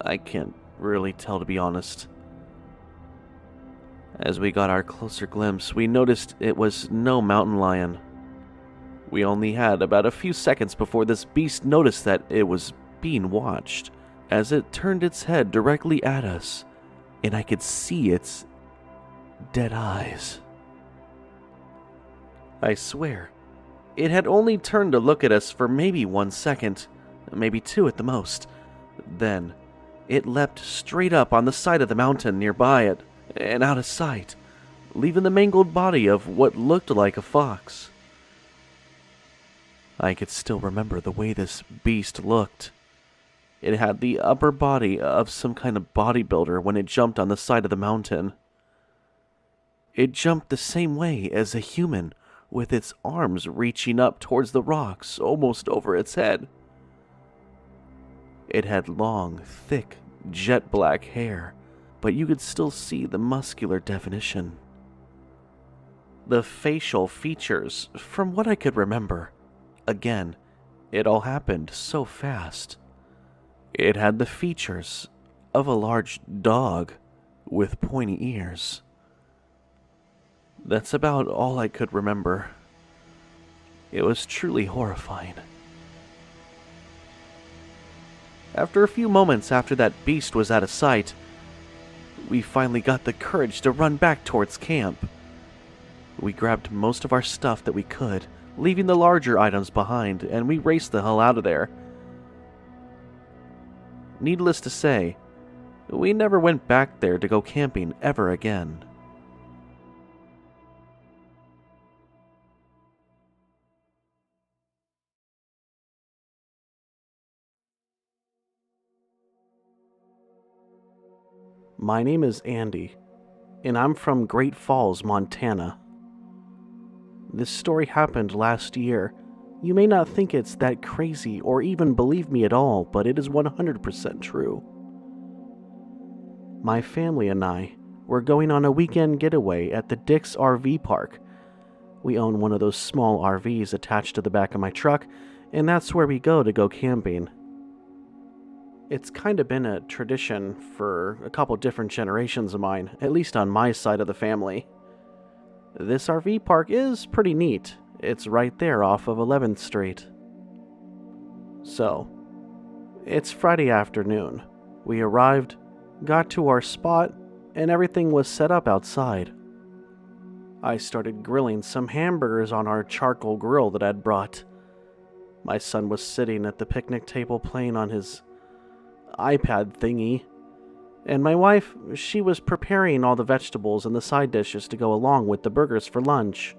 I can't really tell, to be honest. As we got our closer glimpse, we noticed it was no mountain lion. We only had about a few seconds before this beast noticed that it was being watched, as it turned its head directly at us, and I could see its dead eyes. I swear, it had only turned to look at us for maybe 1 second, maybe two at the most. Then, it leapt straight up on the side of the mountain nearby it, and out of sight, leaving the mangled body of what looked like a fox. I could still remember the way this beast looked. It had the upper body of some kind of bodybuilder when it jumped on the side of the mountain. It jumped the same way as a human, with its arms reaching up towards the rocks almost over its head. It had long, thick, jet black hair, but you could still see the muscular definition. The facial features, from what I could remember. Again, it all happened so fast. It had the features of a large dog with pointy ears. That's about all I could remember. It was truly horrifying. After a few moments after that beast was out of sight, we finally got the courage to run back towards camp. We grabbed most of our stuff that we could, leaving the larger items behind, and we raced the hell out of there. Needless to say, we never went back there to go camping ever again. My name is Andy, and I'm from Great Falls, Montana. This story happened last year. You may not think it's that crazy or even believe me at all, but it is 100% true. My family and I were going on a weekend getaway at the Dick's RV Park. We own one of those small RVs attached to the back of my truck, and that's where we go to go camping. It's kind of been a tradition for a couple different generations of mine, at least on my side of the family. This RV park is pretty neat. It's right there off of 11th Street. So, it's Friday afternoon. We arrived, got to our spot, and everything was set up outside. I started grilling some hamburgers on our charcoal grill that I'd brought. My son was sitting at the picnic table playing on his iPad thingy, and my wife, she was preparing all the vegetables and the side dishes to go along with the burgers for lunch.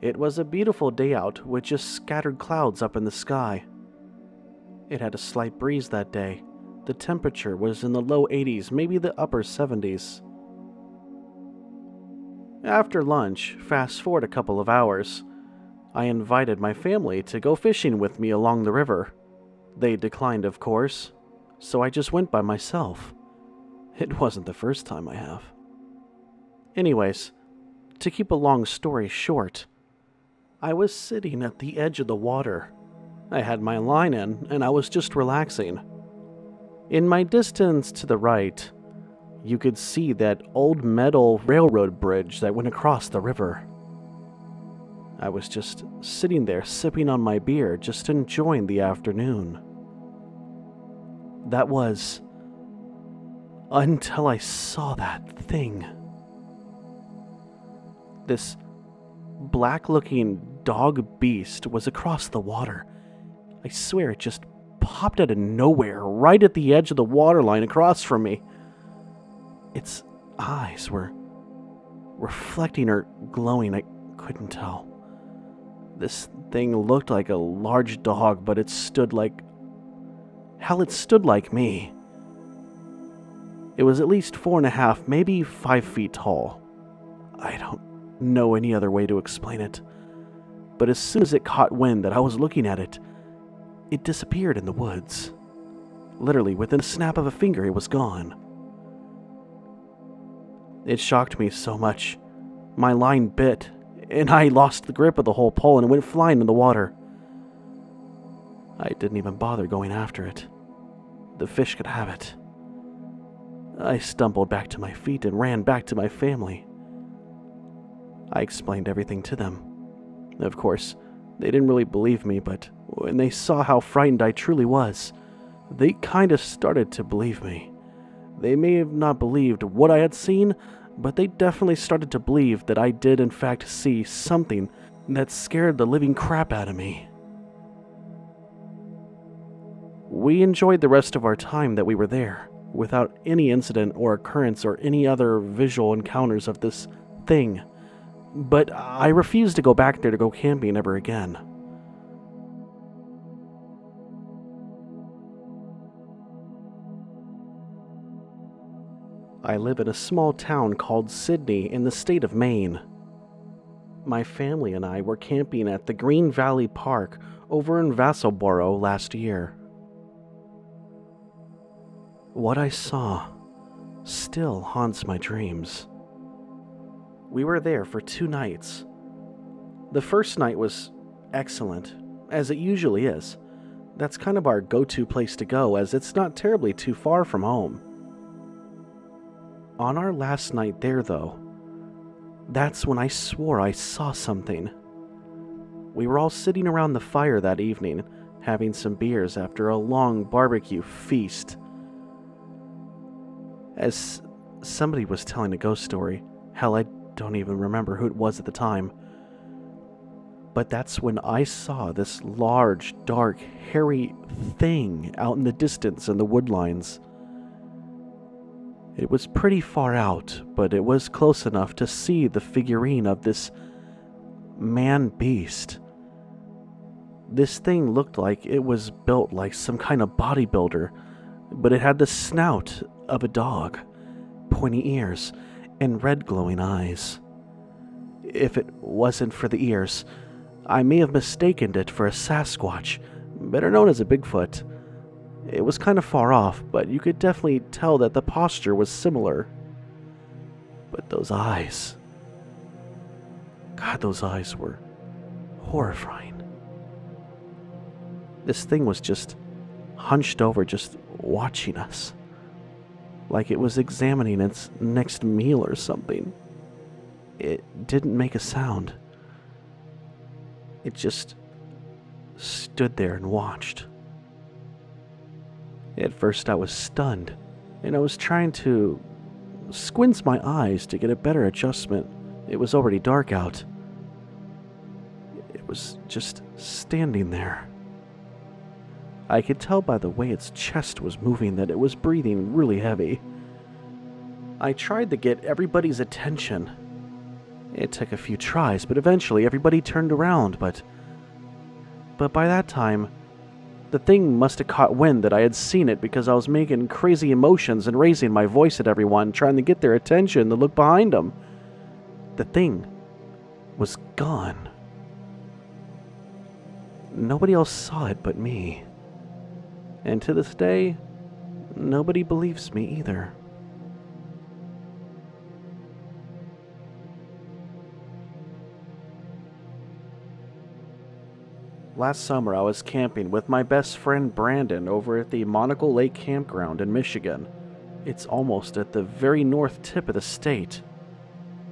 It was a beautiful day out with just scattered clouds up in the sky. It had a slight breeze that day. The temperature was in the low 80s, maybe the upper 70s. After lunch, fast forward a couple of hours, I invited my family to go fishing with me along the river. They declined, of course. So I just went by myself. It wasn't the first time I have. Anyways, to keep a long story short, I was sitting at the edge of the water. I had my line in, and I was just relaxing. In my distance to the right, you could see that old metal railroad bridge that went across the river. I was just sitting there sipping on my beer, just enjoying the afternoon. That was until I saw that thing. This black-looking dog beast was across the water. I swear it just popped out of nowhere, right at the edge of the waterline across from me. Its eyes were reflecting or glowing, I couldn't tell. This thing looked like a large dog, but it stood like... hell, it stood like me. It was at least 4.5, maybe 5 feet tall. I don't know any other way to explain it. But as soon as it caught wind that I was looking at it, it disappeared in the woods. Literally, within a snap of a finger, it was gone. It shocked me so much. My line bit, and I lost the grip of the whole pole and it went flying in the water. I didn't even bother going after it. The fish could have it. I stumbled back to my feet and ran back to my family. I explained everything to them. Of course, they didn't really believe me, but when they saw how frightened I truly was, they kinda started to believe me. They may have not believed what I had seen, but they definitely started to believe that I did in fact see something that scared the living crap out of me. We enjoyed the rest of our time that we were there, without any incident or occurrence or any other visual encounters of this thing, but I refused to go back there to go camping ever again. I live in a small town called Sydney in the state of Maine. My family and I were camping at the Green Valley Park over in Vassalboro last year. What I saw still haunts my dreams. We were there for 2 nights. The first night was excellent, as it usually is. That's kind of our go-to place to go, as it's not terribly too far from home. On our last night there, though, that's when I swore I saw something. We were all sitting around the fire that evening, having some beers after a long barbecue feast. As somebody was telling a ghost story, hell, I don't even remember who it was at the time, But that's when I saw this large, dark, hairy thing out in the distance in the woodlines. It was pretty far out, but it was close enough to see the figurine of this man-beast. This thing looked like it was built like some kind of bodybuilder, but it had the snout of a dog, pointy ears, and red glowing eyes. If it wasn't for the ears, I may have mistaken it for a Sasquatch, better known as a Bigfoot. It was kind of far off, but you could definitely tell that the posture was similar. But those eyes... God, those eyes were horrifying. This thing was just hunched over, just watching us. Like it was examining its next meal or something. It didn't make a sound. It just stood there and watched. At first I was stunned, and I was trying to squint my eyes to get a better adjustment. It was already dark out. It was just standing there. I could tell by the way its chest was moving that it was breathing really heavy. I tried to get everybody's attention. It took a few tries, but eventually everybody turned around, but by that time, the thing must have caught wind that I had seen it because I was making crazy emotions and raising my voice at everyone, trying to get their attention to look behind them. The thing was gone. Nobody else saw it but me. And to this day, nobody believes me either. Last summer, I was camping with my best friend Brandon over at the Monocle Lake Campground in Michigan. It's almost at the very north tip of the state.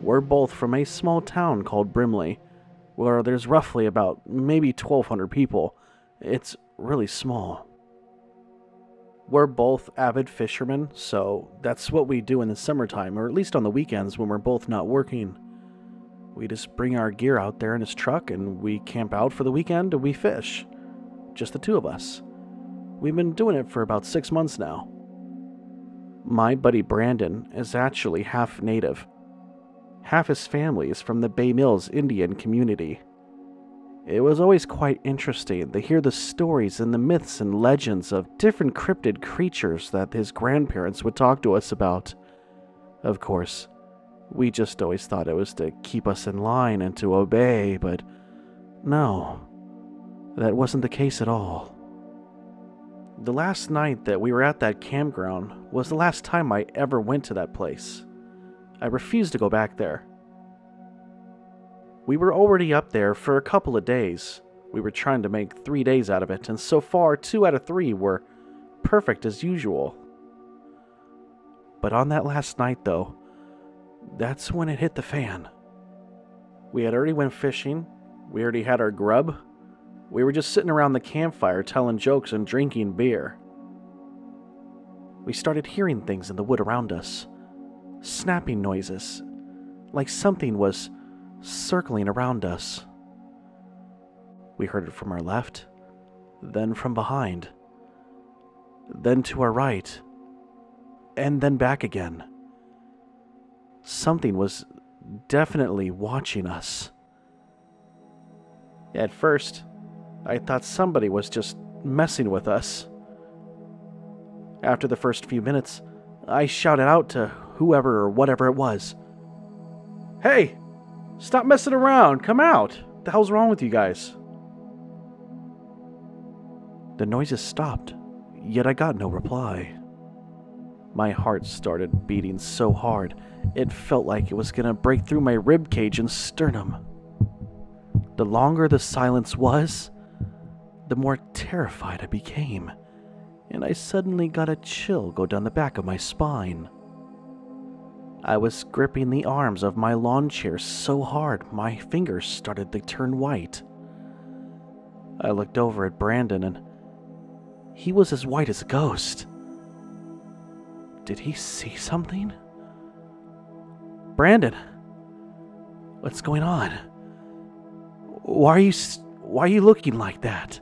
We're both from a small town called Brimley, where there's roughly about maybe 1,200 people. It's really small. We're both avid fishermen, so that's what we do in the summertime, or at least on the weekends when we're both not working. We just bring our gear out there in his truck and we camp out for the weekend and we fish. Just the two of us. We've been doing it for about 6 months now. My buddy Brandon is actually half native. Half his family is from the Bay Mills Indian community. It was always quite interesting to hear the stories and the myths and legends of different cryptid creatures that his grandparents would talk to us about. Of course, we just always thought it was to keep us in line and to obey, but no, that wasn't the case at all. The last night that we were at that campground was the last time I ever went to that place. I refused to go back there. We were already up there for a couple of days. We were trying to make 3 days out of it, and so far 2 out of 3 were perfect as usual. But on that last night though, that's when it hit the fan. We had already went fishing, we already had our grub, we were just sitting around the campfire telling jokes and drinking beer. We started hearing things in the wood around us. Snapping noises, like something was circling around us. We heard it from our left, then from behind, then to our right, and then back again. Something was definitely watching us. At first, I thought somebody was just messing with us. After the first few minutes, I shouted out to whoever or whatever it was. "Hey, stop messing around, come out! What the hell's wrong with you guys?" The noises stopped, yet I got no reply. My heart started beating so hard, it felt like it was going to break through my ribcage and sternum. The longer the silence was, the more terrified I became, and I suddenly got a chill go down the back of my spine. I was gripping the arms of my lawn chair so hard my fingers started to turn white. I looked over at Brandon and he was as white as a ghost. Did he see something? "Brandon, what's going on? Why are you looking like that?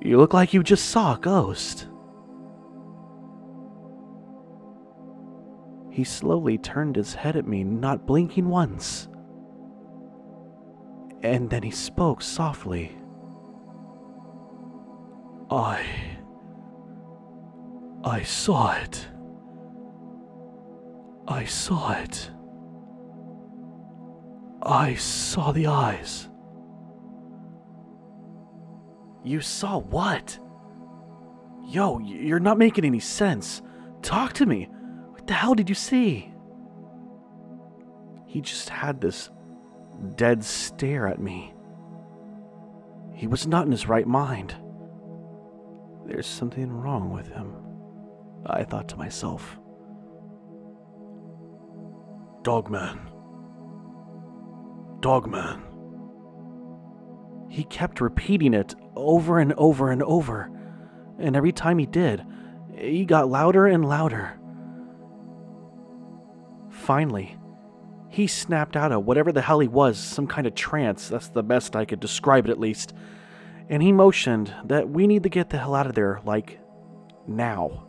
You look like you just saw a ghost. He slowly turned his head at me, not blinking once. And then he spoke softly. I saw it. I saw it. I saw the eyes. You saw what? Yo, you're not making any sense. Talk to me. What the hell did you see? He just had this dead stare at me. He was not in his right mind. There's something wrong with him, I thought to myself. Dogman. Dogman. He kept repeating it over and over and over, and every time he did, he got louder and louder. Finally, he snapped out of whatever the hell he was, some kind of trance, that's the best I could describe it at least, and he motioned that we need to get the hell out of there, like, now.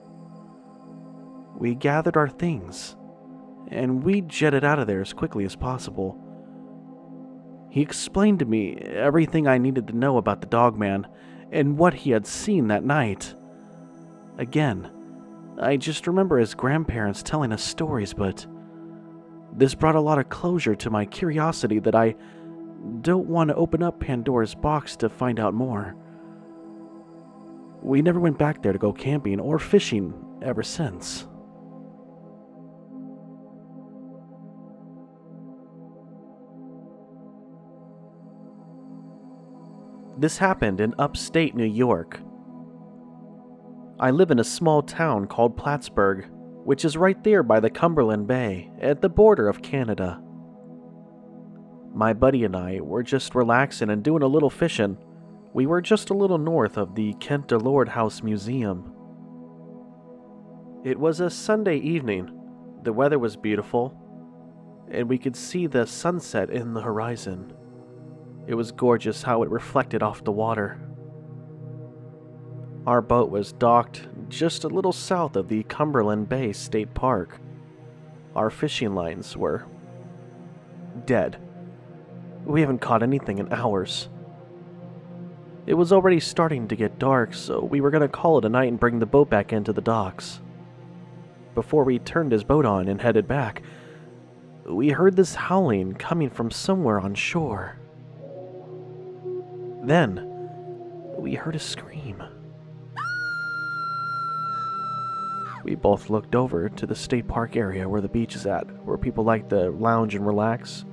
We gathered our things, and we jetted out of there as quickly as possible. He explained to me everything I needed to know about the Dogman and what he had seen that night. Again, I just remember his grandparents telling us stories, but this brought a lot of closure to my curiosity that I don't want to open up Pandora's box to find out more. We never went back there to go camping or fishing ever since. This happened in upstate New York. I live in a small town called Plattsburgh, which is right there by the Cumberland Bay at the border of Canada. My buddy and I were just relaxing and doing a little fishing. We were just a little north of the Kent DeLorde House Museum. It was a Sunday evening. The weather was beautiful, and we could see the sunset in the horizon. It was gorgeous how it reflected off the water. Our boat was docked just a little south of the Cumberland Bay State Park. Our fishing lines were dead. We haven't caught anything in hours. It was already starting to get dark, so we were going to call it a night and bring the boat back into the docks. Before we turned his boat on and headed back, we heard this howling coming from somewhere on shore. Then, we heard a scream. We both looked over to the state park area where the beach is at, where people like to lounge and relax.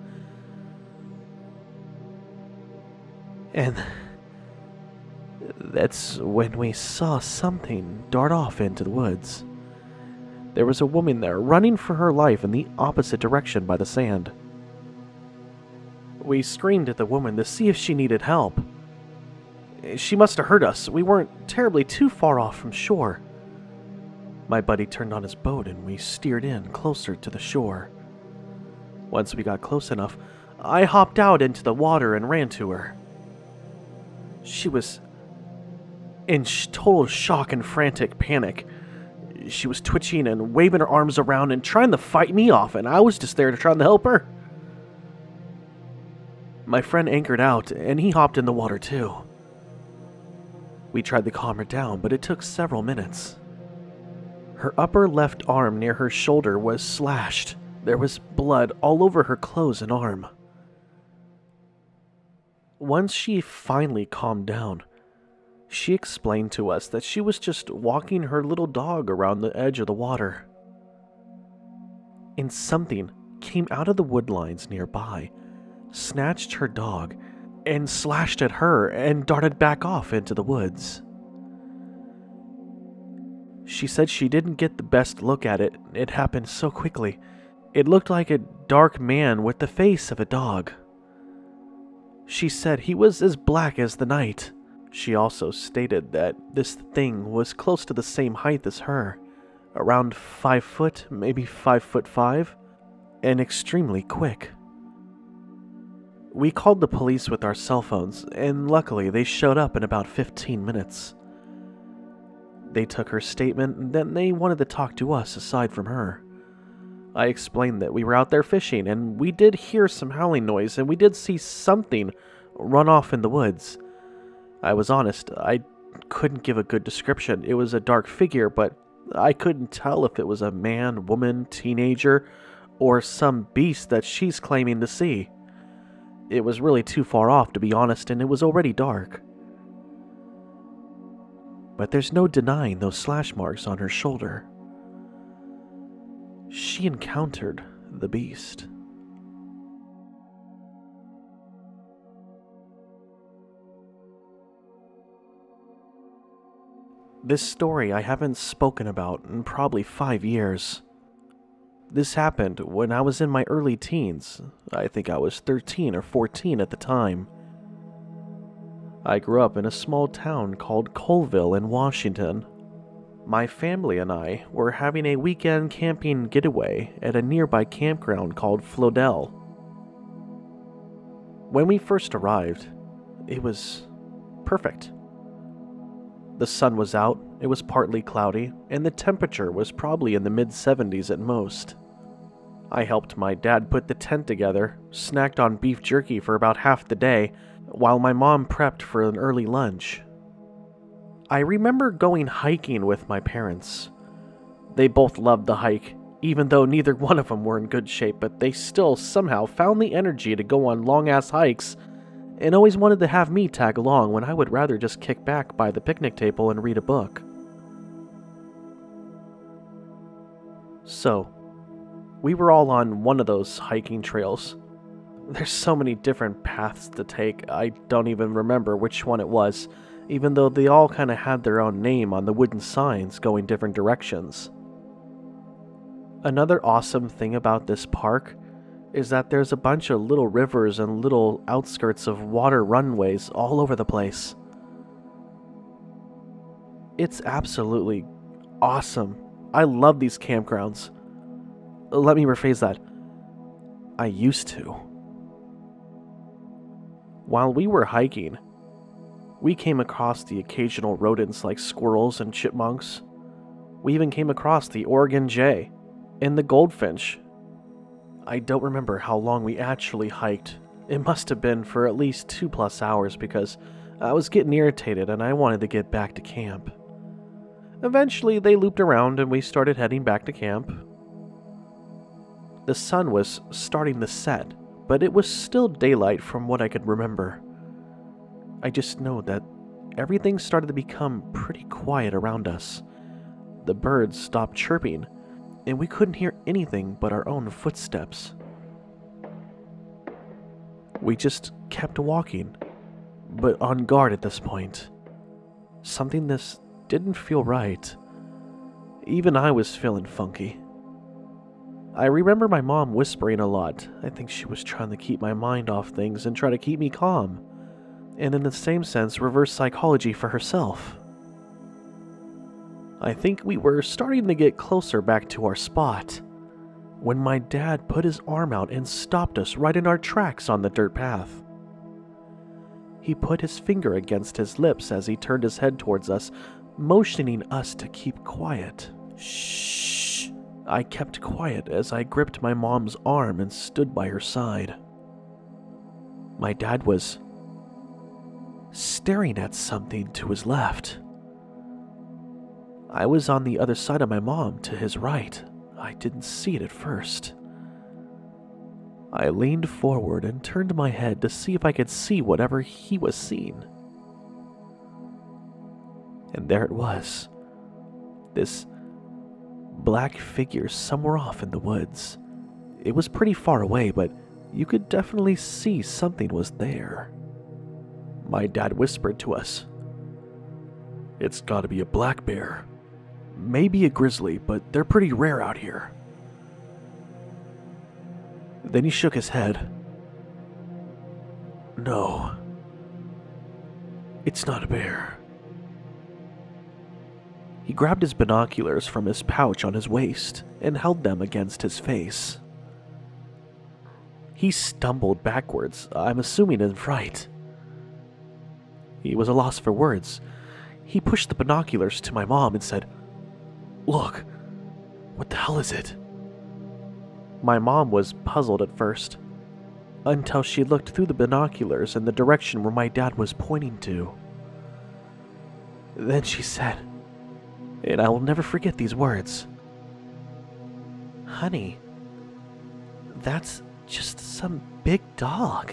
And that's when we saw something dart off into the woods. There was a woman there running for her life in the opposite direction by the sand. We screamed at the woman to see if she needed help. She must have heard us. We weren't terribly too far off from shore. My buddy turned on his boat and we steered in closer to the shore. Once we got close enough, I hopped out into the water and ran to her. She was in total shock and frantic panic. She was twitching and waving her arms around and trying to fight me off, and I was just there to try to help her. My friend anchored out and he hopped in the water too. We tried to calm her down, but it took several minutes. Her upper left arm near her shoulder was slashed. There was blood all over her clothes and arm. Once she finally calmed down, she explained to us that she was just walking her little dog around the edge of the water. And something came out of the woodlines nearby, snatched her dog, and slashed at her and darted back off into the woods. She said she didn't get the best look at it. It happened so quickly. It looked like a dark man with the face of a dog. She said he was as black as the night. She also stated that this thing was close to the same height as her, around 5 foot, maybe 5 foot 5, and extremely quick. We called the police with our cell phones, and luckily they showed up in about 15 minutes. They took her statement, and then they wanted to talk to us aside from her. I explained that we were out there fishing, and we did hear some howling noise, and we did see something run off in the woods. I was honest, I couldn't give a good description. It was a dark figure, but I couldn't tell if it was a man, woman, teenager, or some beast that she's claiming to see. It was really too far off, to be honest, and it was already dark. But there's no denying those slash marks on her shoulder. She encountered the beast. This story I haven't spoken about in probably 5 years. This happened when I was in my early teens. I think I was 13 or 14 at the time. I grew up in a small town called Colville in Washington. My family and I were having a weekend camping getaway at a nearby campground called Flodell. When we first arrived, it was perfect. The sun was out, it was partly cloudy, and the temperature was probably in the mid-70s at most. I helped my dad put the tent together, snacked on beef jerky for about half the day, while my mom prepped for an early lunch. I remember going hiking with my parents. They both loved the hike, even though neither one of them were in good shape, but they still somehow found the energy to go on long-ass hikes and always wanted to have me tag along when I would rather just kick back by the picnic table and read a book. So, we were all on one of those hiking trails. There's so many different paths to take, I don't even remember which one it was, even though they all kind of had their own name on the wooden signs going different directions. Another awesome thing about this park is that there's a bunch of little rivers and little outskirts of water runways all over the place. It's absolutely awesome. I love these campgrounds. Let me rephrase that. I used to. While we were hiking, we came across the occasional rodents like squirrels and chipmunks. We even came across the Oregon jay and the goldfinch. I don't remember how long we actually hiked. It must have been for at least 2+ hours because I was getting irritated and I wanted to get back to camp. Eventually, they looped around and we started heading back to camp. The sun was starting to set, but it was still daylight from what I could remember. I just know that everything started to become pretty quiet around us. The birds stopped chirping, and we couldn't hear anything but our own footsteps. We just kept walking, but on guard at this point. Something this didn't feel right. Even I was feeling funky. I remember my mom whispering a lot. I think she was trying to keep my mind off things and try to keep me calm, and in the same sense, reverse psychology for herself. I think we were starting to get closer back to our spot when my dad put his arm out and stopped us right in our tracks on the dirt path. He put his finger against his lips as he turned his head towards us, motioning us to keep quiet. Shh. I kept quiet as I gripped my mom's arm and stood by her side. My dad was staring at something to his left. I was on the other side of my mom to his right. I didn't see it at first. I leaned forward and turned my head to see if I could see whatever he was seeing. And there it was. This black figure somewhere off in the woods. It was pretty far away, but you could definitely see something was there. My dad whispered to us, "It's gotta be a black bear. Maybe a grizzly, but they're pretty rare out here." Then he shook his head. "No, it's not a bear." He grabbed his binoculars from his pouch on his waist and held them against his face. He stumbled backwards, I'm assuming in fright. He was a loss for words. He pushed the binoculars to my mom and said, "Look, what the hell is it?" My mom was puzzled at first, until she looked through the binoculars in the direction where my dad was pointing to. Then she said, and I will never forget these words, "Honey, that's just some big dog.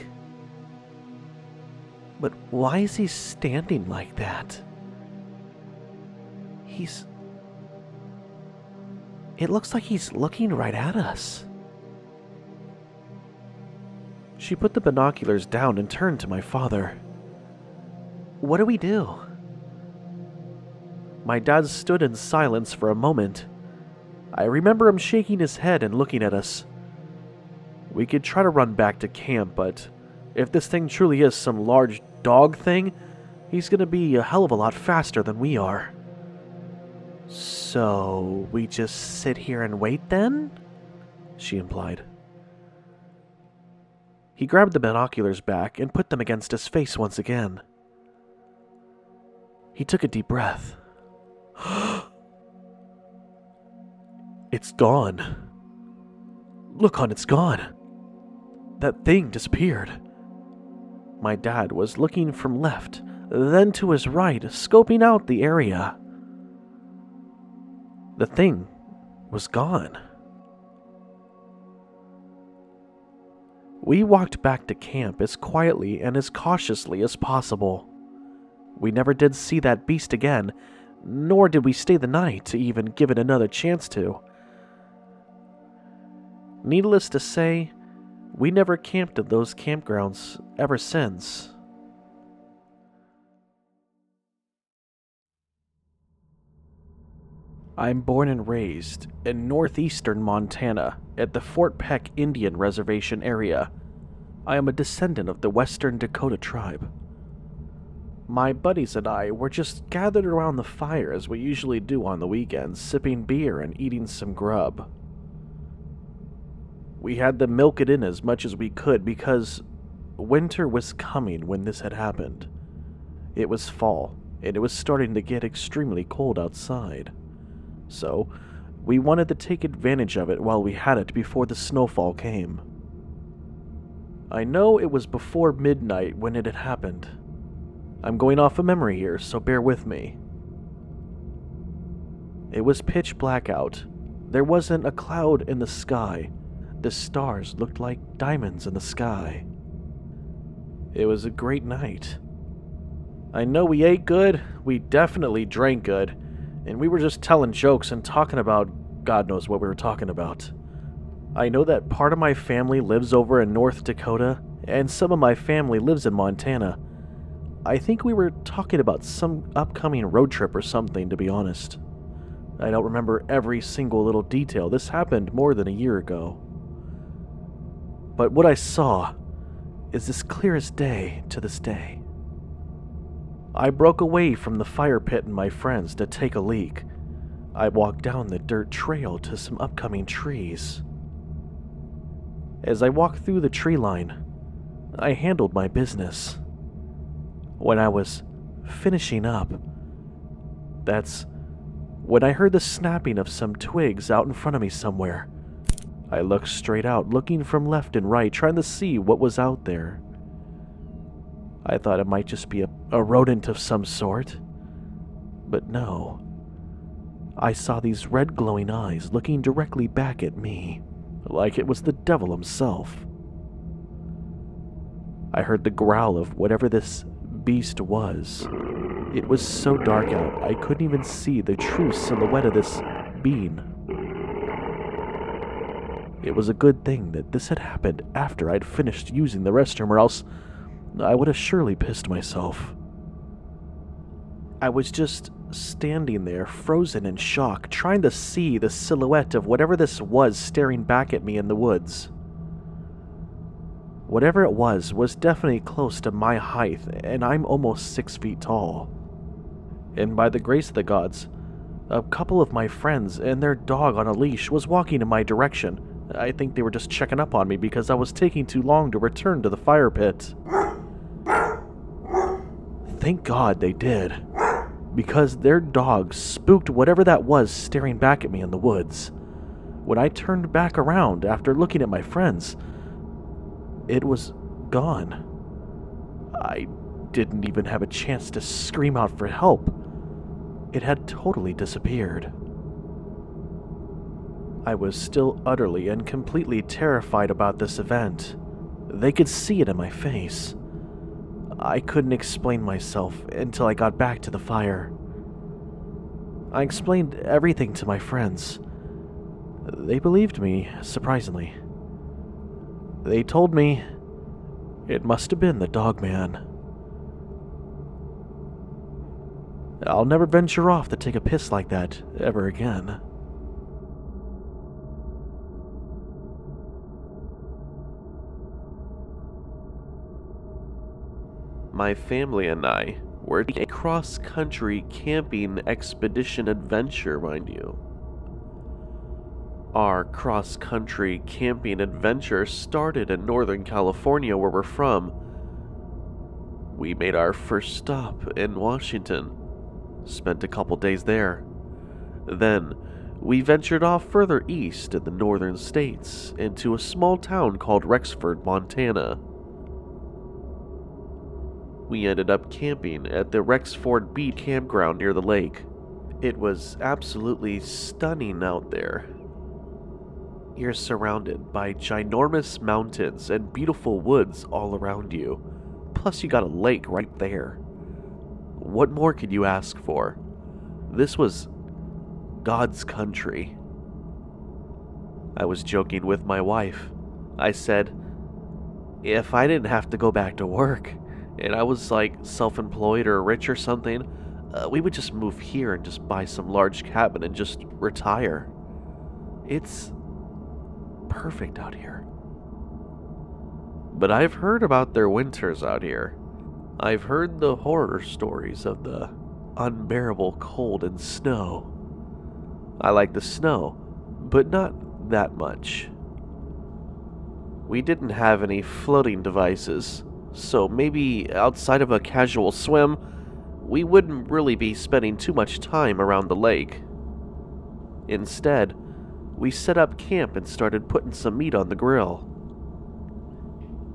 But why is he standing like that? It looks like he's looking right at us." She put the binoculars down and turned to my father. "What do we do?" My dad stood in silence for a moment. I remember him shaking his head and looking at us. We could try to run back to camp, but if this thing truly is some large dog thing, he's gonna be a hell of a lot faster than we are. "So, we just sit here and wait then?" she implied. He grabbed the binoculars back and put them against his face once again. He took a deep breath. "It's gone. Look, hon, it's gone. That thing disappeared." My dad was looking from left, then to his right, scoping out the area. The thing was gone. We walked back to camp as quietly and as cautiously as possible. We never did see that beast again, nor did we stay the night to even give it another chance to. Needless to say, we never camped at those campgrounds ever since. I'm born and raised in northeastern Montana at the Fort Peck Indian Reservation area. I am a descendant of the Western Dakota tribe. My buddies and I were just gathered around the fire as we usually do on the weekends, sipping beer and eating some grub. We had to milk it in as much as we could because winter was coming when this had happened. It was fall, and it was starting to get extremely cold outside. So, we wanted to take advantage of it while we had it before the snowfall came. I know it was before midnight when it had happened. I'm going off of memory here, so bear with me. It was pitch black out. There wasn't a cloud in the sky. The stars looked like diamonds in the sky. It was a great night. I know we ate good, we definitely drank good, and we were just telling jokes and talking about God knows what we were talking about. I know that part of my family lives over in North Dakota, and some of my family lives in Montana. I think we were talking about some upcoming road trip or something, to be honest. I don't remember every single little detail. This happened more than a year ago. But what I saw is as clear as day to this day. I broke away from the fire pit and my friends to take a leak. I walked down the dirt trail to some upcoming trees. As I walked through the tree line, I handled my business. When I was finishing up, that's when I heard the snapping of some twigs out in front of me somewhere. I looked straight out, looking from left and right, trying to see what was out there. I thought it might just be a rodent of some sort, but no. I saw these red glowing eyes looking directly back at me, like it was the devil himself. I heard the growl of whatever this beast was. It was so dark out, I couldn't even see the true silhouette of this being. It was a good thing that this had happened after I'd finished using the restroom, or else I would have surely pissed myself. I was just standing there, frozen in shock, trying to see the silhouette of whatever this was staring back at me in the woods. Whatever it was definitely close to my height, and I'm almost 6 feet tall. And by the grace of the gods, a couple of my friends and their dog on a leash was walking in my direction, I think they were just checking up on me because I was taking too long to return to the fire pit. Thank God they did, because their dog spooked whatever that was staring back at me in the woods. When I turned back around after looking at my friends, it was gone. I didn't even have a chance to scream out for help. It had totally disappeared. I was still utterly and completely terrified about this event. They could see it in my face. I couldn't explain myself until I got back to the fire. I explained everything to my friends. They believed me, surprisingly. They told me it must have been the dog man. I'll never venture off to take a piss like that ever again. My family and I were on a cross-country camping expedition adventure, mind you. Our cross-country camping adventure started in Northern California, where we're from. We made our first stop in Washington, spent a couple days there. Then, we ventured off further east in the northern states into a small town called Rexford, Montana. We ended up camping at the Rexford Beach campground near the lake. It was absolutely stunning out there. You're surrounded by ginormous mountains and beautiful woods all around you. Plus you got a lake right there. What more could you ask for? This was God's country. I was joking with my wife. I said, if I didn't have to go back to work, and I was like self-employed or rich or something, we would just move here and just buy some large cabin and just retire. It's perfect out here. But I've heard about their winters out here. I've heard the horror stories of the unbearable cold and snow. I like the snow, but not that much. We didn't have any floating devices. So maybe outside of a casual swim, we wouldn't really be spending too much time around the lake. Instead, we set up camp and started putting some meat on the grill.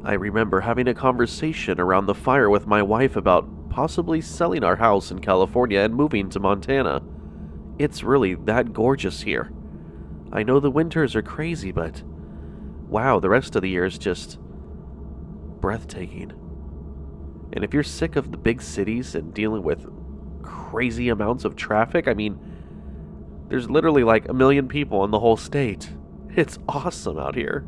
I remember having a conversation around the fire with my wife about possibly selling our house in California and moving to Montana. It's really that gorgeous here. I know the winters are crazy, but wow, the rest of the year is just breathtaking. And if you're sick of the big cities and dealing with crazy amounts of traffic, I mean, there's literally like 1 million people in the whole state. It's awesome out here.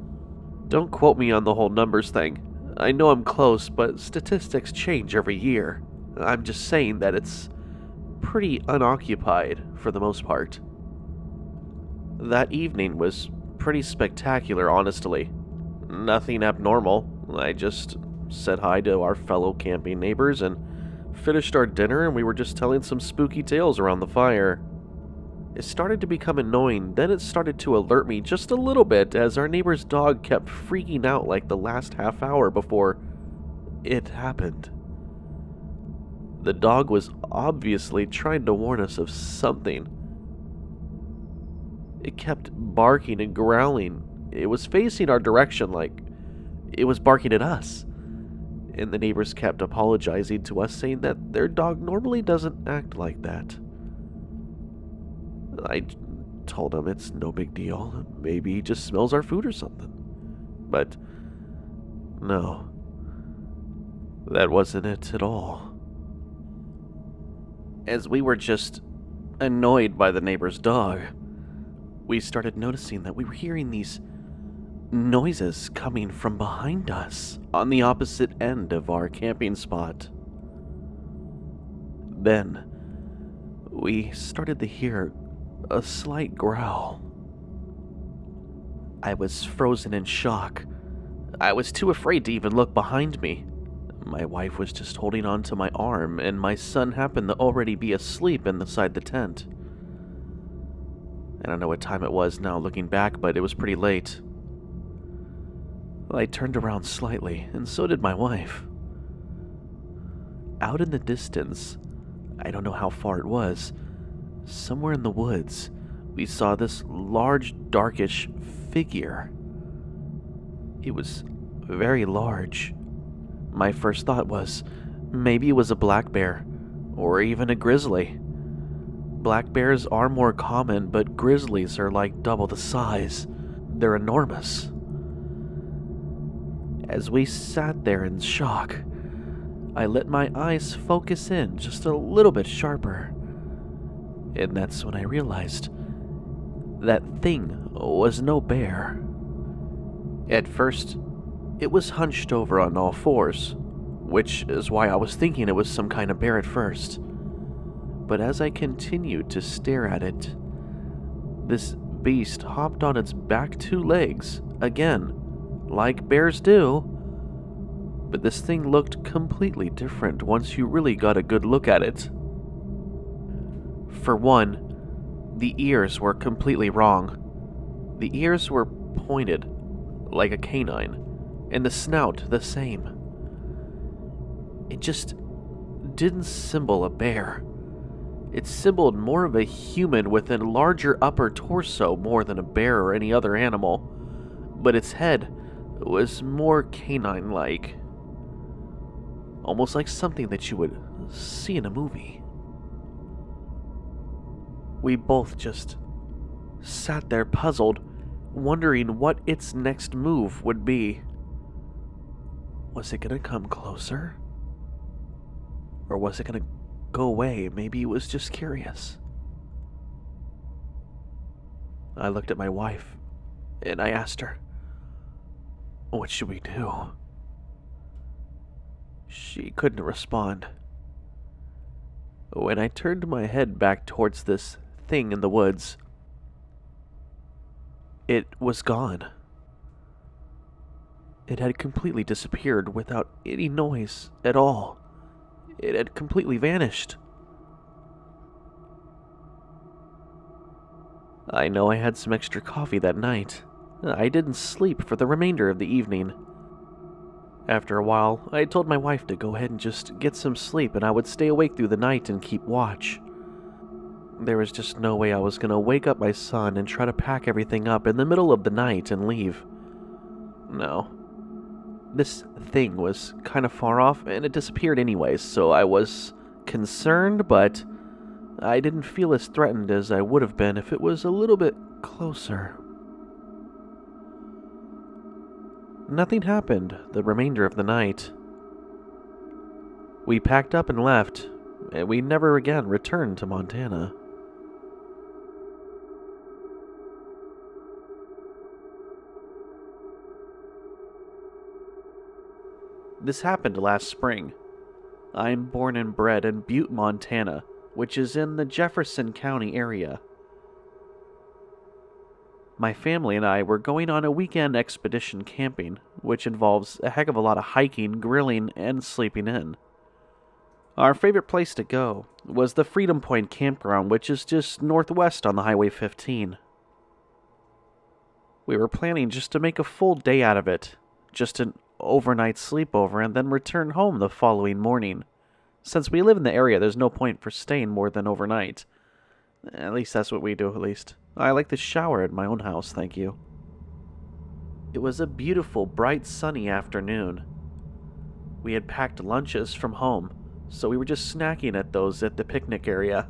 Don't quote me on the whole numbers thing. I know I'm close, but statistics change every year. I'm just saying that it's pretty unoccupied for the most part. That evening was pretty spectacular, honestly. Nothing abnormal. I just said hi to our fellow camping neighbors and finished our dinner, and we were just telling some spooky tales around the fire. It started to become annoying, then it started to alert me just a little bit as our neighbor's dog kept freaking out like the last half hour before it happened. The dog was obviously trying to warn us of something. It kept barking and growling. It was facing our direction like it was barking at us, and the neighbors kept apologizing to us, saying that their dog normally doesn't act like that. I told them it's no big deal, maybe he just smells our food or something. But no, that wasn't it at all. As we were just annoyed by the neighbor's dog, we started noticing that we were hearing these noises coming from behind us on the opposite end of our camping spot. Then we started to hear a slight growl. I was frozen in shock. I was too afraid to even look behind me. My wife was just holding on to my arm, and my son happened to already be asleep inside the tent. I don't know what time it was now looking back, but it was pretty late. I turned around slightly, and so did my wife. Out in the distance, I don't know how far it was, somewhere in the woods, we saw this large, darkish figure. It was very large. My first thought was, maybe it was a black bear, or even a grizzly. Black bears are more common, but grizzlies are like double the size. They're enormous. As we sat there in shock, I let my eyes focus in just a little bit sharper. And that's when I realized that thing was no bear. At first, it was hunched over on all fours, which is why I was thinking it was some kind of bear at first. But as I continued to stare at it, this beast hopped on its back two legs, again, like bears do. But this thing looked completely different once you really got a good look at it. For one, the ears were completely wrong. The ears were pointed, like a canine, and the snout the same. It just didn't symbol a bear. It symboled more of a human with a larger upper torso more than a bear or any other animal, but its head was more canine-like, almost like something that you would see in a movie. We both just sat there puzzled, wondering what its next move would be. Was it gonna come closer? Or was it gonna go away? Maybe it was just curious. I looked at my wife and I asked her, "What should we do?" She couldn't respond. When I turned my head back towards this thing in the woods, it was gone. It had completely disappeared without any noise at all. It had completely vanished. I know I had some extra coffee that night. I didn't sleep for the remainder of the evening. After a while, I told my wife to go ahead and just get some sleep and I would stay awake through the night and keep watch. There was just no way I was going to wake up my son and try to pack everything up in the middle of the night and leave. No. This thing was kind of far off, and it disappeared anyway, so I was concerned, but I didn't feel as threatened as I would have been if it was a little bit closer. Nothing happened the remainder of the night. We packed up and left, and we never again returned to Montana. This happened last spring. I'm born and bred in Butte, Montana, which is in the Jefferson County area. My family and I were going on a weekend expedition camping, which involves a heck of a lot of hiking, grilling, and sleeping in. Our favorite place to go was the Freedom Point Campground, which is just northwest on the Highway 15. We were planning just to make a full day out of it, just an overnight sleepover and then return home the following morning. Since we live in the area, there's no point for staying more than overnight. At least that's what we do, at least. I like to shower at my own house, thank you. It was a beautiful, bright, sunny afternoon. We had packed lunches from home, so we were just snacking at those at the picnic area.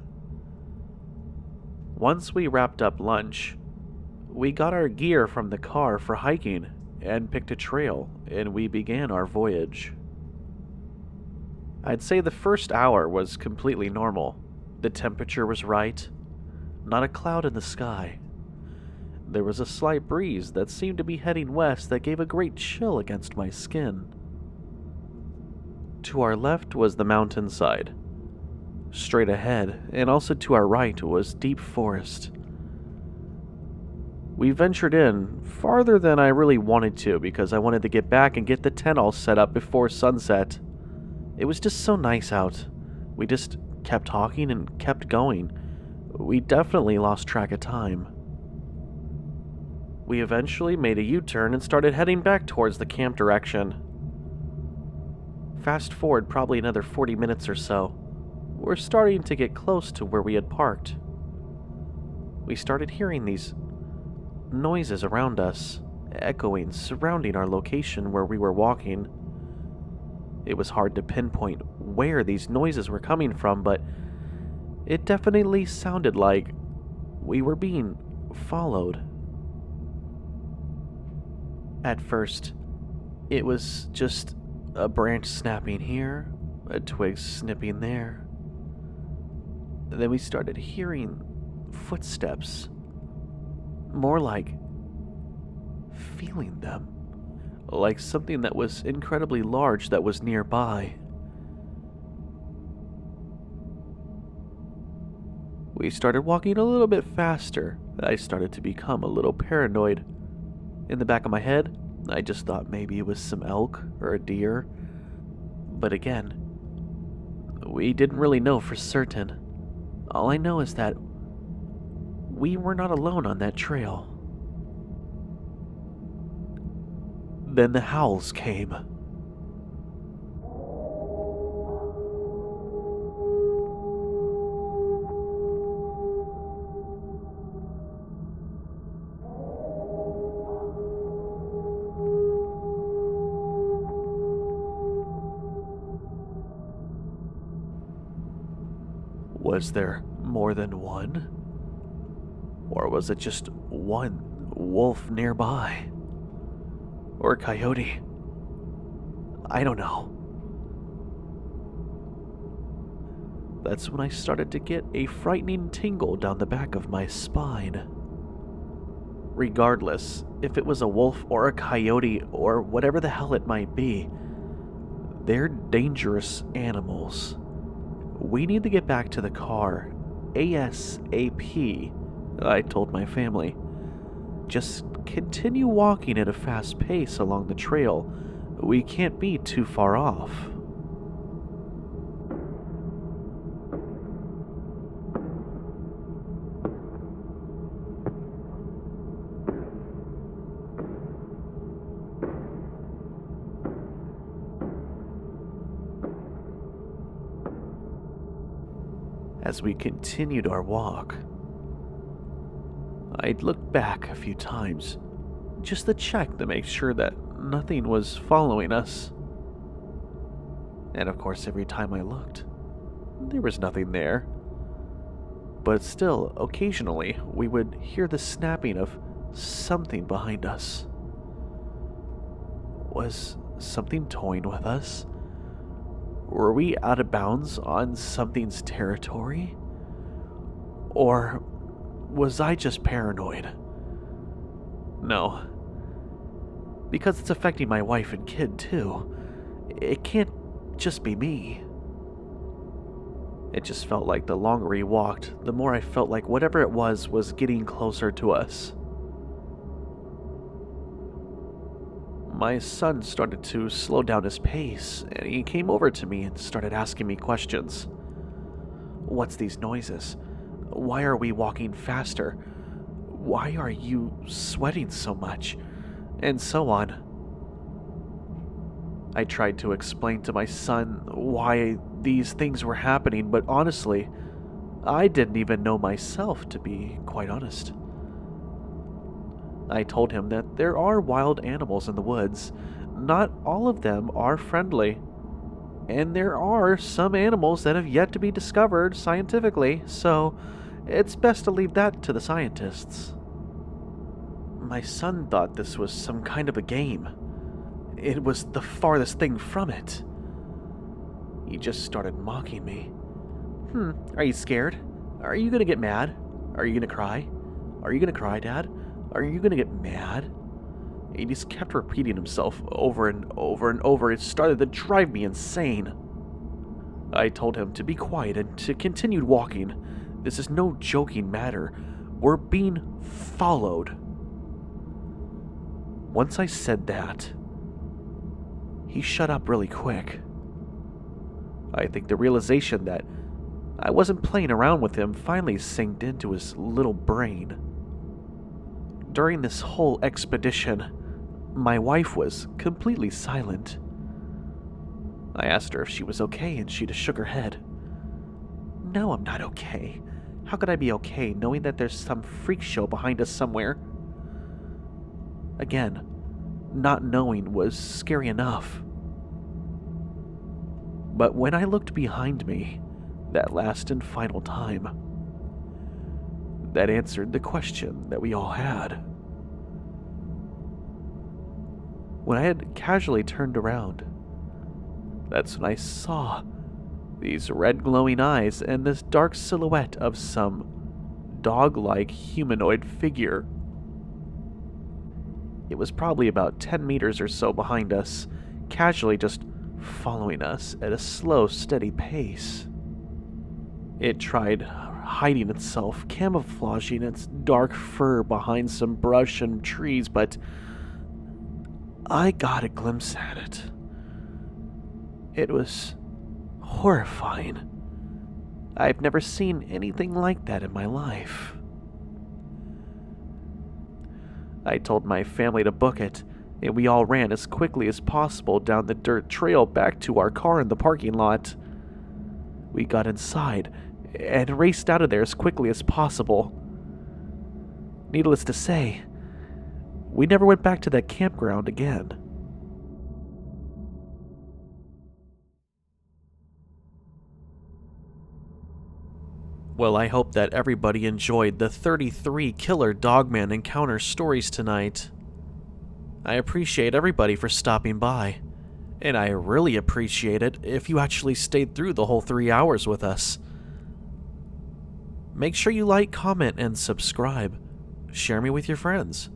Once we wrapped up lunch, we got our gear from the car for hiking and picked a trail, and we began our voyage. I'd say the first hour was completely normal. The temperature was right, not a cloud in the sky. There was a slight breeze that seemed to be heading west that gave a great chill against my skin. To our left was the mountainside. Straight ahead, and also to our right, was deep forest. We ventured in farther than I really wanted to because I wanted to get back and get the tent all set up before sunset. It was just so nice out. We just kept talking and kept going. We definitely lost track of time. We eventually made a U-turn and started heading back towards the camp direction. Fast forward probably another 40 minutes or so. We're starting to get close to where we had parked. We started hearing these noises around us, echoing, surrounding our location where we were walking. It was hard to pinpoint where these noises were coming from, but it definitely sounded like we were being followed. At first, it was just a branch snapping here, a twig snipping there. Then we started hearing footsteps, more like feeling them, like something that was incredibly large that was nearby. We started walking a little bit faster. I started to become a little paranoid. In the back of my head, I just thought maybe it was some elk or a deer, but again, we didn't really know for certain. All I know is that we were not alone on that trail. Then the howls came. Was there more than one? Or was it just one wolf nearby? Or a coyote? I don't know. That's when I started to get a frightening tingle down the back of my spine. Regardless, if it was a wolf or a coyote or whatever the hell it might be, they're dangerous animals. We need to get back to the car ASAP, I told my family. Just continue walking at a fast pace along the trail. We can't be too far off. As we continued our walk, I'd looked back a few times, just to check to make sure that nothing was following us. And of course, every time I looked, there was nothing there. But still, occasionally, we would hear the snapping of something behind us. Was something toying with us? Were we out of bounds on something's territory? Or was I just paranoid? No. Because it's affecting my wife and kid too. It can't just be me. It just felt like the longer we walked, the more I felt like whatever it was getting closer to us. My son started to slow down his pace, and he came over to me and started asking me questions. What's these noises? Why are we walking faster? Why are you sweating so much? And so on. I tried to explain to my son why these things were happening, but honestly, I didn't even know myself, to be quite honest. I told him that there are wild animals in the woods. Not all of them are friendly. And there are some animals that have yet to be discovered scientifically, so it's best to leave that to the scientists. My son thought this was some kind of a game. It was the farthest thing from it. He just started mocking me. Are you scared? Are you gonna get mad? Are you gonna cry? Are you gonna cry, Dad? Are you gonna get mad? He just kept repeating himself over and over and over. It started to drive me insane. I told him to be quiet and to continue walking. This is no joking matter. We're being followed. Once I said that, he shut up really quick. I think the realization that I wasn't playing around with him finally sinked into his little brain. During this whole expedition, my wife was completely silent. I asked her if she was okay, and she just shook her head. No, I'm not okay. How could I be okay knowing that there's some freak show behind us somewhere? Again, not knowing was scary enough. But when I looked behind me, that last and final time, that answered the question that we all had. When I had casually turned around, that's when I saw these red glowing eyes and this dark silhouette of some dog-like humanoid figure. It was probably about 10 meters or so behind us, casually just following us at a slow, steady pace. It tried hiding itself, camouflaging its dark fur behind some brush and trees, but I got a glimpse at it. It was horrifying. I've never seen anything like that in my life. I told my family to book it, and we all ran as quickly as possible down the dirt trail back to our car in the parking lot. We got inside and raced out of there as quickly as possible. Needless to say, we never went back to that campground again. Well, I hope that everybody enjoyed the 33 Killer Dogman Encounter stories tonight. I appreciate everybody for stopping by, and I really appreciate it if you actually stayed through the whole 3 hours with us. Make sure you like, comment, and subscribe, share me with your friends,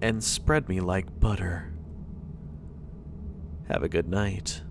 and spread me like butter. Have a good night.